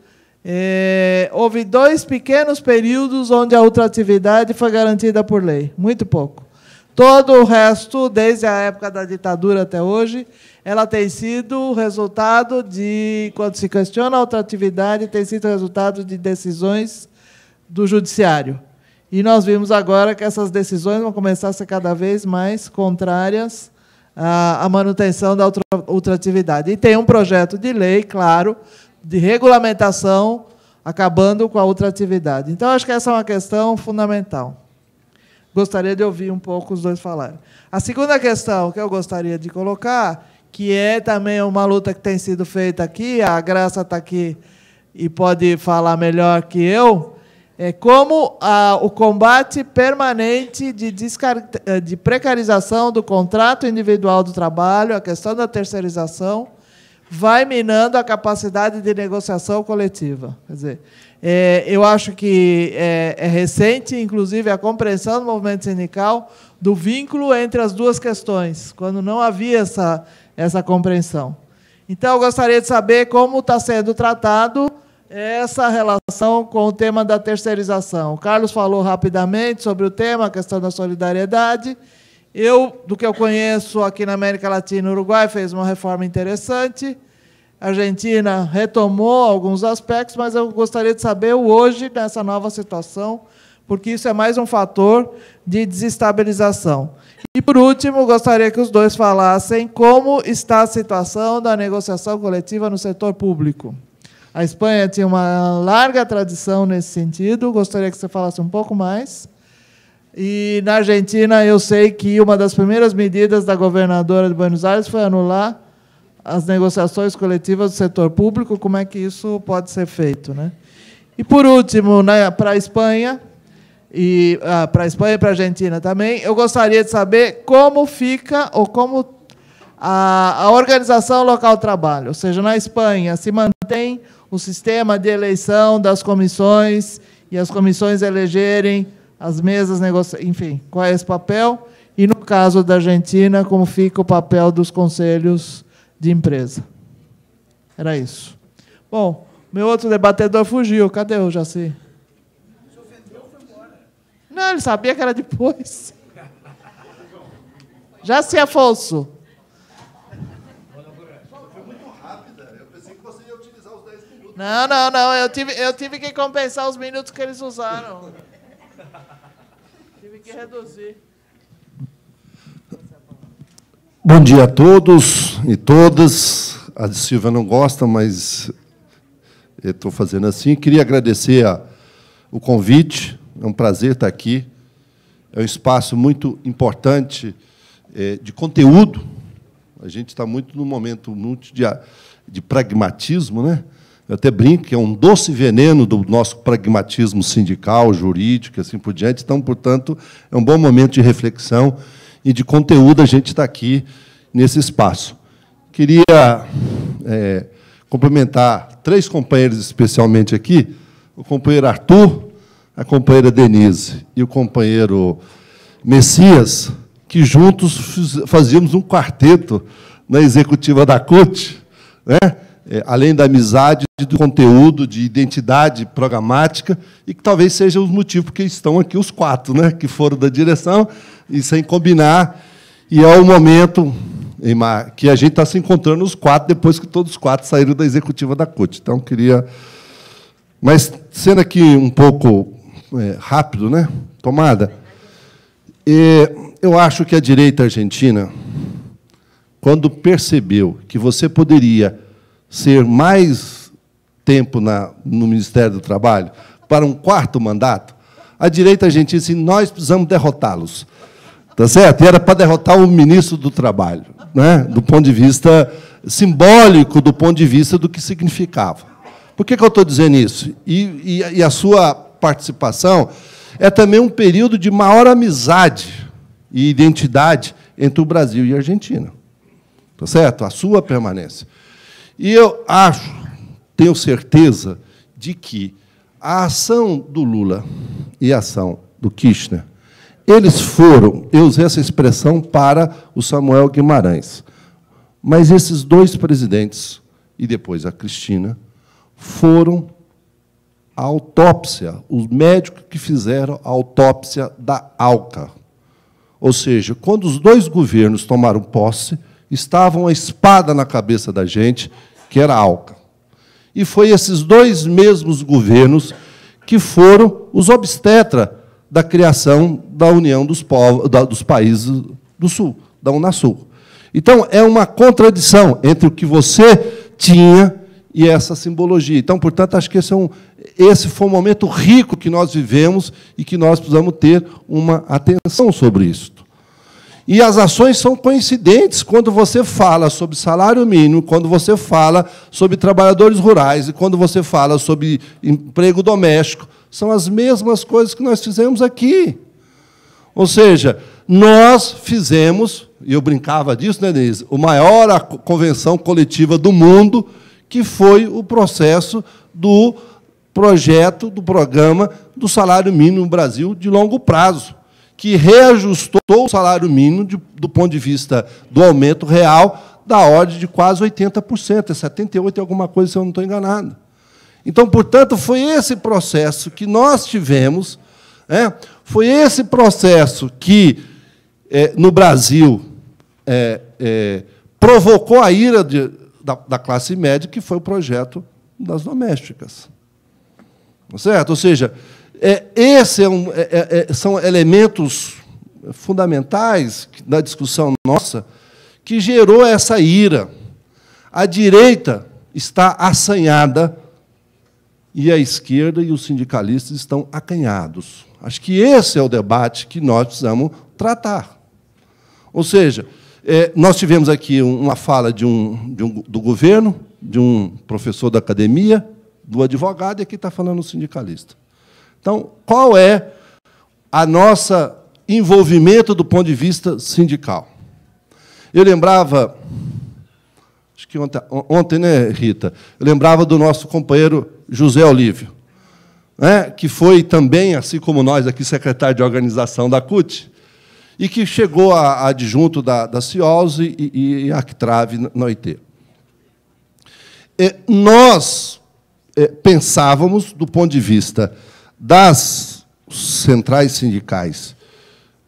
é, houve dois pequenos períodos onde a ultratividade foi garantida por lei, muito pouco. Todo o resto, desde a época da ditadura até hoje, ela tem sido resultado de, quando se questiona a ultratividade, tem sido resultado de decisões do judiciário. E nós vimos agora que essas decisões vão começar a ser cada vez mais contrárias a manutenção da ultratividade. E tem um projeto de lei, claro, de regulamentação, acabando com a ultratividade. Então, acho que essa é uma questão fundamental. Gostaria de ouvir um pouco os dois falarem. A segunda questão que eu gostaria de colocar, que é também uma luta que tem sido feita aqui, a Graça está aqui e pode falar melhor que eu, é como a, o combate permanente de, de precarização do contrato individual do trabalho, a questão da terceirização, vai minando a capacidade de negociação coletiva. Quer dizer, é, eu acho que é, é recente, inclusive, a compreensão do movimento sindical do vínculo entre as duas questões, quando não havia essa, essa compreensão. Então, eu gostaria de saber como está sendo tratado essa relação com o tema da terceirização. O Carlos falou rapidamente sobre o tema, a questão da solidariedade. Eu, do que eu conheço aqui na América Latina, o Uruguai fez uma reforma interessante, a Argentina retomou alguns aspectos, mas eu gostaria de saber hoje, nessa nova situação, porque isso é mais um fator de desestabilização. E, por último, gostaria que os dois falassem como está a situação da negociação coletiva no setor público. A Espanha tinha uma larga tradição nesse sentido, gostaria que você falasse um pouco mais. E, na Argentina, eu sei que uma das primeiras medidas da governadora de Buenos Aires foi anular as negociações coletivas do setor público, como é que isso pode ser feito, né? E, por último, né, para a Espanha, e ah, para a Espanha e para a Argentina também, eu gostaria de saber como fica ou como a, a organização local do trabalho. Ou seja, na Espanha se mantém o sistema de eleição das comissões e as comissões elegerem as mesas, negocia... enfim, qual é esse papel? E, no caso da Argentina, como fica o papel dos conselhos de empresa? Era isso. Bom, meu outro debatedor fugiu. Cadê o Jaci? Se ofendeu, foi embora. Não, ele sabia que era depois. Jaci Afonso. Foi muito rápida. Eu pensei que você ia utilizar os dez minutos. Não, não, não. Eu tive, eu tive que compensar os minutos que eles usaram. Tive que reduzir. Bom dia a todos e todas. A Silvia não gosta, mas estou fazendo assim. Queria agradecer a, o convite, é um prazer estar aqui. É um espaço muito importante é, de conteúdo. A gente está muito num momento muito de, de pragmatismo, né? Eu até brinco que é um doce veneno do nosso pragmatismo sindical, jurídico, assim por diante. Então, portanto, é um bom momento de reflexão e de conteúdo a gente está aqui nesse espaço. Queria é, cumprimentar três companheiros especialmente aqui, o companheiro Arthur, a companheira Denise e o companheiro Messias, que juntos fazíamos um quarteto na executiva da C U T, né? É, além da amizade, do conteúdo, de identidade programática, e que talvez seja o motivo que estão aqui os quatro, né, que foram da direção, e sem combinar. E é o momento em que a gente está se encontrando os quatro, depois que todos os quatro saíram da executiva da C U T. Então, queria... Mas, sendo aqui um pouco é, rápido, né, tomada, é, eu acho que a direita argentina, quando percebeu que você poderia... ser mais tempo na, no Ministério do Trabalho, para um quarto mandato, a direita argentina disse, nós precisamos derrotá-los. Tá certo? E era para derrotar o ministro do Trabalho, né? Do ponto de vista simbólico, do ponto de vista do que significava. Por que, que eu estou dizendo isso? E, e, e a sua participação é também um período de maior amizade e identidade entre o Brasil e a Argentina. Tá certo? A sua permanência. E eu acho, tenho certeza, de que a ação do Lula e a ação do Kirchner, eles foram, eu usei essa expressão para o Samuel Guimarães, mas esses dois presidentes, e depois a Cristina, foram à autópsia, os médicos que fizeram a autópsia da ALCA. Ou seja, quando os dois governos tomaram posse, estava uma espada na cabeça da gente, que era a ALCA. E foi esses dois mesmos governos que foram os obstetras da criação da União dos, Povos, da, dos Países do Sul, da UNASUL. Então, é uma contradição entre o que você tinha e essa simbologia. Então, portanto, acho que esse, é um, esse foi um momento rico que nós vivemos e que nós precisamos ter uma atenção sobre isso. E as ações são coincidentes quando você fala sobre salário mínimo, quando você fala sobre trabalhadores rurais e quando você fala sobre emprego doméstico. São as mesmas coisas que nós fizemos aqui. Ou seja, nós fizemos, e eu brincava disso, né, Denise, a maior convenção coletiva do mundo, que foi o processo do projeto, do programa do salário mínimo no Brasil de longo prazo, que reajustou o salário mínimo de, do ponto de vista do aumento real da ordem de quase oitenta por cento, é setenta e oito por cento alguma coisa, se eu não estou enganado. Então, portanto, foi esse processo que nós tivemos, né? Foi esse processo que, é, no Brasil, é, é, provocou a ira de, da, da classe média, que foi o projeto das domésticas. Certo? Ou seja... É, esses é um, é, é, são elementos fundamentais da discussão nossa que gerou essa ira. A direita está assanhada e a esquerda e os sindicalistas estão acanhados. Acho que esse é o debate que nós precisamos tratar. Ou seja, é, nós tivemos aqui uma fala de um, de um, do governo, de um professor da academia, do advogado, e aqui está falando o sindicalista. Então, qual é a nossa envolvimento do ponto de vista sindical? Eu lembrava, acho que ontem, ontem, né, Rita? Eu lembrava do nosso companheiro José Olívio, né, que foi também, assim como nós aqui, secretário de organização da C U T, e que chegou a, a adjunto da, da CIOSE e, e a Actrave na O I T. E nós é, pensávamos, do ponto de vista das centrais sindicais,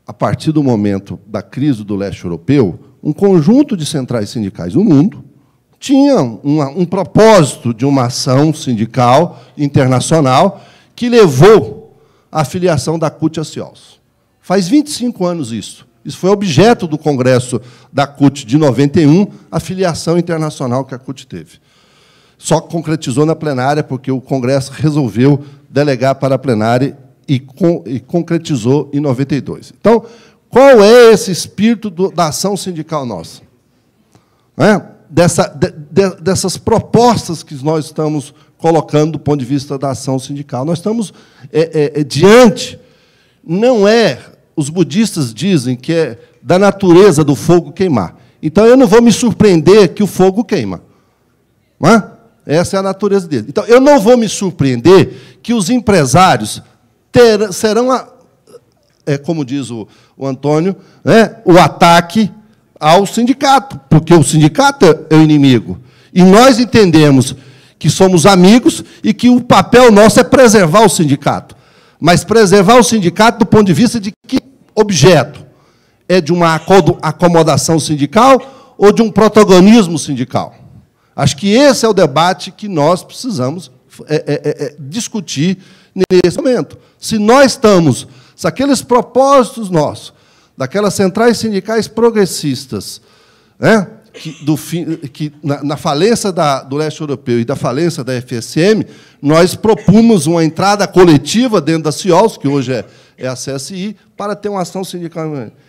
a partir do momento da crise do leste europeu, um conjunto de centrais sindicais no mundo tinha uma, um propósito de uma ação sindical internacional que levou à filiação da C U T à CIOSE. Faz vinte e cinco anos isso. Isso foi objeto do Congresso da C U T de noventa e um, a filiação internacional que a C U T teve. só concretizou na plenária, porque o Congresso resolveu delegar para a plenária e, con e concretizou em noventa e dois. Então, qual é esse espírito do, da ação sindical nossa? É? Dessa, de, de, dessas propostas que nós estamos colocando do ponto de vista da ação sindical. Nós estamos é, é, é, diante... Não é... Os budistas dizem que é da natureza do fogo queimar. Então, eu não vou me surpreender que o fogo queima. Não é? Essa é a natureza dele. Então, eu não vou me surpreender que os empresários ter, serão, a, é, como diz o, o Antônio, né, o ataque ao sindicato, porque o sindicato é o inimigo. E nós entendemos que somos amigos e que o papel nosso é preservar o sindicato. Mas preservar o sindicato do ponto de vista de que objeto? É de uma acomodação sindical ou de um protagonismo sindical? Acho que esse é o debate que nós precisamos é, é, é, discutir nesse momento. Se nós estamos, se aqueles propósitos nossos, daquelas centrais sindicais progressistas, né, que, do, que na, na falência da, do leste europeu e da falência da F S M, nós propomos uma entrada coletiva dentro da C I O S, que hoje é, é a C S I, para ter uma ação sindical.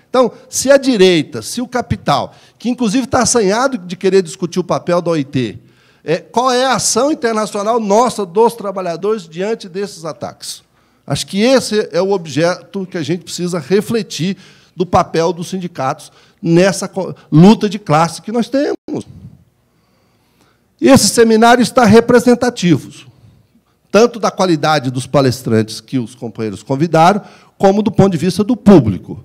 Então, se a direita, se o capital, que inclusive está assanhado de querer discutir o papel da O I T, é, qual é a ação internacional nossa dos trabalhadores diante desses ataques? Acho que esse é o objeto que a gente precisa refletir do papel dos sindicatos nessa luta de classe que nós temos. E esse seminário está representativo, tanto da qualidade dos palestrantes que os companheiros convidaram, como do ponto de vista do público.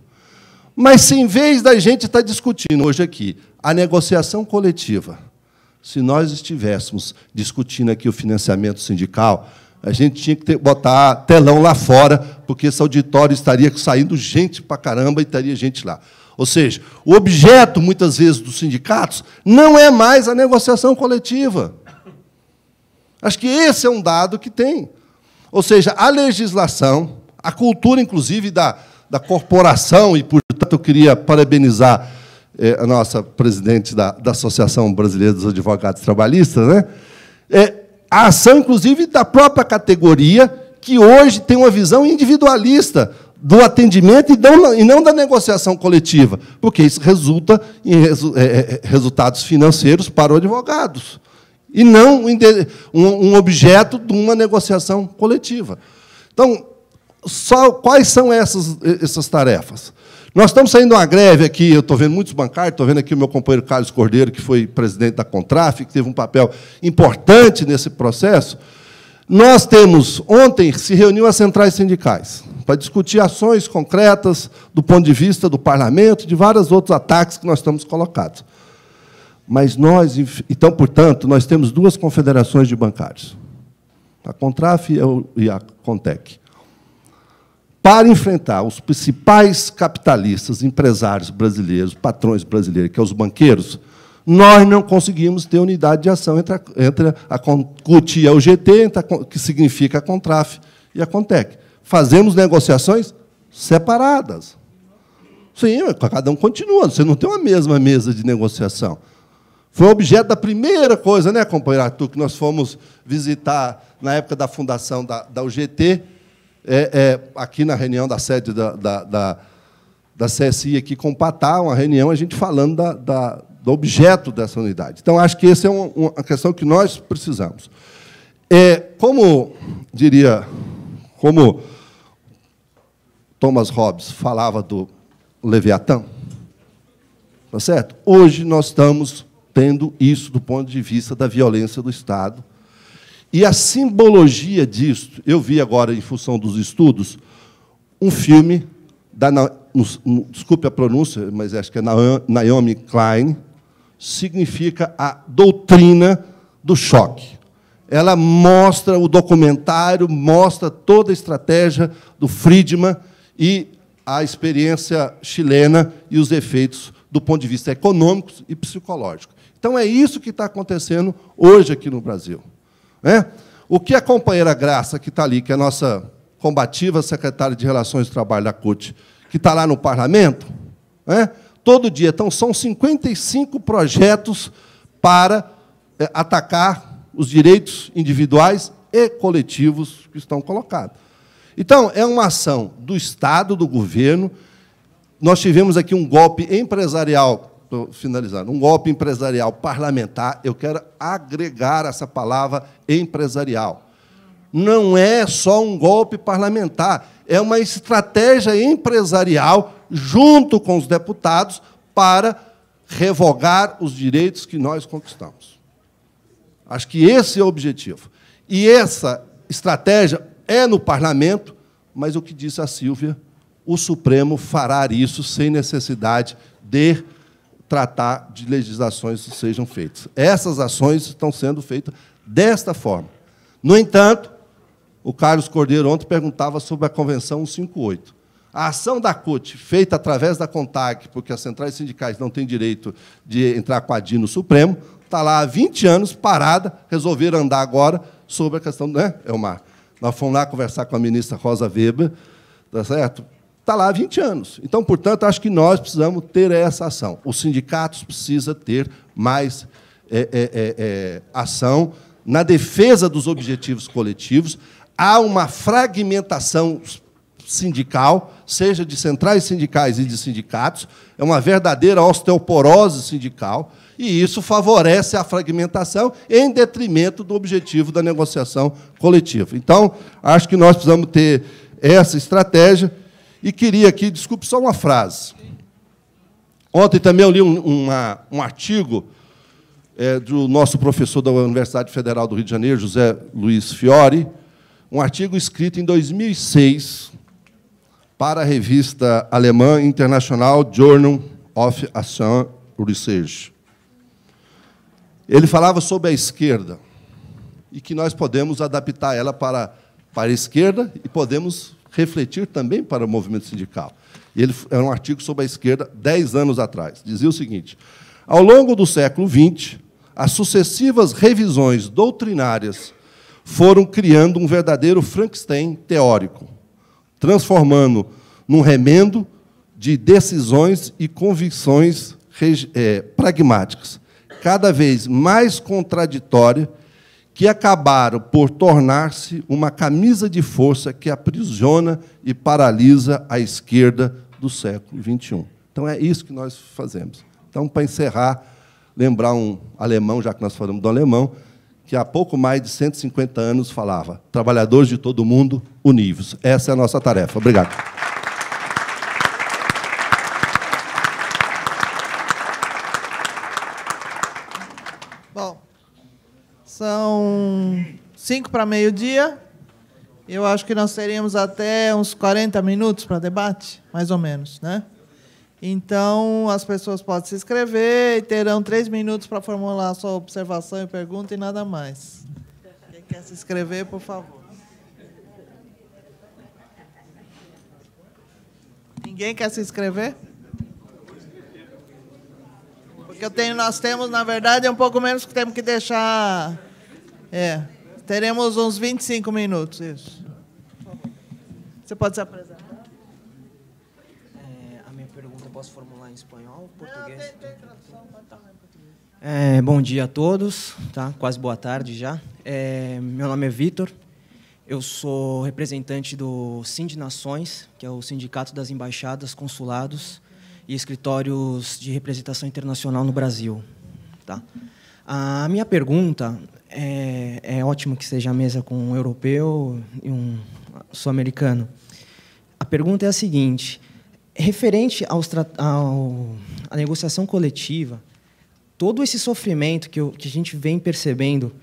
Mas, se em vez da gente estar discutindo hoje aqui a negociação coletiva, se nós estivéssemos discutindo aqui o financiamento sindical, a gente tinha que ter, botar telão lá fora, porque esse auditório estaria saindo gente para caramba e estaria gente lá. Ou seja, o objeto, muitas vezes, dos sindicatos não é mais a negociação coletiva. Acho que esse é um dado que tem. Ou seja, a legislação, a cultura, inclusive, da... da corporação, e, portanto, eu queria parabenizar eh, a nossa presidente da, da Associação Brasileira dos Advogados Trabalhistas, né? É, a ação, inclusive, da própria categoria, que hoje tem uma visão individualista do atendimento e não, e não da negociação coletiva, porque isso resulta em resu, é, resultados financeiros para os advogados, e não um, um objeto de uma negociação coletiva. Então, só, quais são essas, essas tarefas? Nós estamos saindo de uma greve aqui, eu estou vendo muitos bancários, estou vendo aqui o meu companheiro Carlos Cordeiro, que foi presidente da Contraf, que teve um papel importante nesse processo. Nós temos, ontem, se reuniu as centrais sindicais para discutir ações concretas do ponto de vista do parlamento, de vários outros ataques que nós estamos colocados. Mas nós, então, portanto, nós temos duas confederações de bancários, a Contraf e a Contec. Para enfrentar os principais capitalistas, empresários brasileiros, patrões brasileiros, que são os banqueiros, nós não conseguimos ter unidade de ação entre a, entre a CUT e a U G T, a, que significa a Contraf e a Contec. Fazemos negociações separadas. Sim, cada um continua, você não tem uma mesma mesa de negociação. Foi objeto da primeira coisa, né, companheiro Arthur, que nós fomos visitar na época da fundação da, da U G T, É, é, aqui na reunião da sede da, da, da, da C S I, aqui com o Patá, uma reunião, a gente falando da, da, do objeto dessa unidade. Então, acho que essa é um, uma questão que nós precisamos. É, como diria, como Thomas Hobbes falava do Leviatã, tá certo? Hoje nós estamos tendo isso do ponto de vista da violência do Estado. E a simbologia disso, eu vi agora, em função dos estudos, um filme da, desculpe a pronúncia, mas acho que é Naomi Klein, significa a doutrina do choque. Ela mostra, o documentário mostra toda a estratégia do Friedman e a experiência chilena e os efeitos do ponto de vista econômico e psicológico. Então, é isso que está acontecendo hoje aqui no Brasil. É? O que a companheira Graça, que está ali, que é a nossa combativa secretária de Relações do Trabalho da CUT, que está lá no parlamento, é? Todo dia, então, são cinquenta e cinco projetos para é, atacar os direitos individuais e coletivos que estão colocados. Então, é uma ação do Estado, do governo. Nós tivemos aqui um golpe empresarial, estou finalizando, um golpe empresarial parlamentar. Eu quero agregar essa palavra empresarial. Não é só um golpe parlamentar, é uma estratégia empresarial junto com os deputados para revogar os direitos que nós conquistamos. Acho que esse é o objetivo. E essa estratégia é no parlamento, mas o que disse a Sílvia, o Supremo fará isso sem necessidade de tratar de legislações que sejam feitas. Essas ações estão sendo feitas desta forma. No entanto, o Carlos Cordeiro ontem perguntava sobre a Convenção cento e cinquenta e oito. A ação da CUT, feita através da CONTAG, porque as centrais sindicais não têm direito de entrar com a D I no Supremo, está lá há vinte anos parada, resolveram andar agora sobre a questão, né, Elmar? Nós fomos lá conversar com a ministra Rosa Weber, tá certo? Está lá há vinte anos. Então, portanto, acho que nós precisamos ter essa ação. Os sindicatos precisam ter mais é, é, é, ação na defesa dos objetivos coletivos. Há uma fragmentação sindical, seja de centrais sindicais e de sindicatos, é uma verdadeira osteoporose sindical, e isso favorece a fragmentação em detrimento do objetivo da negociação coletiva. Então, acho que nós precisamos ter essa estratégia, e queria aqui, desculpe, só uma frase. Ontem também eu li um, uma, um artigo é, do nosso professor da Universidade Federal do Rio de Janeiro, José Luiz Fiore, um artigo escrito em dois mil e seis, para a revista alemã International Journal of Action Research. Ele falava sobre a esquerda e que nós podemos adaptar ela para, para a esquerda e podemos refletir também para o movimento sindical. Ele era um artigo sobre a esquerda dez anos atrás. Dizia o seguinte: ao longo do século vinte, as sucessivas revisões doutrinárias foram criando um verdadeiro Frankenstein teórico, transformando num remendo de decisões e convicções é, pragmáticas, cada vez mais contraditórias, que acabaram por tornar-se uma camisa de força que aprisiona e paralisa a esquerda do século vinte e um. Então, é isso que nós fazemos. Então, para encerrar, lembrar um alemão, já que nós falamos do alemão, que há pouco mais de cento e cinquenta anos falava: trabalhadores de todo mundo, univos. Essa é a nossa tarefa. Obrigado. Bom, são cinco para meio-dia. Eu acho que nós teríamos até uns quarenta minutos para debate, mais ou menos, né? Então, as pessoas podem se inscrever e terão três minutos para formular a sua observação e pergunta e nada mais. Quem quer se inscrever, por favor. Ninguém quer se inscrever? Porque eu tenho, nós temos, na verdade, é um pouco menos que temos que deixar... É, teremos uns vinte e cinco minutos, isso. Você pode se apresentar. Posso formular em espanhol, português? Tá. É, bom dia a todos, tá? Quase boa tarde já. É, meu nome é Vitor, eu sou representante do Sindinações, que é o Sindicato das Embaixadas, Consulados e Escritórios de Representação Internacional no Brasil. Tá? A minha pergunta é, é ótimo que seja a mesa com um europeu e um sul-americano. A pergunta é a seguinte: referente aos, ao, à negociação coletiva, todo esse sofrimento que, eu, que a gente vem percebendo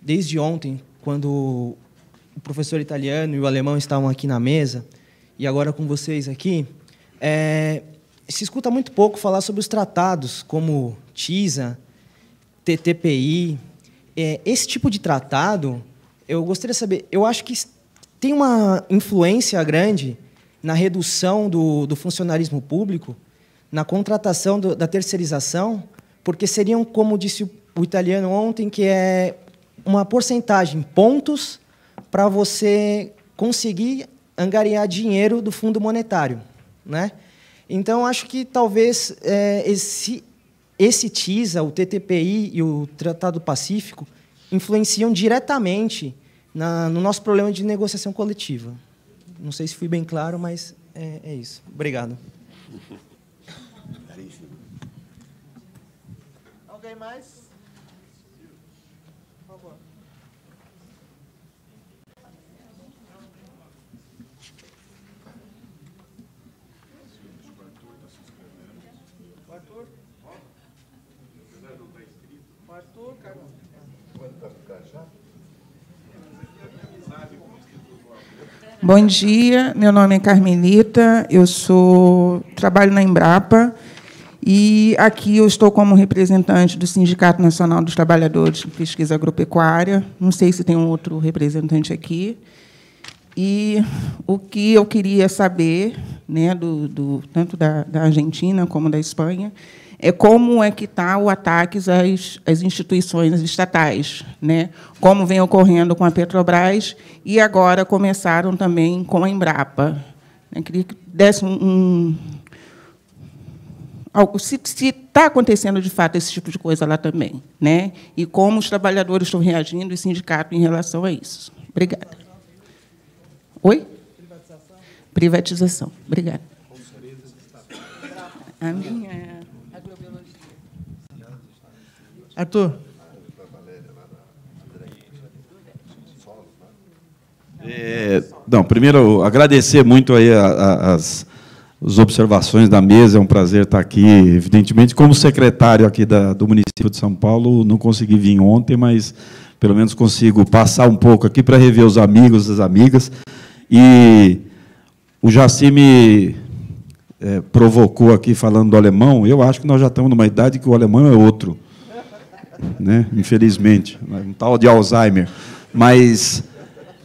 desde ontem, quando o professor italiano e o alemão estavam aqui na mesa, e agora com vocês aqui, é, se escuta muito pouco falar sobre os tratados, como TISA, T T P I. É, esse tipo de tratado, eu gostaria de saber, eu acho que tem uma influência grande na redução do, do funcionalismo público, na contratação do, da terceirização, porque seriam, como disse o, o italiano ontem, que é uma porcentagem, pontos, para você conseguir angariar dinheiro do Fundo Monetário, né? Então, acho que talvez é, esse, esse TISA, o T T P I e o Tratado Pacífico, influenciam diretamente na, no nosso problema de negociação coletiva. Não sei se fui bem claro, mas é, é isso. Obrigado. Alguém mais? Por favor. O Arthur? O Arthur, Carol. Bom dia, meu nome é Carmelita, eu sou, trabalho na Embrapa e aqui eu estou como representante do Sindicato Nacional dos Trabalhadores de Pesquisa Agropecuária. Não sei se tem um outro representante aqui. E o que eu queria saber, né, do, do, tanto da, da Argentina como da Espanha, é como é que está o ataque às, às instituições estatais, né? Como vem ocorrendo com a Petrobras e agora começaram também com a Embrapa. Eu queria que desse um, um algo, se está acontecendo de fato esse tipo de coisa lá também, né? E como os trabalhadores estão reagindo e o sindicato em relação a isso. Obrigada. Oi? Privatização. Privatização. Obrigada. A minha Arthur. É, não, primeiro, agradecer muito aí a, a, as, as observações da mesa, é um prazer estar aqui, evidentemente, como secretário aqui da, do município de São Paulo, não consegui vir ontem, mas pelo menos consigo passar um pouco aqui para rever os amigos, as amigas, e o Jaci me é, provocou aqui falando do alemão, eu acho que nós já estamos numa idade que o alemão é outro, né? Infelizmente, um tal de Alzheimer. Mas,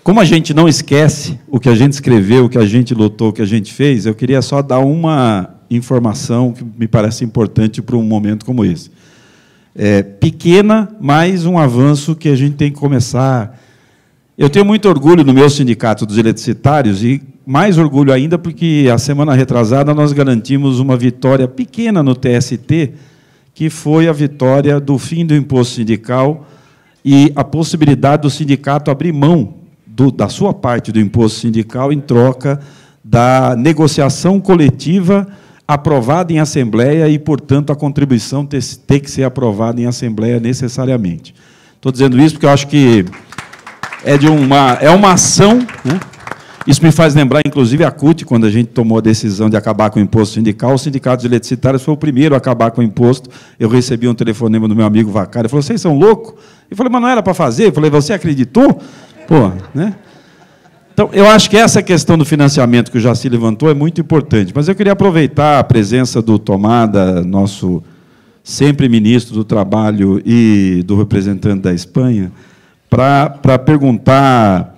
como a gente não esquece o que a gente escreveu, o que a gente lutou, o que a gente fez, eu queria só dar uma informação que me parece importante para um momento como esse. É pequena, mas um avanço que a gente tem que começar. Eu tenho muito orgulho no meu sindicato dos eletricitários e mais orgulho ainda porque, a semana retrasada, nós garantimos uma vitória pequena no T S T, que foi a vitória do fim do imposto sindical e a possibilidade do sindicato abrir mão do, da sua parte do imposto sindical em troca da negociação coletiva aprovada em assembleia e, portanto, a contribuição ter, ter que ser aprovada em assembleia necessariamente. Estou dizendo isso porque eu acho que é, de uma, é uma ação, né? Isso me faz lembrar, inclusive, a C U T, quando a gente tomou a decisão de acabar com o imposto sindical, o Sindicato dos Eletricitários foi o primeiro a acabar com o imposto. Eu recebi um telefonema do meu amigo Vacari, ele falou, vocês são loucos? Eu falei, mas não era para fazer? Eu falei, você acreditou? Pô, né? Então, eu acho que essa questão do financiamento que o Jaci levantou é muito importante, mas eu queria aproveitar a presença do Tomada, nosso sempre ministro do Trabalho e do representante da Espanha, para, para perguntar...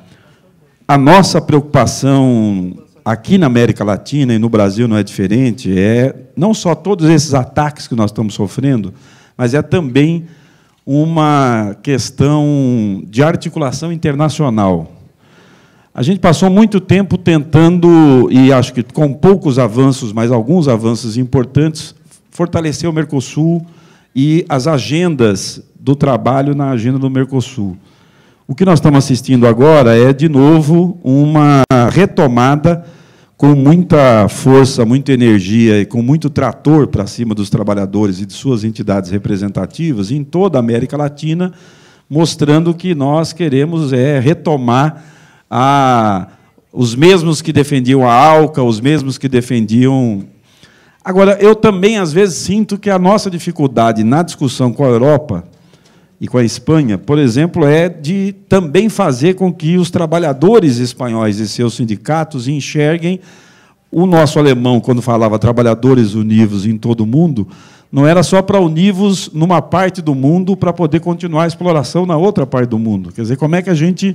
A nossa preocupação aqui na América Latina e no Brasil não é diferente, é não só todos esses ataques que nós estamos sofrendo, mas é também uma questão de articulação internacional. A gente passou muito tempo tentando, e acho que com poucos avanços, mas alguns avanços importantes, fortalecer o Mercosul e as agendas do trabalho na agenda do Mercosul. O que nós estamos assistindo agora é, de novo, uma retomada com muita força, muita energia e com muito trator para cima dos trabalhadores e de suas entidades representativas em toda a América Latina, mostrando que nós queremos é retomar a, os mesmos que defendiam a ALCA, os mesmos que defendiam... Agora, eu também, às vezes, sinto que a nossa dificuldade na discussão com a Europa... e com a Espanha, por exemplo, é de também fazer com que os trabalhadores espanhóis e seus sindicatos enxerguem o nosso alemão, quando falava trabalhadores univos em todo o mundo, não era só para univos numa parte do mundo para poder continuar a exploração na outra parte do mundo. Quer dizer, como é que a gente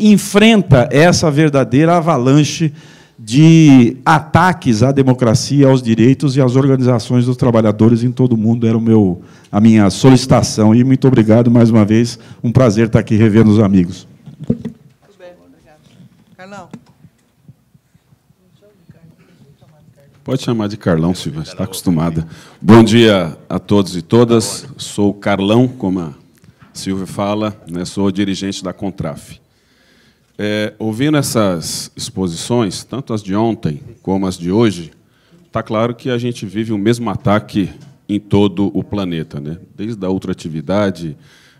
enfrenta essa verdadeira avalanche de ataques à democracia, aos direitos e às organizações dos trabalhadores em todo o mundo. Era o meu, a minha solicitação. E muito obrigado mais uma vez. Um prazer estar aqui revendo os amigos. Muito bem, obrigado. Carlão. Pode chamar de Carlão, Silvia, está acostumada. Bom dia a todos e todas. Sou Carlão, como a Silvio fala, né, sou dirigente da Contrafe. É, ouvindo essas exposições, tanto as de ontem como as de hoje, está claro que a gente vive o mesmo ataque em todo o planeta, né? Desde a ultraatividade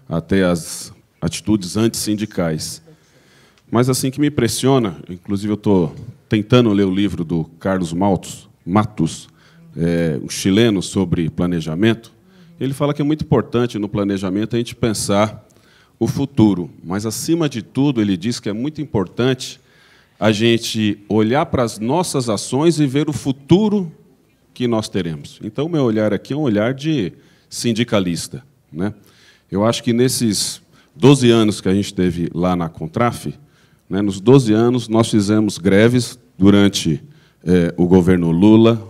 até as atitudes antissindicais. Mas, assim, que me impressiona, inclusive eu estou tentando ler o livro do Carlos Matos, Matos é, um chileno, sobre planejamento. Ele fala que é muito importante no planejamento a gente pensar o futuro, mas, acima de tudo, ele diz que é muito importante a gente olhar para as nossas ações e ver o futuro que nós teremos. Então, o meu olhar aqui é um olhar de sindicalista, né? Eu acho que nesses doze anos que a gente teve lá na Contrafe, né, nos doze anos nós fizemos greves durante eh, o governo Lula,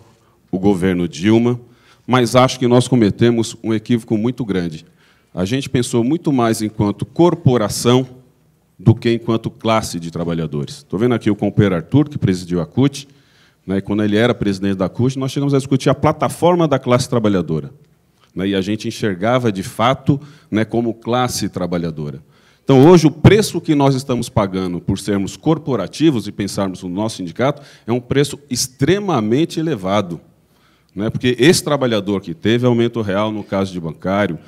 o governo Dilma, mas acho que nós cometemos um equívoco muito grande. A gente pensou muito mais enquanto corporação do que enquanto classe de trabalhadores. Estou vendo aqui o companheiro Arthur, que presidiu a C U T, né, e quando ele era presidente da C U T, nós chegamos a discutir a plataforma da classe trabalhadora. Né, e a gente enxergava, de fato, né, como classe trabalhadora. Então, hoje, o preço que nós estamos pagando por sermos corporativos e pensarmos no nosso sindicato é um preço extremamente elevado, né, porque esse trabalhador que teve aumento real, no caso de bancário,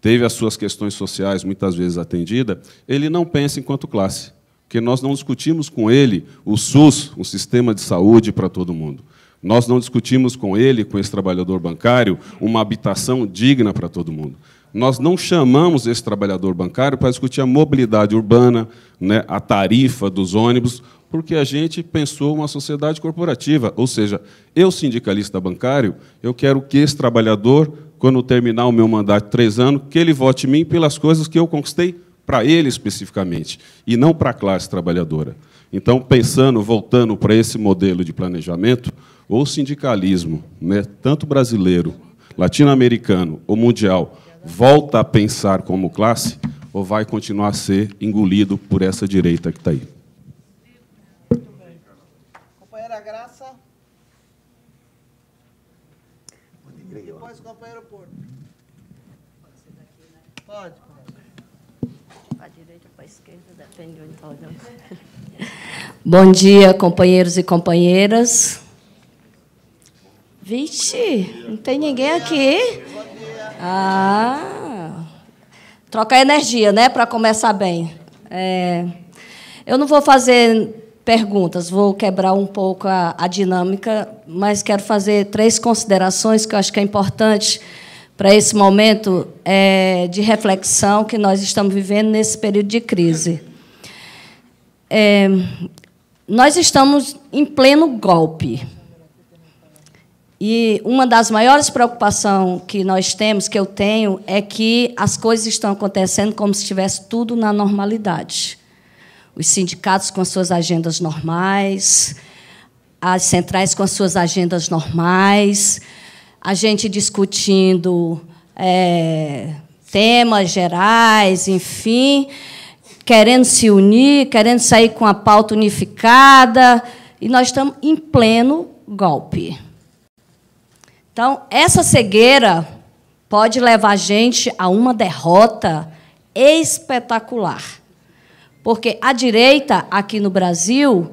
teve as suas questões sociais muitas vezes atendida, ele não pensa enquanto classe, porque nós não discutimos com ele o SUS, um sistema de saúde para todo mundo. Nós não discutimos com ele, com esse trabalhador bancário, uma habitação digna para todo mundo. Nós não chamamos esse trabalhador bancário para discutir a mobilidade urbana, né, a tarifa dos ônibus, porque a gente pensou uma sociedade corporativa. Ou seja, eu, sindicalista bancário, eu quero que esse trabalhador, quando terminar o meu mandato de três anos, que ele vote em mim pelas coisas que eu conquistei para ele especificamente, e não para a classe trabalhadora. Então, pensando, voltando para esse modelo de planejamento, o sindicalismo, né, tanto brasileiro, latino-americano ou mundial, volta a pensar como classe ou vai continuar a ser engolido por essa direita que está aí? Companheira Graça. E depois o companheiro Porto. Pode ser daqui, né? Pode. Para a direita ou para a esquerda, depende onde está olhando. Bom dia, companheiros e companheiras. Vixe, não tem ninguém aqui. Ah, trocar energia, né, para começar bem. É, eu não vou fazer perguntas, vou quebrar um pouco a, a dinâmica, mas quero fazer três considerações que eu acho que é importante para esse momento é, de reflexão que nós estamos vivendo nesse período de crise. É, nós estamos em pleno golpe. E uma das maiores preocupações que nós temos, que eu tenho, é que as coisas estão acontecendo como se estivesse tudo na normalidade. Os sindicatos com as suas agendas normais, as centrais com as suas agendas normais, a gente discutindo é, temas gerais, enfim, querendo se unir, querendo sair com a pauta unificada, e nós estamos em pleno golpe. Então, essa cegueira pode levar a gente a uma derrota espetacular, porque a direita, aqui no Brasil,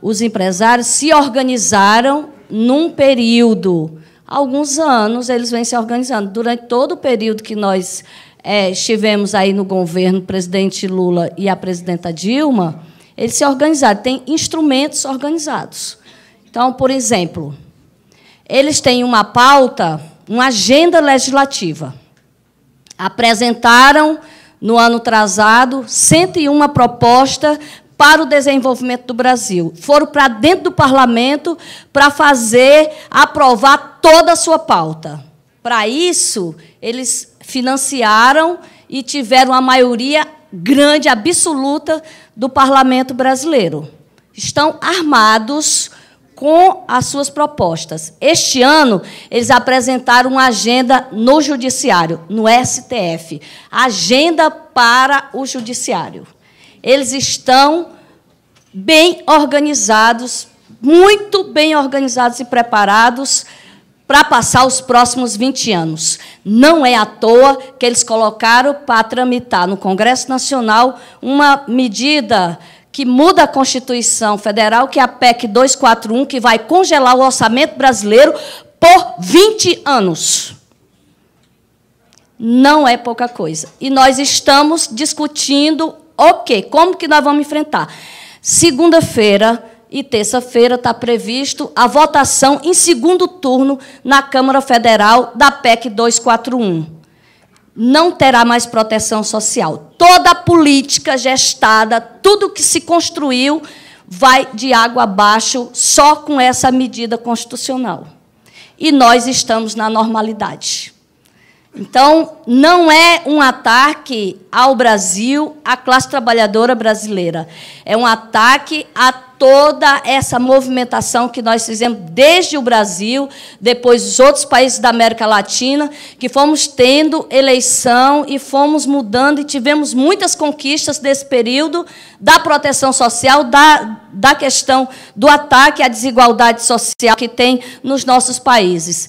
os empresários se organizaram num período. Há alguns anos eles vêm se organizando. Durante todo o período que nós é, estivemos aí no governo, o presidente Lula e a presidenta Dilma, eles se organizaram, têm instrumentos organizados. Então, por exemplo, eles têm uma pauta, uma agenda legislativa. Apresentaram, no ano atrasado, cento e uma propostas para o desenvolvimento do Brasil. Foram para dentro do parlamento para fazer, aprovar toda a sua pauta. Para isso, eles financiaram e tiveram a maioria grande, absoluta, do parlamento brasileiro. Estão armados com as suas propostas. Este ano, eles apresentaram uma agenda no Judiciário, no S T F, agenda para o Judiciário. Eles estão bem organizados, muito bem organizados e preparados para passar os próximos vinte anos. Não é à toa que eles colocaram para tramitar no Congresso Nacional uma medida que muda a Constituição Federal, que é a P E C duzentos e quarenta e um, que vai congelar o orçamento brasileiro por vinte anos. Não é pouca coisa. E nós estamos discutindo o quê? Como que nós vamos enfrentar? Segunda-feira e terça-feira está previsto a votação em segundo turno na Câmara Federal da P E C duzentos e quarenta e um. Não terá mais proteção social. Toda a política gestada, tudo que se construiu, vai de água abaixo só com essa medida constitucional. E nós estamos na normalidade. Então, não é um ataque ao Brasil, à classe trabalhadora brasileira. É um ataque a toda essa movimentação que nós fizemos desde o Brasil, depois os outros países da América Latina, que fomos tendo eleição e fomos mudando, e tivemos muitas conquistas desse período da proteção social, da, da questão do ataque à desigualdade social que tem nos nossos países.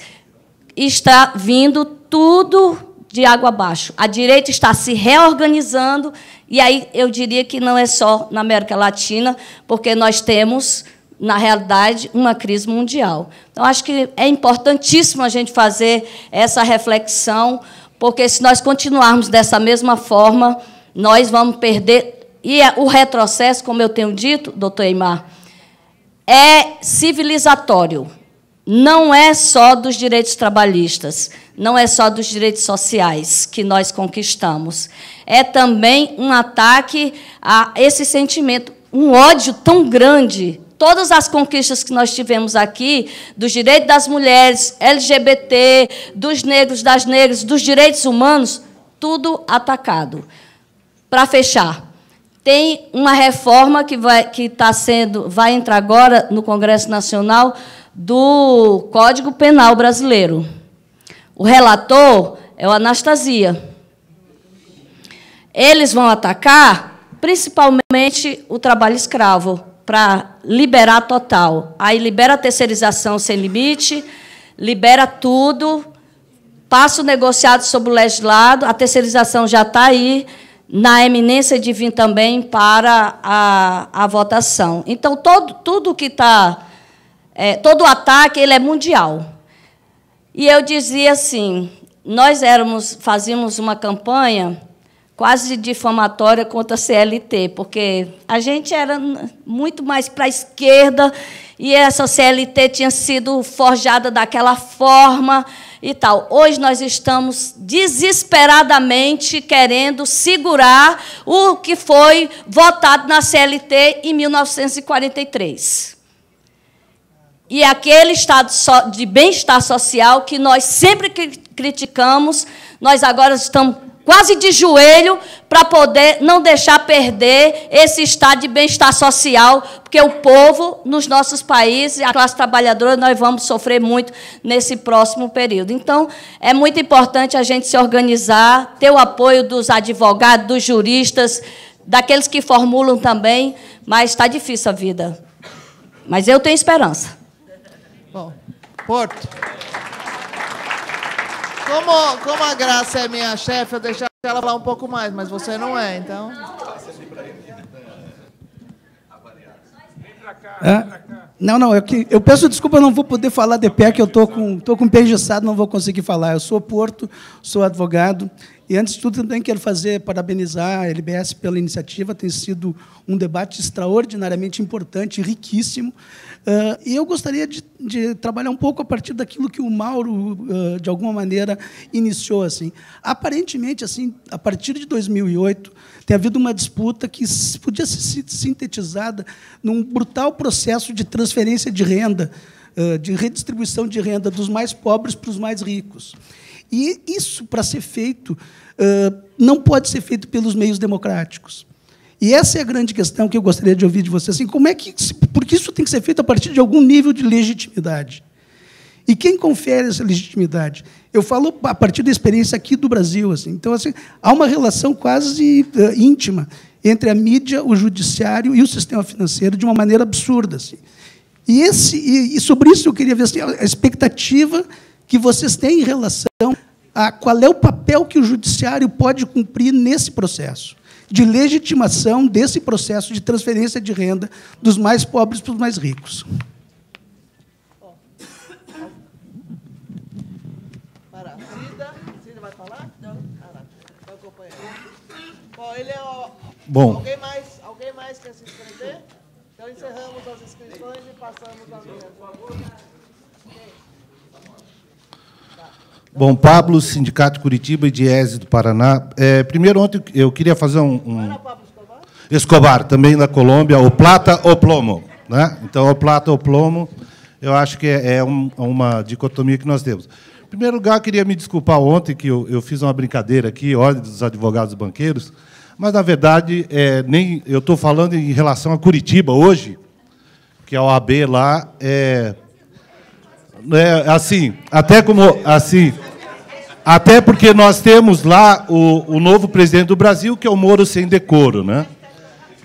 Está vindo tudo de água abaixo. A direita está se reorganizando, e aí eu diria que não é só na América Latina, porque nós temos, na realidade, uma crise mundial. Então, acho que é importantíssimo a gente fazer essa reflexão, porque, se nós continuarmos dessa mesma forma, nós vamos perder. E o retrocesso, como eu tenho dito, doutor Eymar, é civilizatório. Não é só dos direitos trabalhistas, não é só dos direitos sociais que nós conquistamos. É também um ataque a esse sentimento, um ódio tão grande. Todas as conquistas que nós tivemos aqui, dos direitos das mulheres, L G B T, dos negros, das negras, dos direitos humanos, tudo atacado. Para fechar, tem uma reforma que vai, que tá sendo, vai entrar agora no Congresso Nacional, do Código Penal brasileiro. O relator é o Anastasia. Eles vão atacar principalmente o trabalho escravo, para liberar total. Aí libera a terceirização sem limite, libera tudo, passa o negociado sobre o legislado, a terceirização já está aí, na eminência de vir também para a, a votação. Então, todo, tudo que está... É, todo ataque, ele é mundial. E eu dizia assim, nós éramos, fazíamos uma campanha quase difamatória contra a C L T, porque a gente era muito mais para a esquerda, e essa C L T tinha sido forjada daquela forma e tal. Hoje nós estamos desesperadamente querendo segurar o que foi votado na C L T em mil novecentos e quarenta e três. E aquele estado de bem-estar social que nós sempre criticamos, nós agora estamos quase de joelho para poder não deixar perder esse estado de bem-estar social, porque o povo, nos nossos países, a classe trabalhadora, nós vamos sofrer muito nesse próximo período. Então, é muito importante a gente se organizar, ter o apoio dos advogados, dos juristas, daqueles que formulam também, mas está difícil a vida. Mas eu tenho esperança. Bom, Porto, como, como a Graça é minha chefe, eu deixava ela falar um pouco mais, mas você não é, então... Ah, não, não, eu, que, eu peço desculpa, eu não vou poder falar de pé, que eu estou com, tô com o pé engessado, não vou conseguir falar. Eu sou Porto, sou advogado, e, antes de tudo, também quero fazer, parabenizar a L B S pela iniciativa, tem sido um debate extraordinariamente importante, riquíssimo. Uh, e eu gostaria de, de trabalhar um pouco a partir daquilo que o Mauro, uh, de alguma maneira, iniciou. Assim. Aparentemente, assim, a partir de dois mil e oito, tem havido uma disputa que podia ser sintetizada num brutal processo de transferência de renda, uh, de redistribuição de renda dos mais pobres para os mais ricos. E isso, para ser feito, uh, não pode ser feito pelos meios democráticos. E essa é a grande questão que eu gostaria de ouvir de você. Assim, como é que, porque isso tem que ser feito a partir de algum nível de legitimidade. E quem confere essa legitimidade? Eu falo a partir da experiência aqui do Brasil. Assim, então, assim, há uma relação quase uh, íntima entre a mídia, o judiciário e o sistema financeiro, de uma maneira absurda. Assim. E, esse, e, e sobre isso eu queria ver assim, a expectativa que vocês têm em relação a qual é o papel que o judiciário pode cumprir nesse processo de legitimação desse processo de transferência de renda dos mais pobres para os mais ricos. Bom. Alguém mais, alguém mais quer se inscrever? Então, encerramos as inscrições e passamos a mesa. Bom, Pablo, Sindicato Curitiba e Diese do Paraná. É, primeiro, ontem eu queria fazer um... um... Escobar, também da Colômbia, o plata ou plomo. Né? Então, o plata ou plomo, eu acho que é, é um, uma dicotomia que nós temos. Em primeiro lugar, eu queria me desculpar ontem, que eu, eu fiz uma brincadeira aqui, Ordem dos Advogados Banqueiros, mas, na verdade, é, nem, eu estou falando em relação a Curitiba hoje, que a O A B lá é, é assim, até como assim, até porque nós temos lá o, o novo presidente do Brasil, que é o Moro sem decoro, né?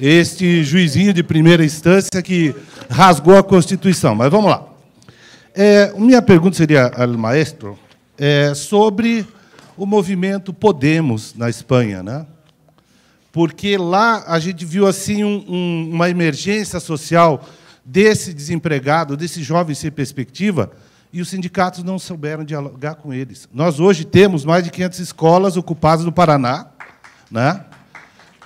Este juizinho de primeira instância que rasgou a Constituição. Mas vamos lá. É, minha pergunta seria ao maestro é, sobre o movimento Podemos na Espanha, né? Porque lá a gente viu assim um, um, uma emergência social desse desempregado, desse jovem sem perspectiva, e os sindicatos não souberam dialogar com eles. Nós hoje temos mais de quinhentas escolas ocupadas no Paraná, né,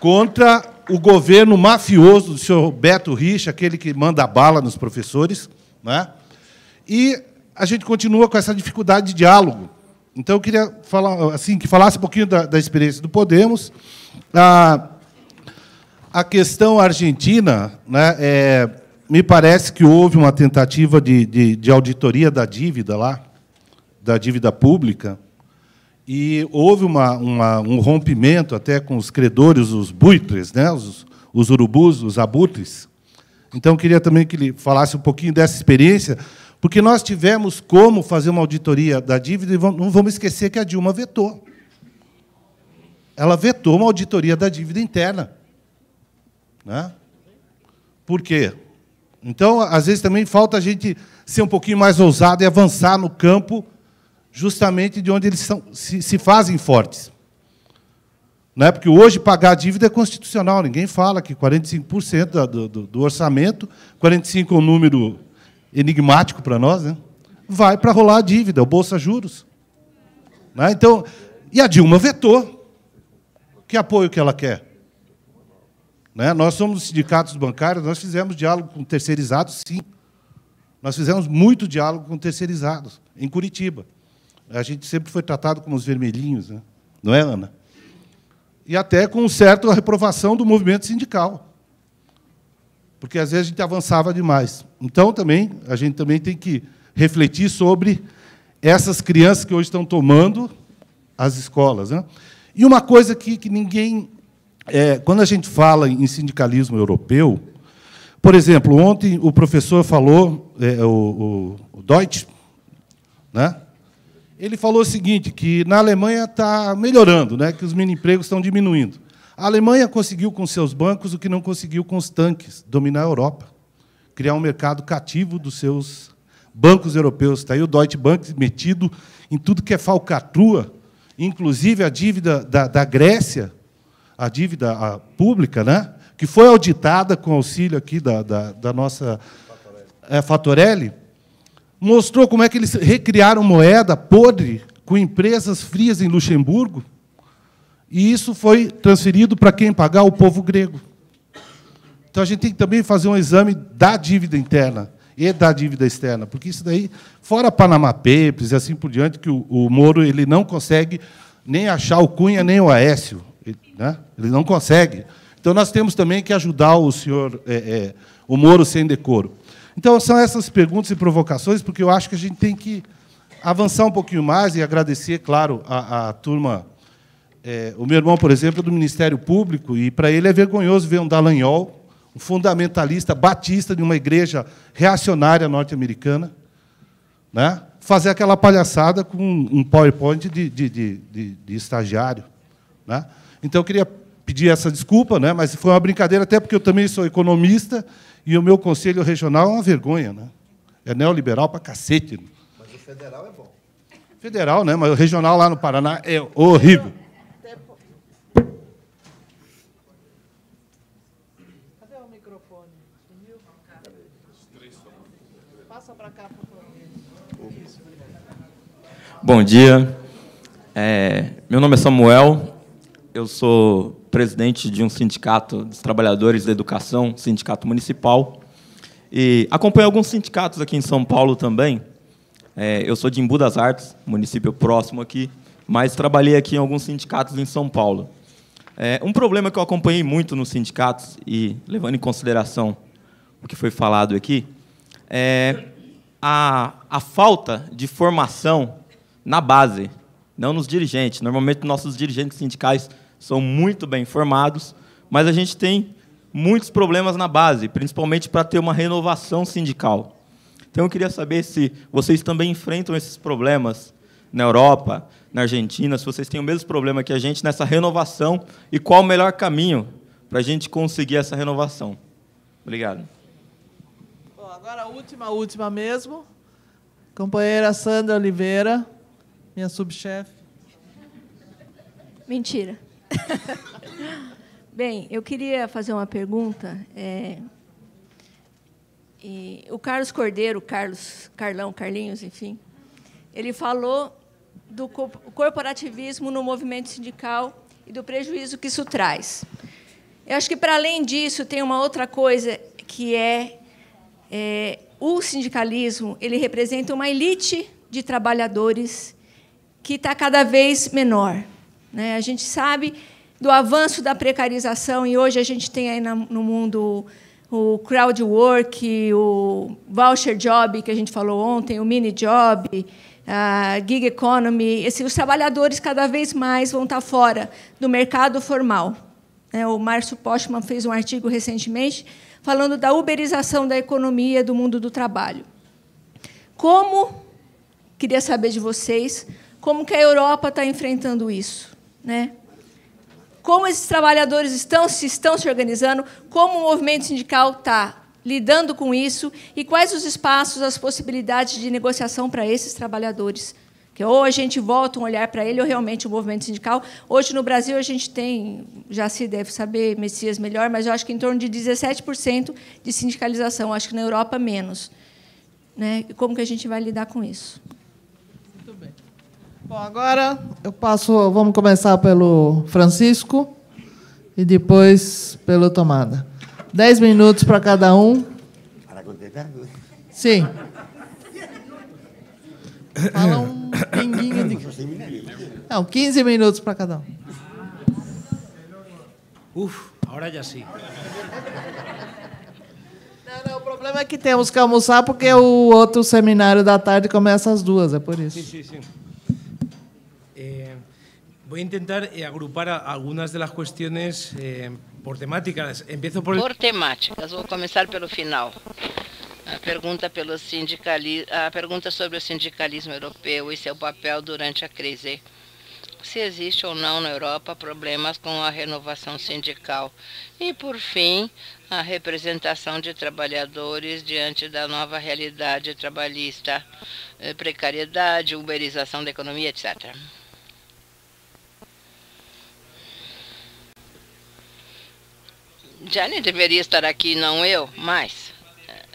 contra o governo mafioso do senhor Beto Rich, aquele que manda bala nos professores, né, e a gente continua com essa dificuldade de diálogo. Então, eu queria falar, assim, que falasse um pouquinho da, da experiência do Podemos. A, a questão argentina, né, é, me parece que houve uma tentativa de, de, de auditoria da dívida lá, da dívida pública, e houve uma, uma, um rompimento até com os credores, os buitres, né, os, os urubus, os abutres. Então, eu queria também que ele falasse um pouquinho dessa experiência, porque nós tivemos como fazer uma auditoria da dívida, e vamos, não vamos esquecer que a Dilma vetou. Ela vetou uma auditoria da dívida interna. Né? Por quê? Então, às vezes, também falta a gente ser um pouquinho mais ousado e avançar no campo justamente de onde eles são, se, se fazem fortes. Né? Porque hoje pagar a dívida é constitucional, ninguém fala que quarenta e cinco por cento do, do, do orçamento, quarenta e cinco por cento é um número enigmático para nós, né? Vai para rolar a dívida, o Bolsa Juros. Né? Então, e a Dilma vetou. Que apoio que ela quer? Né? Nós somos sindicatos bancários, nós fizemos diálogo com terceirizados, sim. Nós fizemos muito diálogo com terceirizados, em Curitiba. A gente sempre foi tratado como os vermelhinhos, né? Não é, Ana? E até com um certo reprovação do movimento sindical, porque, às vezes, a gente avançava demais. Então, também a gente também tem que refletir sobre essas crianças que hoje estão tomando as escolas. Né? E uma coisa que, que ninguém... É, quando a gente fala em sindicalismo europeu, por exemplo, ontem o professor falou, é, o, o, o Deutsch, né? Ele falou o seguinte, que na Alemanha está melhorando, né? Que os mini-empregos estão diminuindo. A Alemanha conseguiu com seus bancos o que não conseguiu com os tanques, dominar a Europa, criar um mercado cativo dos seus bancos europeus. Está aí o Deutsche Bank metido em tudo que é falcatrua, inclusive a dívida da, da Grécia, a dívida a, pública, né? Que foi auditada com auxílio aqui da, da, da nossa é, Fatorelli, mostrou como é que eles recriaram moeda podre com empresas frias em Luxemburgo. E isso foi transferido para quem pagar? O povo grego. Então, a gente tem que também fazer um exame da dívida interna e da dívida externa, porque isso daí, fora Panama Papers e assim por diante, que o, o Moro ele não consegue nem achar o Cunha nem o Aécio. Ele, né? Ele não consegue. Então, nós temos também que ajudar o senhor, é, é, o Moro sem decoro. Então, são essas perguntas e provocações, porque eu acho que a gente tem que avançar um pouquinho mais e agradecer, claro, a, a turma... É, o meu irmão, por exemplo, é do Ministério Público, e para ele é vergonhoso ver um Dallagnol, um fundamentalista batista de uma igreja reacionária norte-americana, né, fazer aquela palhaçada com um PowerPoint de, de, de, de, de estagiário. Né? Então, eu queria pedir essa desculpa, né, mas foi uma brincadeira, até porque eu também sou economista, E o meu conselho regional é uma vergonha, né? É neoliberal para cacete. Mas o federal é bom. Federal, né? Mas o regional lá no Paraná é horrível. Cadê o microfone? Passa para cá, por favor. Bom dia. É, meu nome é Samuel. Eu sou presidente de um sindicato dos trabalhadores da educação, sindicato municipal, e acompanho alguns sindicatos aqui em São Paulo também. É, eu sou de Embu das Artes, município próximo aqui, mas trabalhei aqui em alguns sindicatos em São Paulo. É, um problema que eu acompanhei muito nos sindicatos, e levando em consideração o que foi falado aqui, é a, a falta de formação na base, não nos dirigentes. Normalmente, nossos dirigentes sindicais são muito bem formados, mas a gente tem muitos problemas na base, principalmente para ter uma renovação sindical. Então, eu queria saber se vocês também enfrentam esses problemas na Europa, na Argentina, se vocês têm o mesmo problema que a gente nessa renovação e qual o melhor caminho para a gente conseguir essa renovação. Obrigado. Bom, agora a última, a última mesmo. Companheira Sandra Oliveira, minha subchefe. Mentira. Bem, eu queria fazer uma pergunta. É, e o Carlos Cordeiro, Carlos, Carlão, Carlinhos, enfim, ele falou do corporativismo no movimento sindical e do prejuízo que isso traz. Eu acho que, para além disso, tem uma outra coisa, que é, é o sindicalismo, ele representa uma elite de trabalhadores que está cada vez menor. A gente sabe do avanço da precarização, e hoje a gente tem aí no mundo o crowd work, o voucher job, que a gente falou ontem, o mini job, a gig economy. Os trabalhadores cada vez mais vão estar fora do mercado formal. O Márcio Postman fez um artigo recentemente falando da uberização da economia do mundo do trabalho. Como, queria saber de vocês, como que a Europa está enfrentando isso? Né? Como esses trabalhadores estão se, estão se organizando, como o movimento sindical está lidando com isso e quais os espaços, as possibilidades de negociação para esses trabalhadores? Porque ou a gente volta um olhar para ele, ou realmente o movimento sindical. Hoje, no Brasil, a gente tem, já se deve saber, Messias, melhor, mas eu acho que em torno de dezessete por cento de sindicalização, acho que na Europa menos. Né? E como que a gente vai lidar com isso? Bom, agora eu passo. Vamos começar pelo Francisco e depois pelo Tomada. Dez minutos para cada um. Para contestar? Sim. Fala um pinguinho de. Não, quinze minutos para cada um. Uf, agora já sim. Não, não, o problema é que temos que almoçar porque o outro seminário da tarde começa às duas, é por isso. Sim, sim, sim. Eh, voy a intentar eh, agrupar a, algunas de las cuestiones eh, por temáticas. Empiezo por, por temáticas. Vou começar pelo final. A pergunta, pelo sindicali... a pergunta sobre o sindicalismo europeu e seu papel durante a crise. Se existe ou não na Europa problemas com a renovação sindical. E, por fim, a representação de trabalhadores diante da nova realidade trabalhista, eh, precariedade, uberização da economia, etcétera. Gianni deveria estar aqui, não eu, mas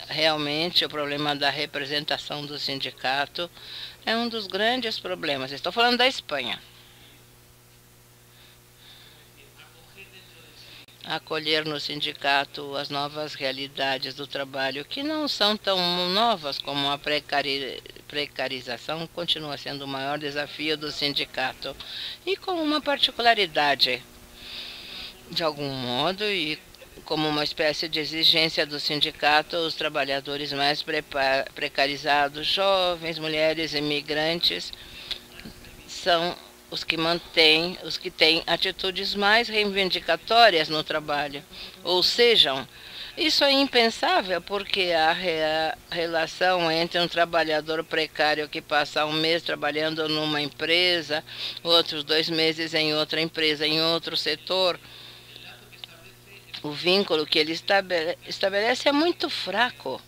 realmente o problema da representação do sindicato é um dos grandes problemas. Estou falando da Espanha. Acolher no sindicato as novas realidades do trabalho, que não são tão novas como a precari... precarização, continua sendo o maior desafio do sindicato. E com uma particularidade, de algum modo, e como uma espécie de exigência do sindicato, os trabalhadores mais precarizados, jovens, mulheres, imigrantes, são os que mantêm, os que têm atitudes mais reivindicatórias no trabalho. Ou seja, isso é impensável, porque a relação entre um trabalhador precário que passa um mês trabalhando numa empresa, outros dois meses em outra empresa, em outro setor, O vínculo que ele estabelece é muito fraco,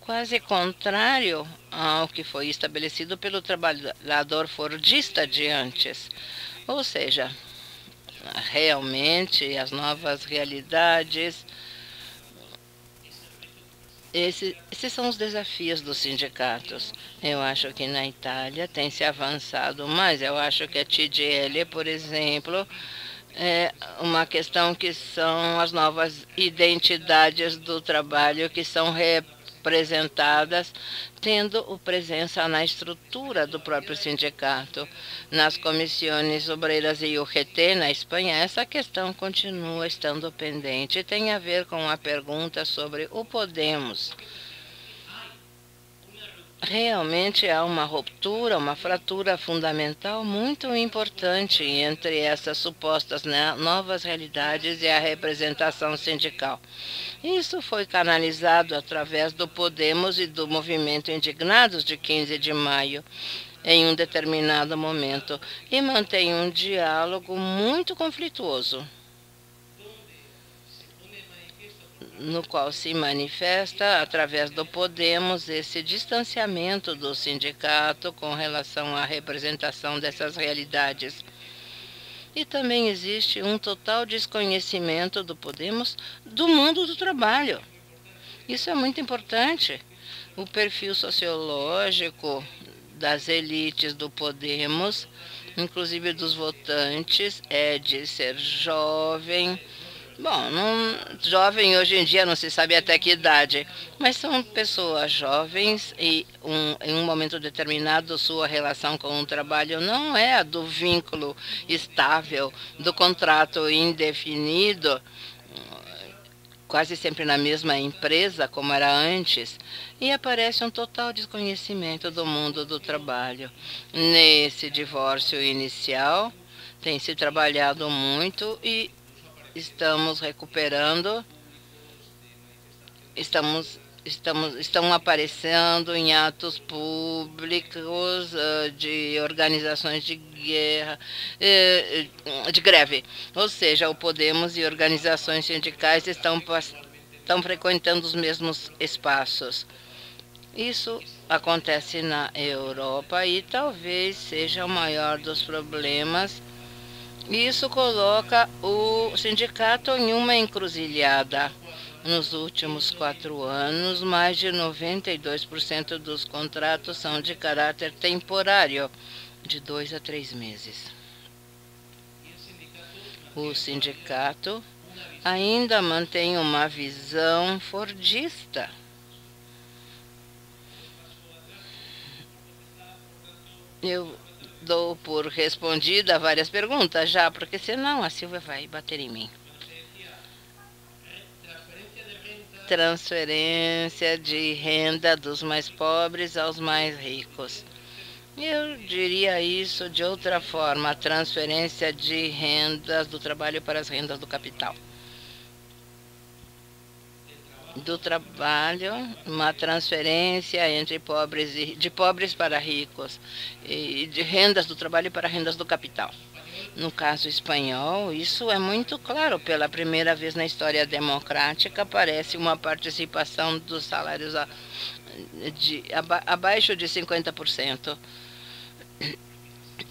quase contrário ao que foi estabelecido pelo trabalhador fordista de antes. Ou seja, realmente as novas realidades, Esse, esses são os desafios dos sindicatos. Eu acho que na Itália tem se avançado mais. Eu acho que a T D L, por exemplo, é uma questão que são as novas identidades do trabalho que são representadas, tendo o presença na estrutura do próprio sindicato. Nas comissões obreiras e U G T, na Espanha, essa questão continua estando pendente. Tem a ver com a pergunta sobre o Podemos. Realmente há uma ruptura, uma fratura fundamental muito importante entre essas supostas né, novas realidades e a representação sindical. Isso foi canalizado através do Podemos e do movimento Indignados de quinze de maio, em um determinado momento, e mantém um diálogo muito conflituoso, no qual se manifesta, através do Podemos, esse distanciamento do sindicato com relação à representação dessas realidades. E também existe um total desconhecimento do Podemos do mundo do trabalho. Isso é muito importante. O perfil sociológico das elites do Podemos, inclusive dos votantes, é de ser jovem. Bom, não, jovem hoje em dia não se sabe até que idade, mas são pessoas jovens e um, em um momento determinado sua relação com o trabalho não é a do vínculo estável, do contrato indefinido, quase sempre na mesma empresa como era antes, e aparece um total desconhecimento do mundo do trabalho. Nesse divórcio inicial tem se trabalhado muito e Estamos recuperando, estamos, estamos, estão aparecendo em atos públicos de organizações de guerra, de greve. Ou seja, o Podemos e organizações sindicais estão, estão frequentando os mesmos espaços. Isso acontece na Europa e talvez seja o maior dos problemas. Isso coloca o sindicato em uma encruzilhada. Nos últimos quatro anos, mais de noventa e dois por cento dos contratos são de caráter temporário, de dois a três meses. O sindicato ainda mantém uma visão fordista. Eu... dou por respondida a várias perguntas já, porque senão a Silvia vai bater em mim. Transferência de renda dos mais pobres aos mais ricos. Eu diria isso de outra forma, transferência de rendas do trabalho para as rendas do capital. Do trabalho, uma transferência entre pobres e, de pobres para ricos, e de rendas do trabalho para rendas do capital. No caso espanhol, isso é muito claro. Pela primeira vez na história democrática, aparece uma participação dos salários a, de, aba, abaixo de cinquenta por cento.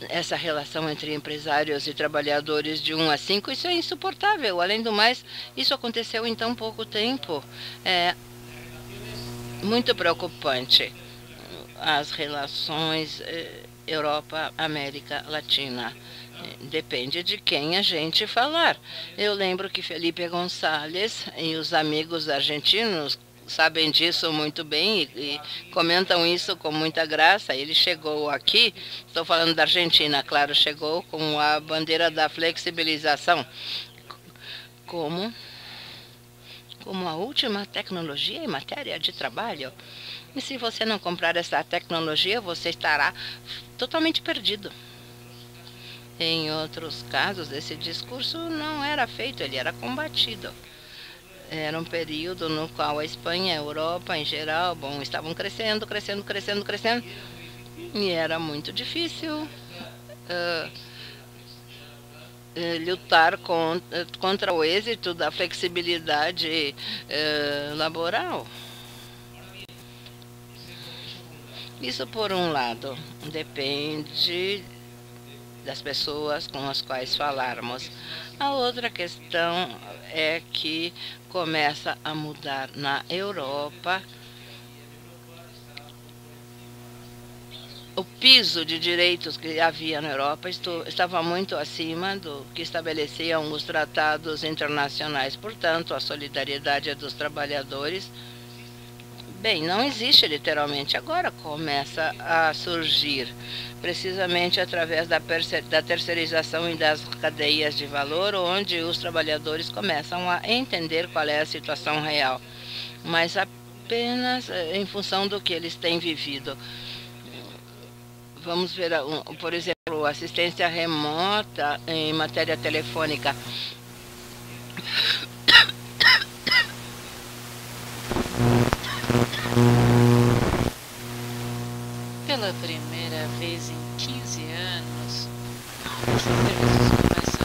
Essa relação entre empresários e trabalhadores de um a cinco, isso é insuportável. Além do mais, isso aconteceu em tão pouco tempo. É muito preocupante as relações Europa-América Latina. Depende de quem a gente falar. Eu lembro que Felipe González e os amigos argentinos sabem disso muito bem e, e comentam isso com muita graça. Ele chegou aqui, estou falando da Argentina, claro, chegou com a bandeira da flexibilização como, como a última tecnologia em matéria de trabalho. E se você não comprar essa tecnologia, você estará totalmente perdido. Em outros casos, esse discurso não era feito, ele era combatido. Era um período no qual a Espanha, a Europa em geral, bom, estavam crescendo, crescendo, crescendo, crescendo. E era muito difícil uh, eh, lutar con, contra o êxito da flexibilidade eh, laboral. Isso, por um lado, depende das pessoas com as quais falarmos. A outra questão é que começa a mudar na Europa o piso de direitos que havia na Europa estava muito acima do que estabeleciam os tratados internacionais. Portanto, a solidariedade dos trabalhadores, bem, não existe literalmente. Agora começa a surgir, precisamente através da, da terceirização e das cadeias de valor, onde os trabalhadores começam a entender qual é a situação real, mas apenas em função do que eles têm vivido. Vamos ver, por exemplo, assistência remota em matéria telefônica. Pela primeira vez em quinze anos, os serviços começam a ser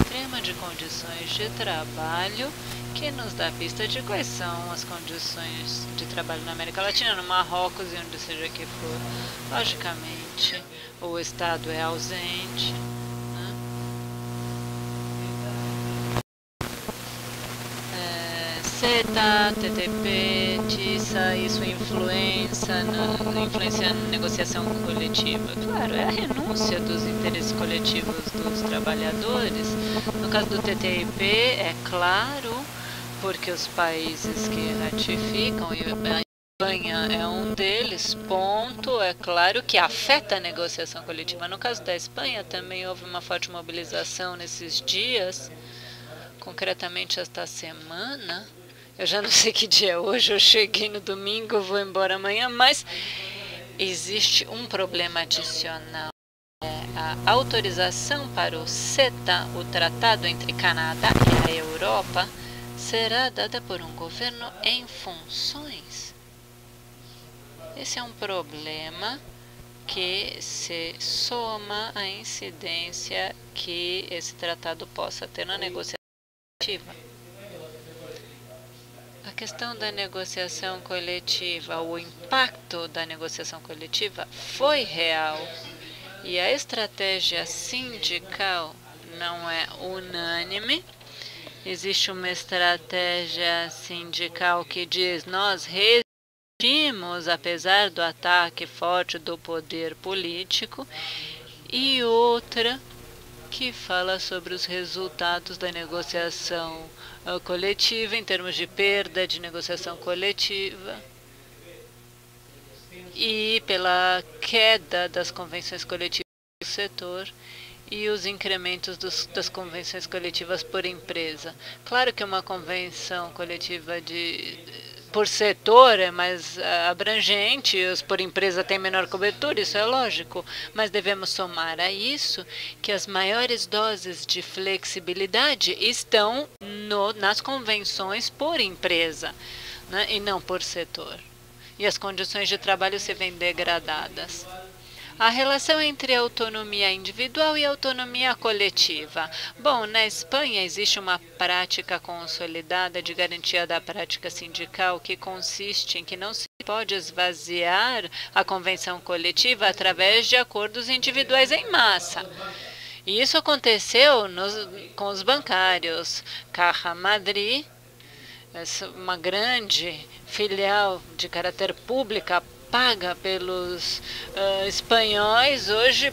extrema de condições de trabalho, que nos dá pista de quais são as condições de trabalho na América Latina, no Marrocos e onde seja que for. Logicamente, o Estado é ausente, né? É, CETA, T T P, TISA e sua influência na, influência na negociação coletiva. Claro, é a renúncia dos interesses coletivos dos trabalhadores. No caso do T T I P, é claro, porque os países que ratificam, e a Espanha é um deles, ponto, é claro que afeta a negociação coletiva. No caso da Espanha, também houve uma forte mobilização nesses dias, concretamente esta semana. Eu já não sei que dia é hoje, eu cheguei no domingo, vou embora amanhã, mas existe um problema adicional. A autorização para o CETA, o tratado entre Canadá e a Europa, será dada por um governo em funções. Esse é um problema que se soma à incidência que esse tratado possa ter na negociação coletiva. A questão da negociação coletiva, o impacto da negociação coletiva foi real, e a estratégia sindical não é unânime. Existe uma estratégia sindical que diz: nós resistimos apesar do ataque forte do poder político, e outra que fala sobre os resultados da negociação coletiva em termos de perda de negociação coletiva e pela queda das convenções coletivas do setor e os incrementos dos, das convenções coletivas por empresa. Claro que uma convenção coletiva de, por setor é mais abrangente, os por empresa tem menor cobertura, isso é lógico, mas devemos somar a isso que as maiores doses de flexibilidade estão no, nas convenções por empresa, né, e não por setor. E as condições de trabalho se vêm degradadas. A relação entre a autonomia individual e a autonomia coletiva. Bom, na Espanha existe uma prática consolidada de garantia da prática sindical que consiste em que não se pode esvaziar a convenção coletiva através de acordos individuais em massa. E isso aconteceu nos, com os bancários. Caja Madrid, uma grande filial de caráter pública, paga pelos uh, espanhóis, hoje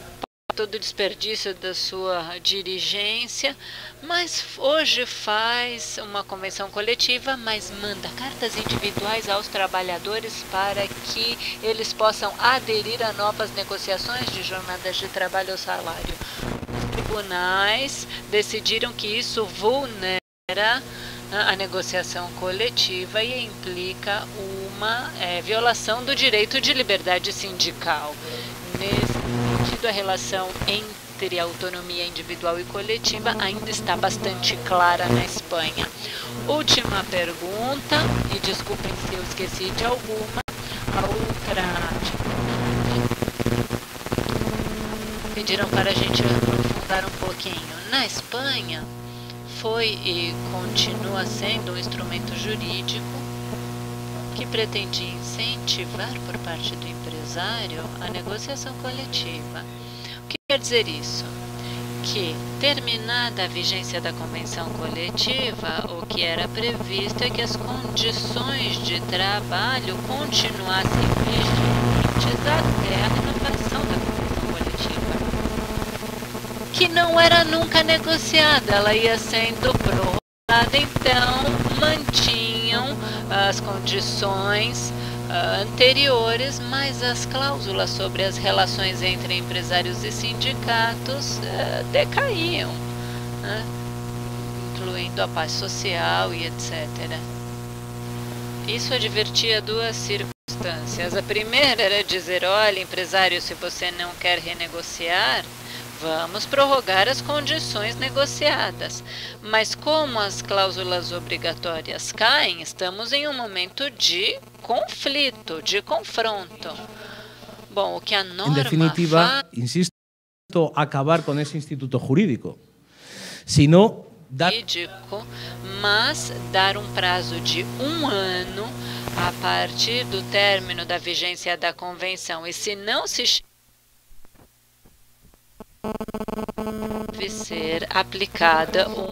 todo o desperdício da sua dirigência, mas hoje faz uma convenção coletiva, mas manda cartas individuais aos trabalhadores para que eles possam aderir a novas negociações de jornadas de trabalho ou salário. Os tribunais decidiram que isso vulnera a negociação coletiva e implica uma é, violação do direito de liberdade sindical. Nesse sentido, a relação entre a autonomia individual e coletiva ainda está bastante clara na Espanha. Última pergunta, e desculpem se eu esqueci de alguma, a outra pediram para a gente aprofundar um pouquinho. Na Espanha, foi e continua sendo um instrumento jurídico que pretendia incentivar por parte do empresário a negociação coletiva. O que quer dizer isso? Que, terminada a vigência da convenção coletiva, o que era previsto é que as condições de trabalho continuassem vigentes até a renovação da convenção coletiva, que não era nunca negociada, ela ia sendo prorrogada. Então, mantinham as condições Uh, anteriores, mas as cláusulas sobre as relações entre empresários e sindicatos uh, decaíam, né? Incluindo a paz social e etcétera. Isso advertia duas circunstâncias. A primeira era dizer, olha, empresário, se você não quer renegociar, vamos prorrogar as condições negociadas, mas como as cláusulas obrigatórias caem, estamos em um momento de conflito, de confronto. Bom, o que a norma... En definitiva, fa... insisto, acabar com esse instituto jurídico. Se não, dar... Jurídico, mas dar um prazo de um ano a partir do término da vigência da convenção, e se não se... deve ser aplicada um...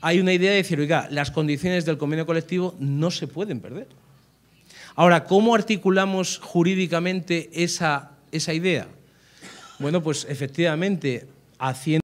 Hay una idea de decir, oiga, las condiciones del convenio colectivo no se pueden perder. Ahora, ¿cómo articulamos jurídicamente esa, esa idea? Bueno, pues efectivamente, haciendo...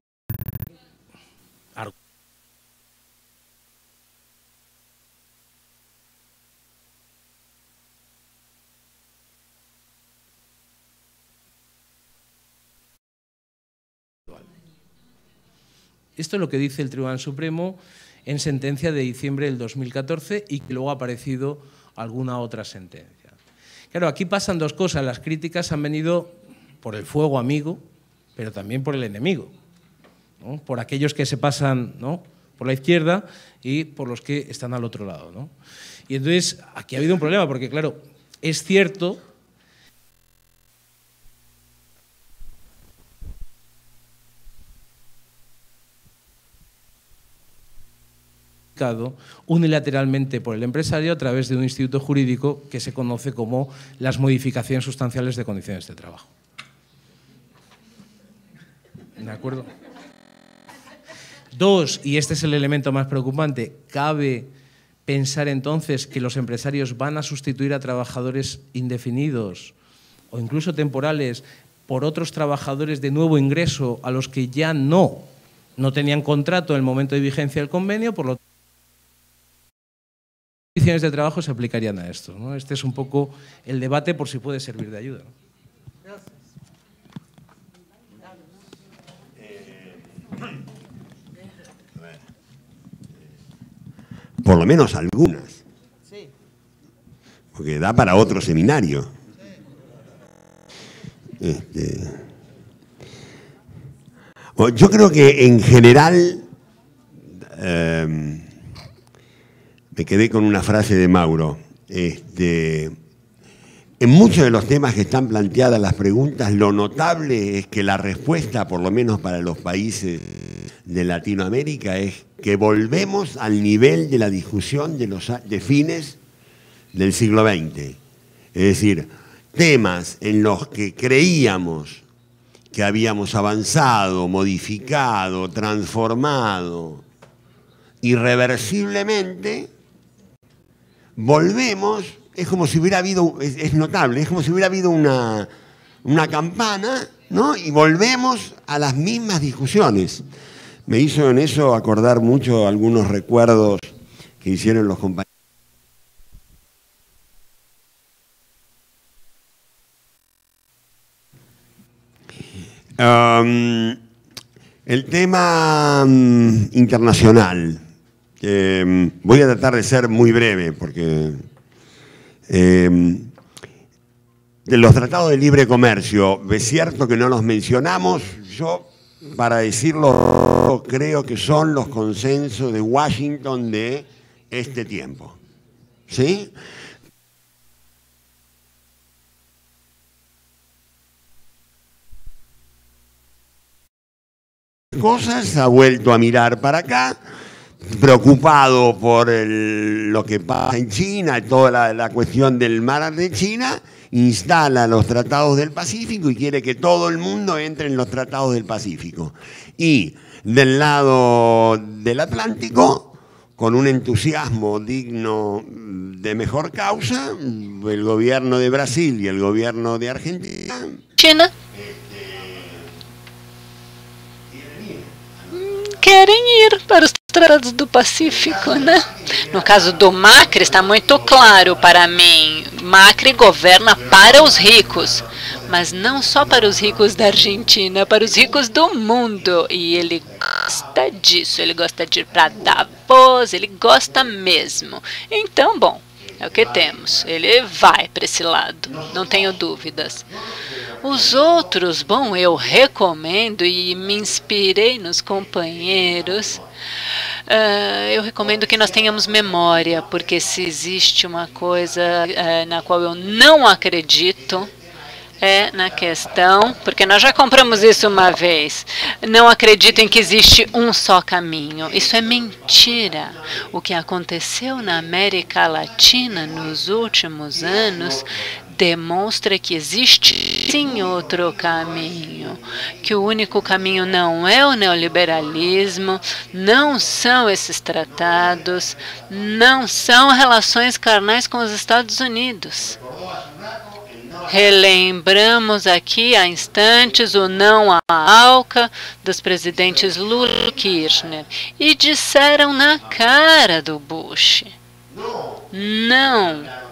Esto es lo que dice el Tribunal Supremo en sentencia de diciembre del dos mil catorce y que luego ha aparecido alguna otra sentencia. Claro, aquí pasan dos cosas. Las críticas han venido por el fuego amigo, pero también por el enemigo, ¿no? Por aquellos que se pasan, ¿no?, por la izquierda y por los que están al otro lado, ¿no? Y entonces aquí ha habido un problema porque, claro, es cierto... unilateralmente por el empresario a través de un instituto jurídico que se conoce como las modificaciones sustanciales de condiciones de trabajo. ¿De acuerdo? Dos, y este es el elemento más preocupante, cabe pensar entonces que los empresarios van a sustituir a trabajadores indefinidos o incluso temporales por otros trabajadores de nuevo ingreso a los que ya no, no tenían contrato en el momento de vigencia del convenio, por lo tanto condiciones de trabajo se aplicarían a esto, ¿no? Este es un poco el debate por si puede servir de ayuda, ¿no? Gracias. Eh, por lo menos algunas. Sí. Porque da para otro seminario. Sí. Este, yo creo que en general... Eh, Me quedé con una frase de Mauro. Este, en muchos de los temas que están planteadas las preguntas, lo notable es que la respuesta, por lo menos para los países de Latinoamérica es que volvemos al nivel de la discusión de los de fines del siglo veinte. Es decir, temas en los que creíamos que habíamos avanzado, modificado, transformado, irreversiblemente, volvemos, es como si hubiera habido, es, es notable, es como si hubiera habido una, una campana, ¿no? Y volvemos a las mismas discusiones. Me hizo en eso acordar mucho algunos recuerdos que hicieron los compañeros. Um, el tema um, internacional. Eh, voy a tratar de ser muy breve porque eh, de los tratados de libre comercio, es cierto que no los mencionamos, yo para decirlo creo que son los consensos de Washington de este tiempo, ¿sí? Cosas, ha vuelto a mirar para acá, preocupado por el, lo que pasa en China, toda la, la cuestión del mar de China, instala los tratados del Pacífico y quiere que todo el mundo entre en los tratados del Pacífico. Y del lado del Atlántico, con un entusiasmo digno de mejor causa, el gobierno de Brasil y el gobierno de Argentina... China. Querem ir para os tratados do Pacífico, né? No caso do Macri, está muito claro para mim. Macri governa para os ricos, mas não só para os ricos da Argentina, para os ricos do mundo. E ele gosta disso, ele gosta de ir para Davos, ele gosta mesmo. Então, bom, é o que temos. Ele vai para esse lado, não tenho dúvidas. Os outros, bom, eu recomendo e me inspirei nos companheiros. Uh, eu recomendo que nós tenhamos memória, porque se existe uma coisa uh, na qual eu não acredito, é na questão, porque nós já compramos isso uma vez. Não acreditem que existe um só caminho. Isso é mentira. O que aconteceu na América Latina nos últimos anos demonstra que existe sim outro caminho, que o único caminho não é o neoliberalismo, não são esses tratados, não são relações carnais com os Estados Unidos. Relembramos aqui há instantes o não à ALCA dos presidentes Lula e Kirchner e disseram na cara do Bush. Não.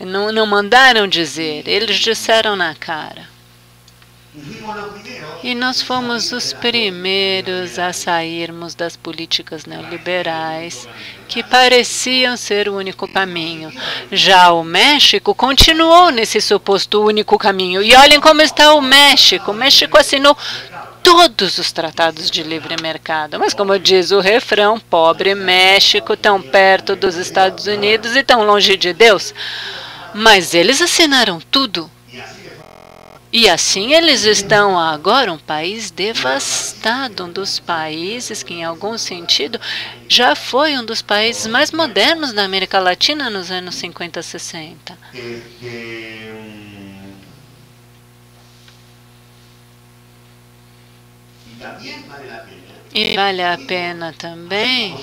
Não, não mandaram dizer, eles disseram na cara. E nós fomos os primeiros a sairmos das políticas neoliberais, que pareciam ser o único caminho. Já o México continuou nesse suposto único caminho. E olhem como está o México. O México assinou todos os tratados de livre mercado. Mas, como diz o refrão, pobre México, tão perto dos Estados Unidos e tão longe de Deus. Mas eles assinaram tudo. E assim eles estão agora um país devastado, um dos países que, em algum sentido, já foi um dos países mais modernos da América Latina nos anos cinquenta, sessenta. E vale a pena também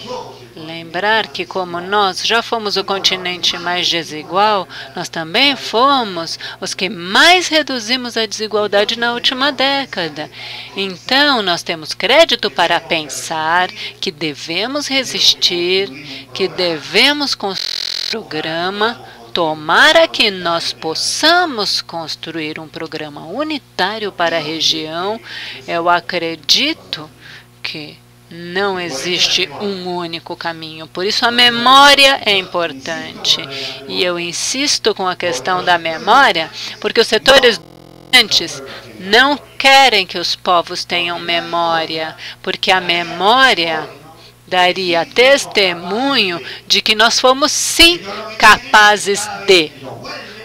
lembrar que, como nós já fomos o continente mais desigual, nós também fomos os que mais reduzimos a desigualdade na última década. Então, nós temos crédito para pensar que devemos resistir, que devemos construir um programa, tomara que nós possamos construir um programa unitário para a região. Eu acredito que não existe um único caminho, por isso a memória é importante. E eu insisto com a questão da memória, porque os setores dominantes não querem que os povos tenham memória, porque a memória daria testemunho de que nós fomos, sim, capazes de.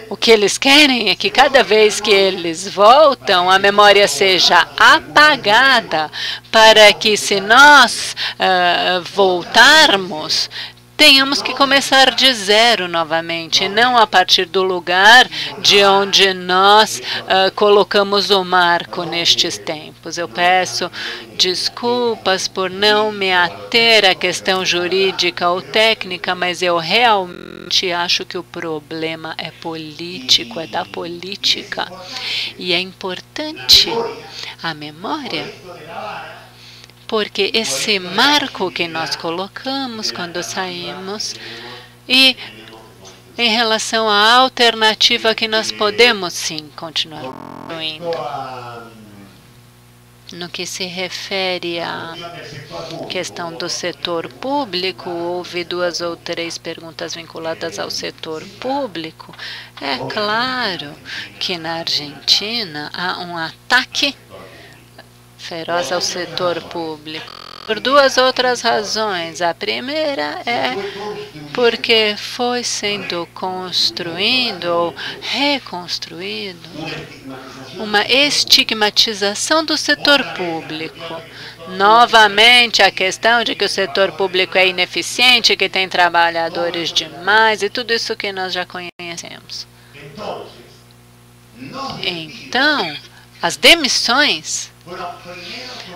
O O que eles querem é que cada vez que eles voltam, a memória seja apagada, para que se nós uh, voltarmos, tenhamos que começar de zero novamente, não a partir do lugar de onde nós uh, colocamos o marco nestes tempos. Eu peço desculpas por não me ater à questão jurídica ou técnica, mas eu realmente acho que o problema é político, é da política. E é importante a memória, porque esse marco que nós colocamos quando saímos e em relação à alternativa que nós podemos, sim, continuar construindo. No que se refere à questão do setor público, houve duas ou três perguntas vinculadas ao setor público. É claro que na Argentina há um ataque feroz ao setor público, por duas outras razões. A primeira é porque foi sendo construindo ou reconstruído uma estigmatização do setor público. Novamente, a questão de que o setor público é ineficiente, que tem trabalhadores demais e tudo isso que nós já conhecemos. Então, as demissões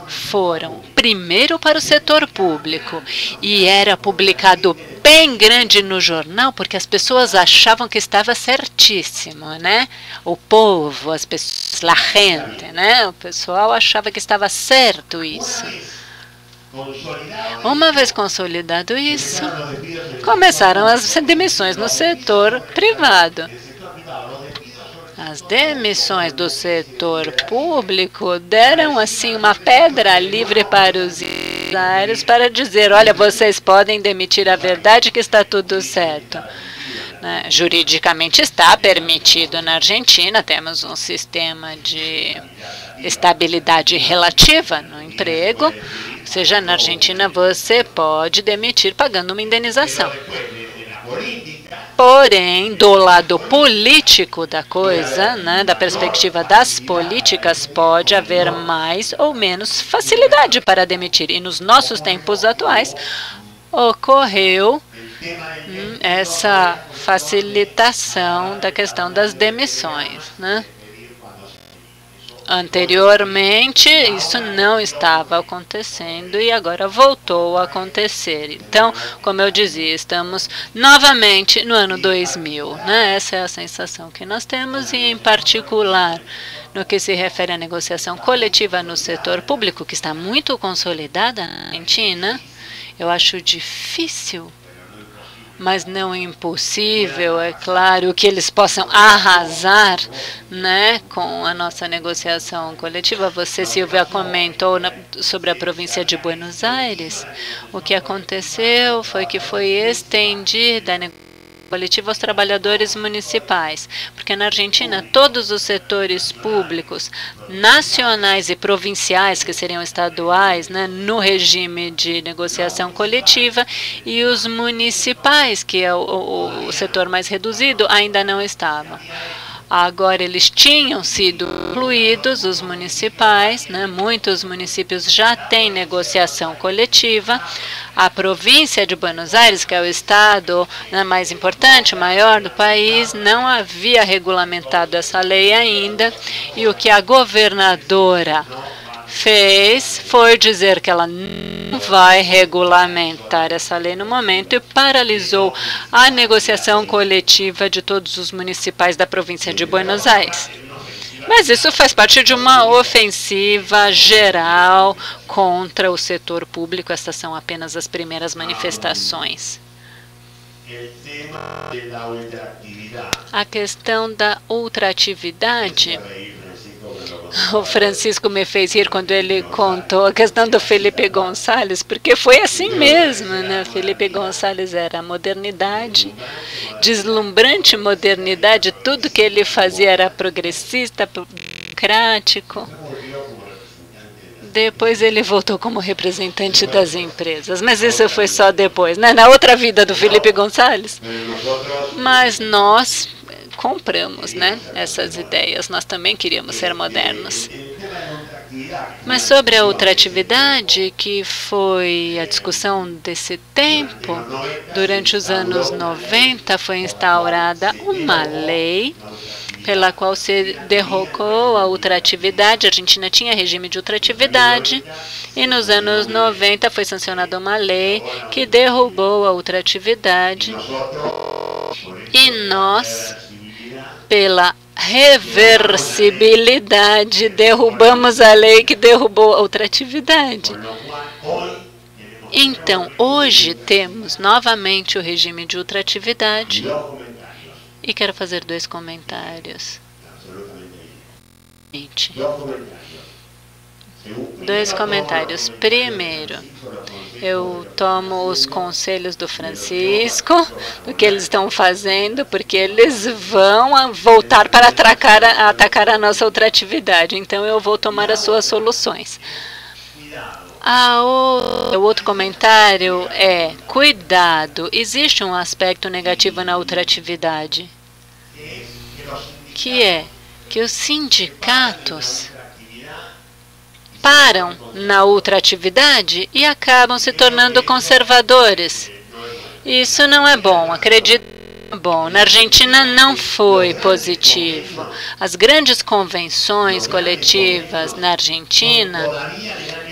foram primeiro para o setor público e era publicado bem grande no jornal, porque as pessoas achavam que estava certíssimo, né? O povo, as pessoas, la gente, né? O pessoal achava que estava certo isso. Uma vez consolidado isso, começaram as demissões no setor privado. As demissões do setor público deram assim uma pedra livre para os empresários para dizer, olha, vocês podem demitir, a verdade que está tudo certo. Né? Juridicamente está permitido na Argentina, temos um sistema de estabilidade relativa no emprego, ou seja, na Argentina você pode demitir pagando uma indenização. Porém, do lado político da coisa, né, da perspectiva das políticas, pode haver mais ou menos facilidade para demitir. E nos nossos tempos atuais, ocorreu hum, essa facilitação da questão das demissões, né? Anteriormente, isso não estava acontecendo e agora voltou a acontecer. Então, como eu dizia, estamos novamente no ano dois mil. Né? Essa é a sensação que nós temos e, em particular, no que se refere à negociação coletiva no setor público, que está muito consolidada na Argentina, eu acho difícil, mas não impossível, é claro, que eles possam arrasar, né, com a nossa negociação coletiva. Você, Silvia, comentou na, sobre a província de Buenos Aires. O que aconteceu foi que foi estendida a negociação coletiva aos trabalhadores municipais, porque na Argentina todos os setores públicos nacionais e provinciais, que seriam estaduais, né, no regime de negociação coletiva, e os municipais, que é o, o, o setor mais reduzido, ainda não estavam. Agora eles tinham sido incluídos, os municipais, né? Muitos municípios já têm negociação coletiva. A província de Buenos Aires, que é o estado, né, mais importante, maior do país, não havia regulamentado essa lei ainda. E o que a governadora fez foi dizer que ela não vai regulamentar essa lei no momento e paralisou a negociação coletiva de todos os municipais da província de Buenos Aires. Mas isso faz parte de uma ofensiva geral contra o setor público. Essas são apenas as primeiras manifestações. A questão da ultraatividade. O Francisco me fez rir quando ele contou a questão do Felipe Gonçalves, porque foi assim mesmo, né? Felipe Gonçalves era a modernidade, deslumbrante modernidade, tudo que ele fazia era progressista, democrático. Depois ele voltou como representante das empresas, mas isso foi só depois, né? Na outra vida do Felipe Gonçalves. Mas nós compramos, né, essas ideias. Nós também queríamos ser modernos. Mas sobre a outra atividade, que foi a discussão desse tempo, durante os anos noventa foi instaurada uma lei pela qual se derrocou a ultratividade. A Argentina tinha regime de ultratividade e nos anos noventa foi sancionada uma lei que derrubou a ultratividade e nós, pela reversibilidade, derrubamos a lei que derrubou a ultratividade. Então, hoje temos novamente o regime de ultratividade. E quero fazer dois comentários. Gente. Dois comentários. Primeiro, eu tomo os conselhos do Francisco, do que eles estão fazendo, porque eles vão voltar para atacar, atacar a nossa ultratividade. Então, eu vou tomar as suas soluções. Ah, o outro comentário é, cuidado, existe um aspecto negativo na ultratividade, que é que os sindicatos param na ultratividade e acabam se tornando conservadores. Isso não é bom, acredito. Bom, na Argentina não foi positivo. As grandes convenções coletivas na Argentina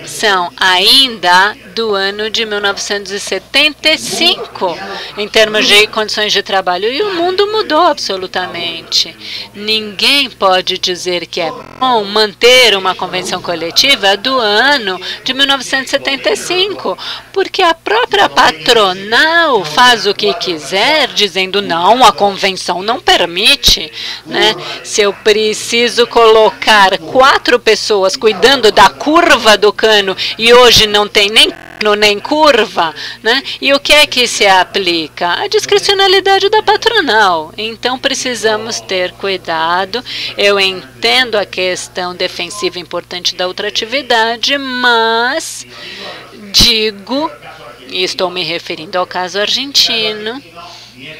são ainda do ano de mil novecentos e setenta e cinco, em termos de condições de trabalho. E o mundo mudou absolutamente. Ninguém pode dizer que é bom manter uma convenção coletiva do ano de mil novecentos e setenta e cinco, porque a própria patronal faz o que quiser, dizendo não, a convenção não permite, né? Se eu preciso colocar quatro pessoas cuidando da curva do cano e hoje não tem nem cano, nem curva, né? E o que é que se aplica? A discricionalidade da patronal. Então, precisamos ter cuidado. Eu entendo a questão defensiva importante da ultratividade, mas digo, e estou me referindo ao caso argentino,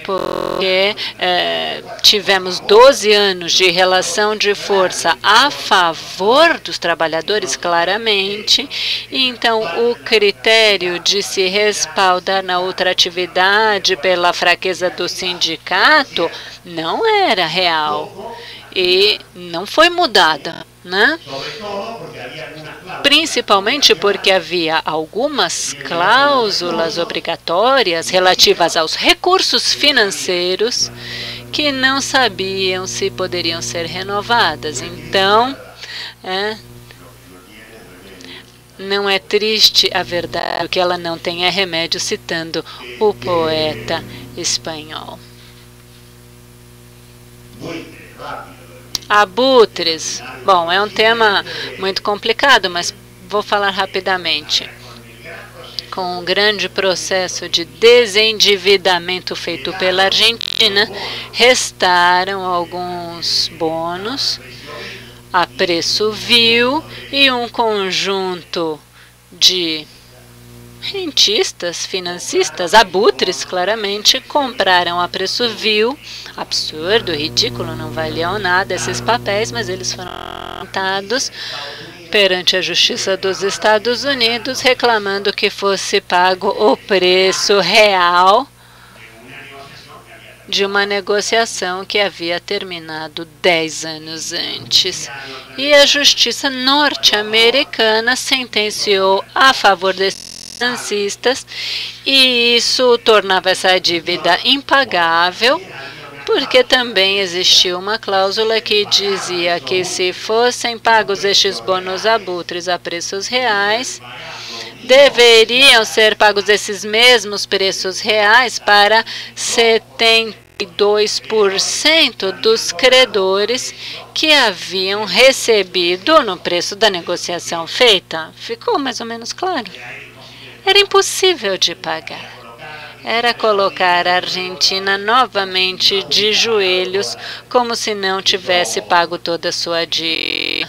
porque é, tivemos doze anos de relação de força a favor dos trabalhadores, claramente, e então o critério de se respaldar na ultratividade pela fraqueza do sindicato não era real e não foi mudada, né? Principalmente porque havia algumas cláusulas obrigatórias relativas aos recursos financeiros que não sabiam se poderiam ser renovadas. Então, é, não é triste a verdade que ela não tenha remédio, citando o poeta espanhol. Abutres. Bom, é um tema muito complicado, mas vou falar rapidamente. Com o grande processo de desendividamento feito pela Argentina, restaram alguns bônus a preço vil e um conjunto de rentistas, financistas, abutres, claramente, compraram a preço vil, absurdo, ridículo, não valiam nada esses papéis, mas eles foram apresentados perante a Justiça dos Estados Unidos, reclamando que fosse pago o preço real de uma negociação que havia terminado dez anos antes. E a Justiça norte-americana sentenciou a favor desse financistas, e isso tornava essa dívida impagável, porque também existia uma cláusula que dizia que se fossem pagos estes bônus abutres a preços reais, deveriam ser pagos esses mesmos preços reais para setenta e dois por cento dos credores que haviam recebido no preço da negociação feita. Ficou mais ou menos claro? Era impossível de pagar. Era colocar a Argentina novamente de joelhos, como se não tivesse pago toda a sua dívida.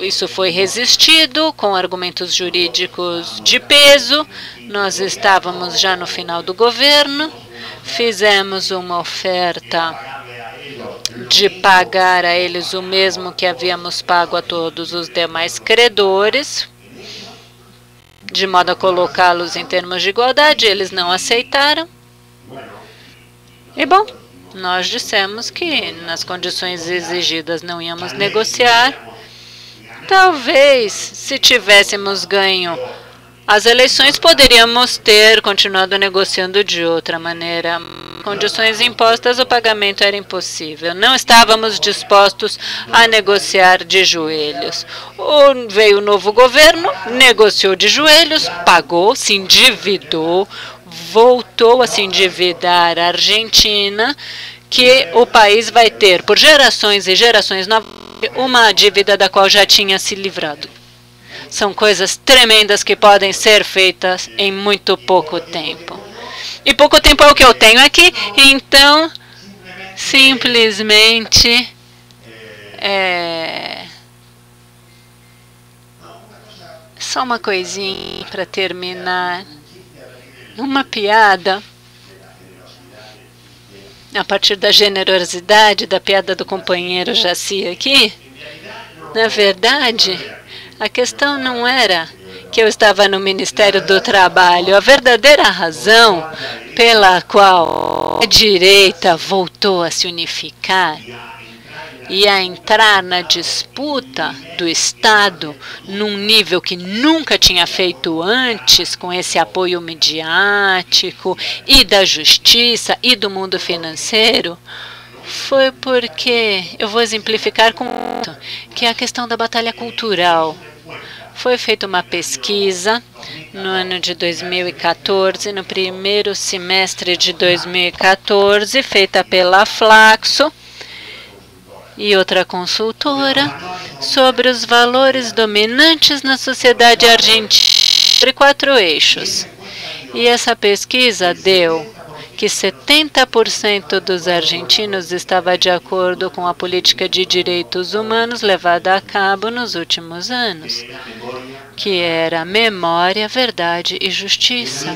Isso foi resistido com argumentos jurídicos de peso. Nós estávamos já no final do governo. fizemos uma oferta de pagar a eles o mesmo que havíamos pago a todos os demais credores, de modo a colocá-los em termos de igualdade. Eles não aceitaram. E, bom, nós dissemos que nas condições exigidas não íamos negociar. Talvez, se tivéssemos ganho as eleições, poderíamos ter continuado negociando de outra maneira. Condições impostas, o pagamento era impossível. Não estávamos dispostos a negociar de joelhos. O, veio o novo governo, negociou de joelhos, pagou, se endividou, voltou a se endividar a Argentina, que o país vai ter por gerações e gerações novas uma dívida da qual já tinha se livrado. São coisas tremendas que podem ser feitas em muito pouco tempo. E pouco tempo é o que eu tenho aqui, então simplesmente é só uma coisinha para terminar, uma piada a partir da generosidade da piada do companheiro Jaci aqui. Na verdade, a questão não era que eu estava no Ministério do Trabalho. A verdadeira razão pela qual a direita voltou a se unificar e a entrar na disputa do Estado num nível que nunca tinha feito antes, com esse apoio midiático e da justiça e do mundo financeiro, foi porque, eu vou exemplificar com que é a questão da batalha cultural. Foi feita uma pesquisa no ano de dois mil e quatorze, no primeiro semestre de dois mil e quatorze, feita pela Flaxo e outra consultora, sobre os valores dominantes na sociedade argentina, sobre quatro eixos. E essa pesquisa deu que setenta por cento dos argentinos estava de acordo com a política de direitos humanos levada a cabo nos últimos anos, que era memória, verdade e justiça.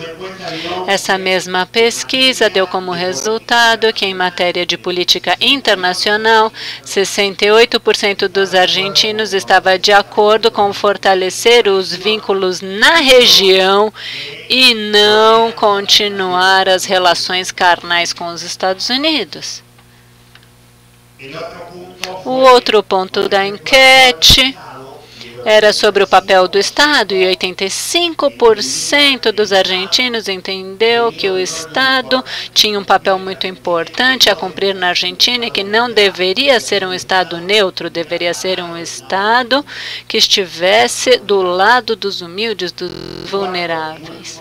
Essa mesma pesquisa deu como resultado que, em matéria de política internacional, sessenta e oito por cento dos argentinos estava de acordo com fortalecer os vínculos na região e não continuar as relações carnais com os Estados Unidos. O outro ponto da enquete era sobre o papel do Estado, e oitenta e cinco por cento dos argentinos entendeu que o Estado tinha um papel muito importante a cumprir na Argentina e que não deveria ser um Estado neutro, deveria ser um Estado que estivesse do lado dos humildes, dos vulneráveis.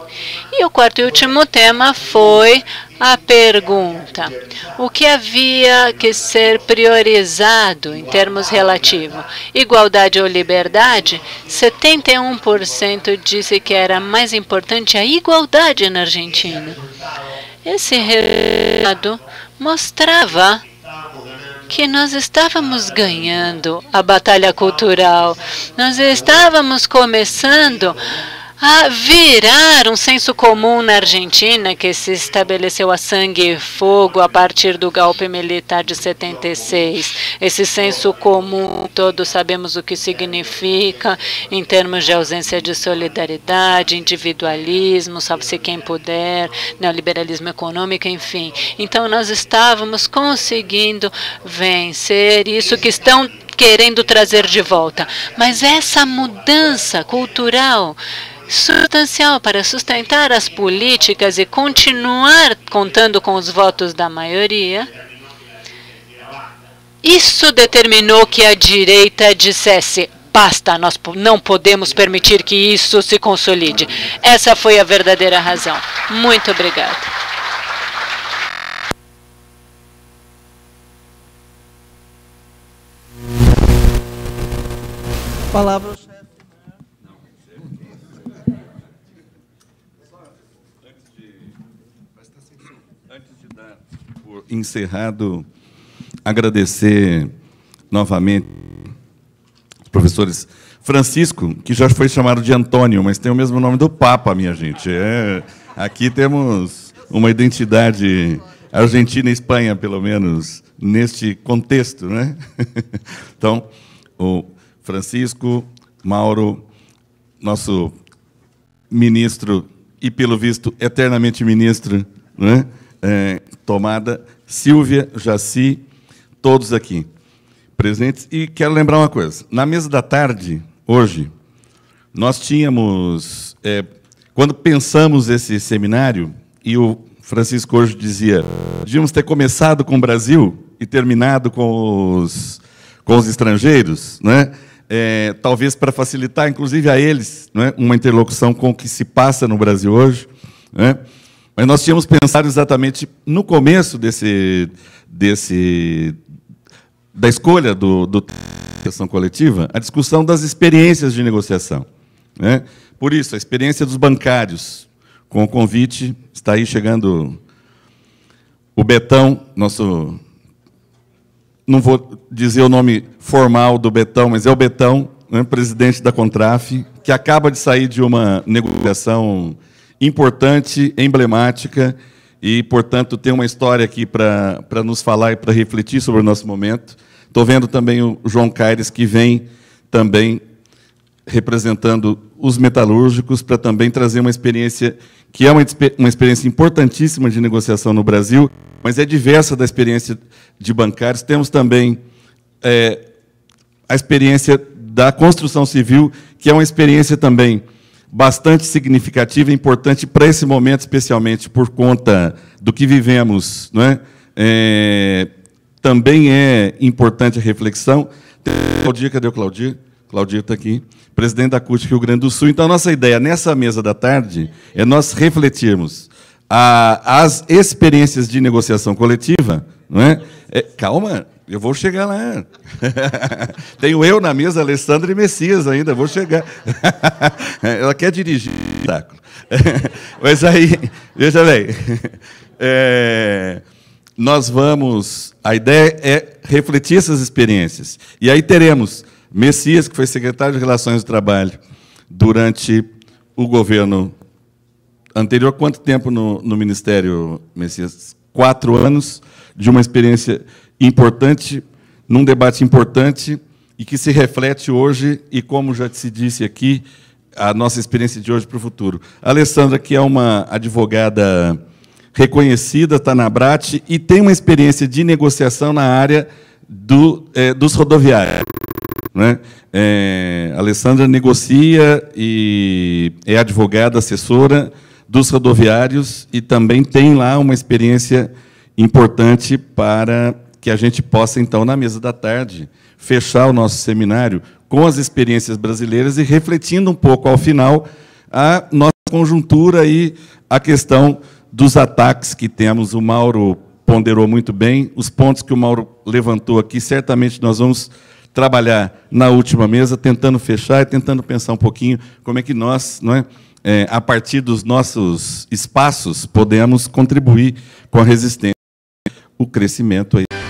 E o quarto e último tema foi a pergunta: o que havia que ser priorizado em termos relativos? Igualdade ou liberdade? setenta e um por cento disse que era mais importante a igualdade na Argentina. Esse resultado mostrava que nós estávamos ganhando a batalha cultural. Nós estávamos começando a virar um senso comum na Argentina, que se estabeleceu a sangue e fogo a partir do golpe militar de setenta e seis. Esse senso comum, todos sabemos o que significa em termos de ausência de solidariedade, individualismo, salve-se quem puder, neoliberalismo econômico, enfim. Então, nós estávamos conseguindo vencer isso que estão querendo trazer de volta. Mas essa mudança cultural substancial para sustentar as políticas e continuar contando com os votos da maioria, isso determinou que a direita dissesse: basta, nós não podemos permitir que isso se consolide. Essa foi a verdadeira razão. Muito obrigada. Palavra. Encerrado, agradecer novamente os professores Francisco, que já foi chamado de Antônio, mas tem o mesmo nome do Papa, minha gente. É, aqui temos uma identidade Argentina e Espanha, pelo menos, neste contexto, né? Então, o Francisco, Mauro, nosso ministro, e, pelo visto, eternamente ministro, né? É, Tomada, Silvia, Jaci, todos aqui presentes. E quero lembrar uma coisa. Na mesa da tarde, hoje, nós tínhamos... É, quando pensamos esse seminário, e o Francisco hoje dizia, devíamos ter começado com o Brasil e terminado com os, com os estrangeiros, né? É, talvez para facilitar, inclusive, a eles, né, uma interlocução com o que se passa no Brasil hoje, né? Mas nós tínhamos pensado exatamente no começo desse, desse, da escolha do, do negociação coletiva, a discussão das experiências de negociação, né? Por isso, a experiência dos bancários, com o convite, está aí chegando o Betão, nosso... Não vou dizer o nome formal do Betão, mas é o Betão, né, presidente da Contrafe, que acaba de sair de uma negociação importante, emblemática, e, portanto, tem uma história aqui para para nos falar e para refletir sobre o nosso momento. Estou vendo também o João Caires, que vem também representando os metalúrgicos, para também trazer uma experiência que é uma, uma experiência importantíssima de negociação no Brasil, mas é diversa da experiência de bancários. Temos também é, a experiência da construção civil, que é uma experiência também bastante significativa e importante para esse momento, especialmente por conta do que vivemos, né? É, também é importante a reflexão. Claudir, cadê o Claudir? Claudir está aqui, presidente da CUT Rio Grande do Sul. Então, a nossa ideia nessa mesa da tarde é nós refletirmos a, as experiências de negociação coletiva. Não é? É, calma, eu vou chegar lá. Tenho eu na mesa, Alessandra e Messias ainda, vou chegar. Ela quer dirigir o espetáculo. Mas aí, veja bem, é, nós vamos... A ideia é refletir essas experiências. E aí teremos... Messias, que foi secretário de Relações do Trabalho durante o governo anterior. Quanto tempo no, no Ministério, Messias? Quatro anos de uma experiência importante, num debate importante, e que se reflete hoje, e como já se disse aqui, a nossa experiência de hoje para o futuro. A Alessandra, que é uma advogada reconhecida, está na ABRAT, e tem uma experiência de negociação na área do, é, dos rodoviários. Né? É, a Alessandra negocia e é advogada, assessora dos rodoviários, e também tem lá uma experiência importante para que a gente possa, então, na mesa da tarde, fechar o nosso seminário com as experiências brasileiras e refletindo um pouco, ao final, a nossa conjuntura e a questão dos ataques que temos. O Mauro ponderou muito bem, os pontos que o Mauro levantou aqui, certamente nós vamos... trabalhar na última mesa, tentando fechar e tentando pensar um pouquinho como é que nós, não é, é, a partir dos nossos espaços, podemos contribuir com a resistência, o crescimento aí.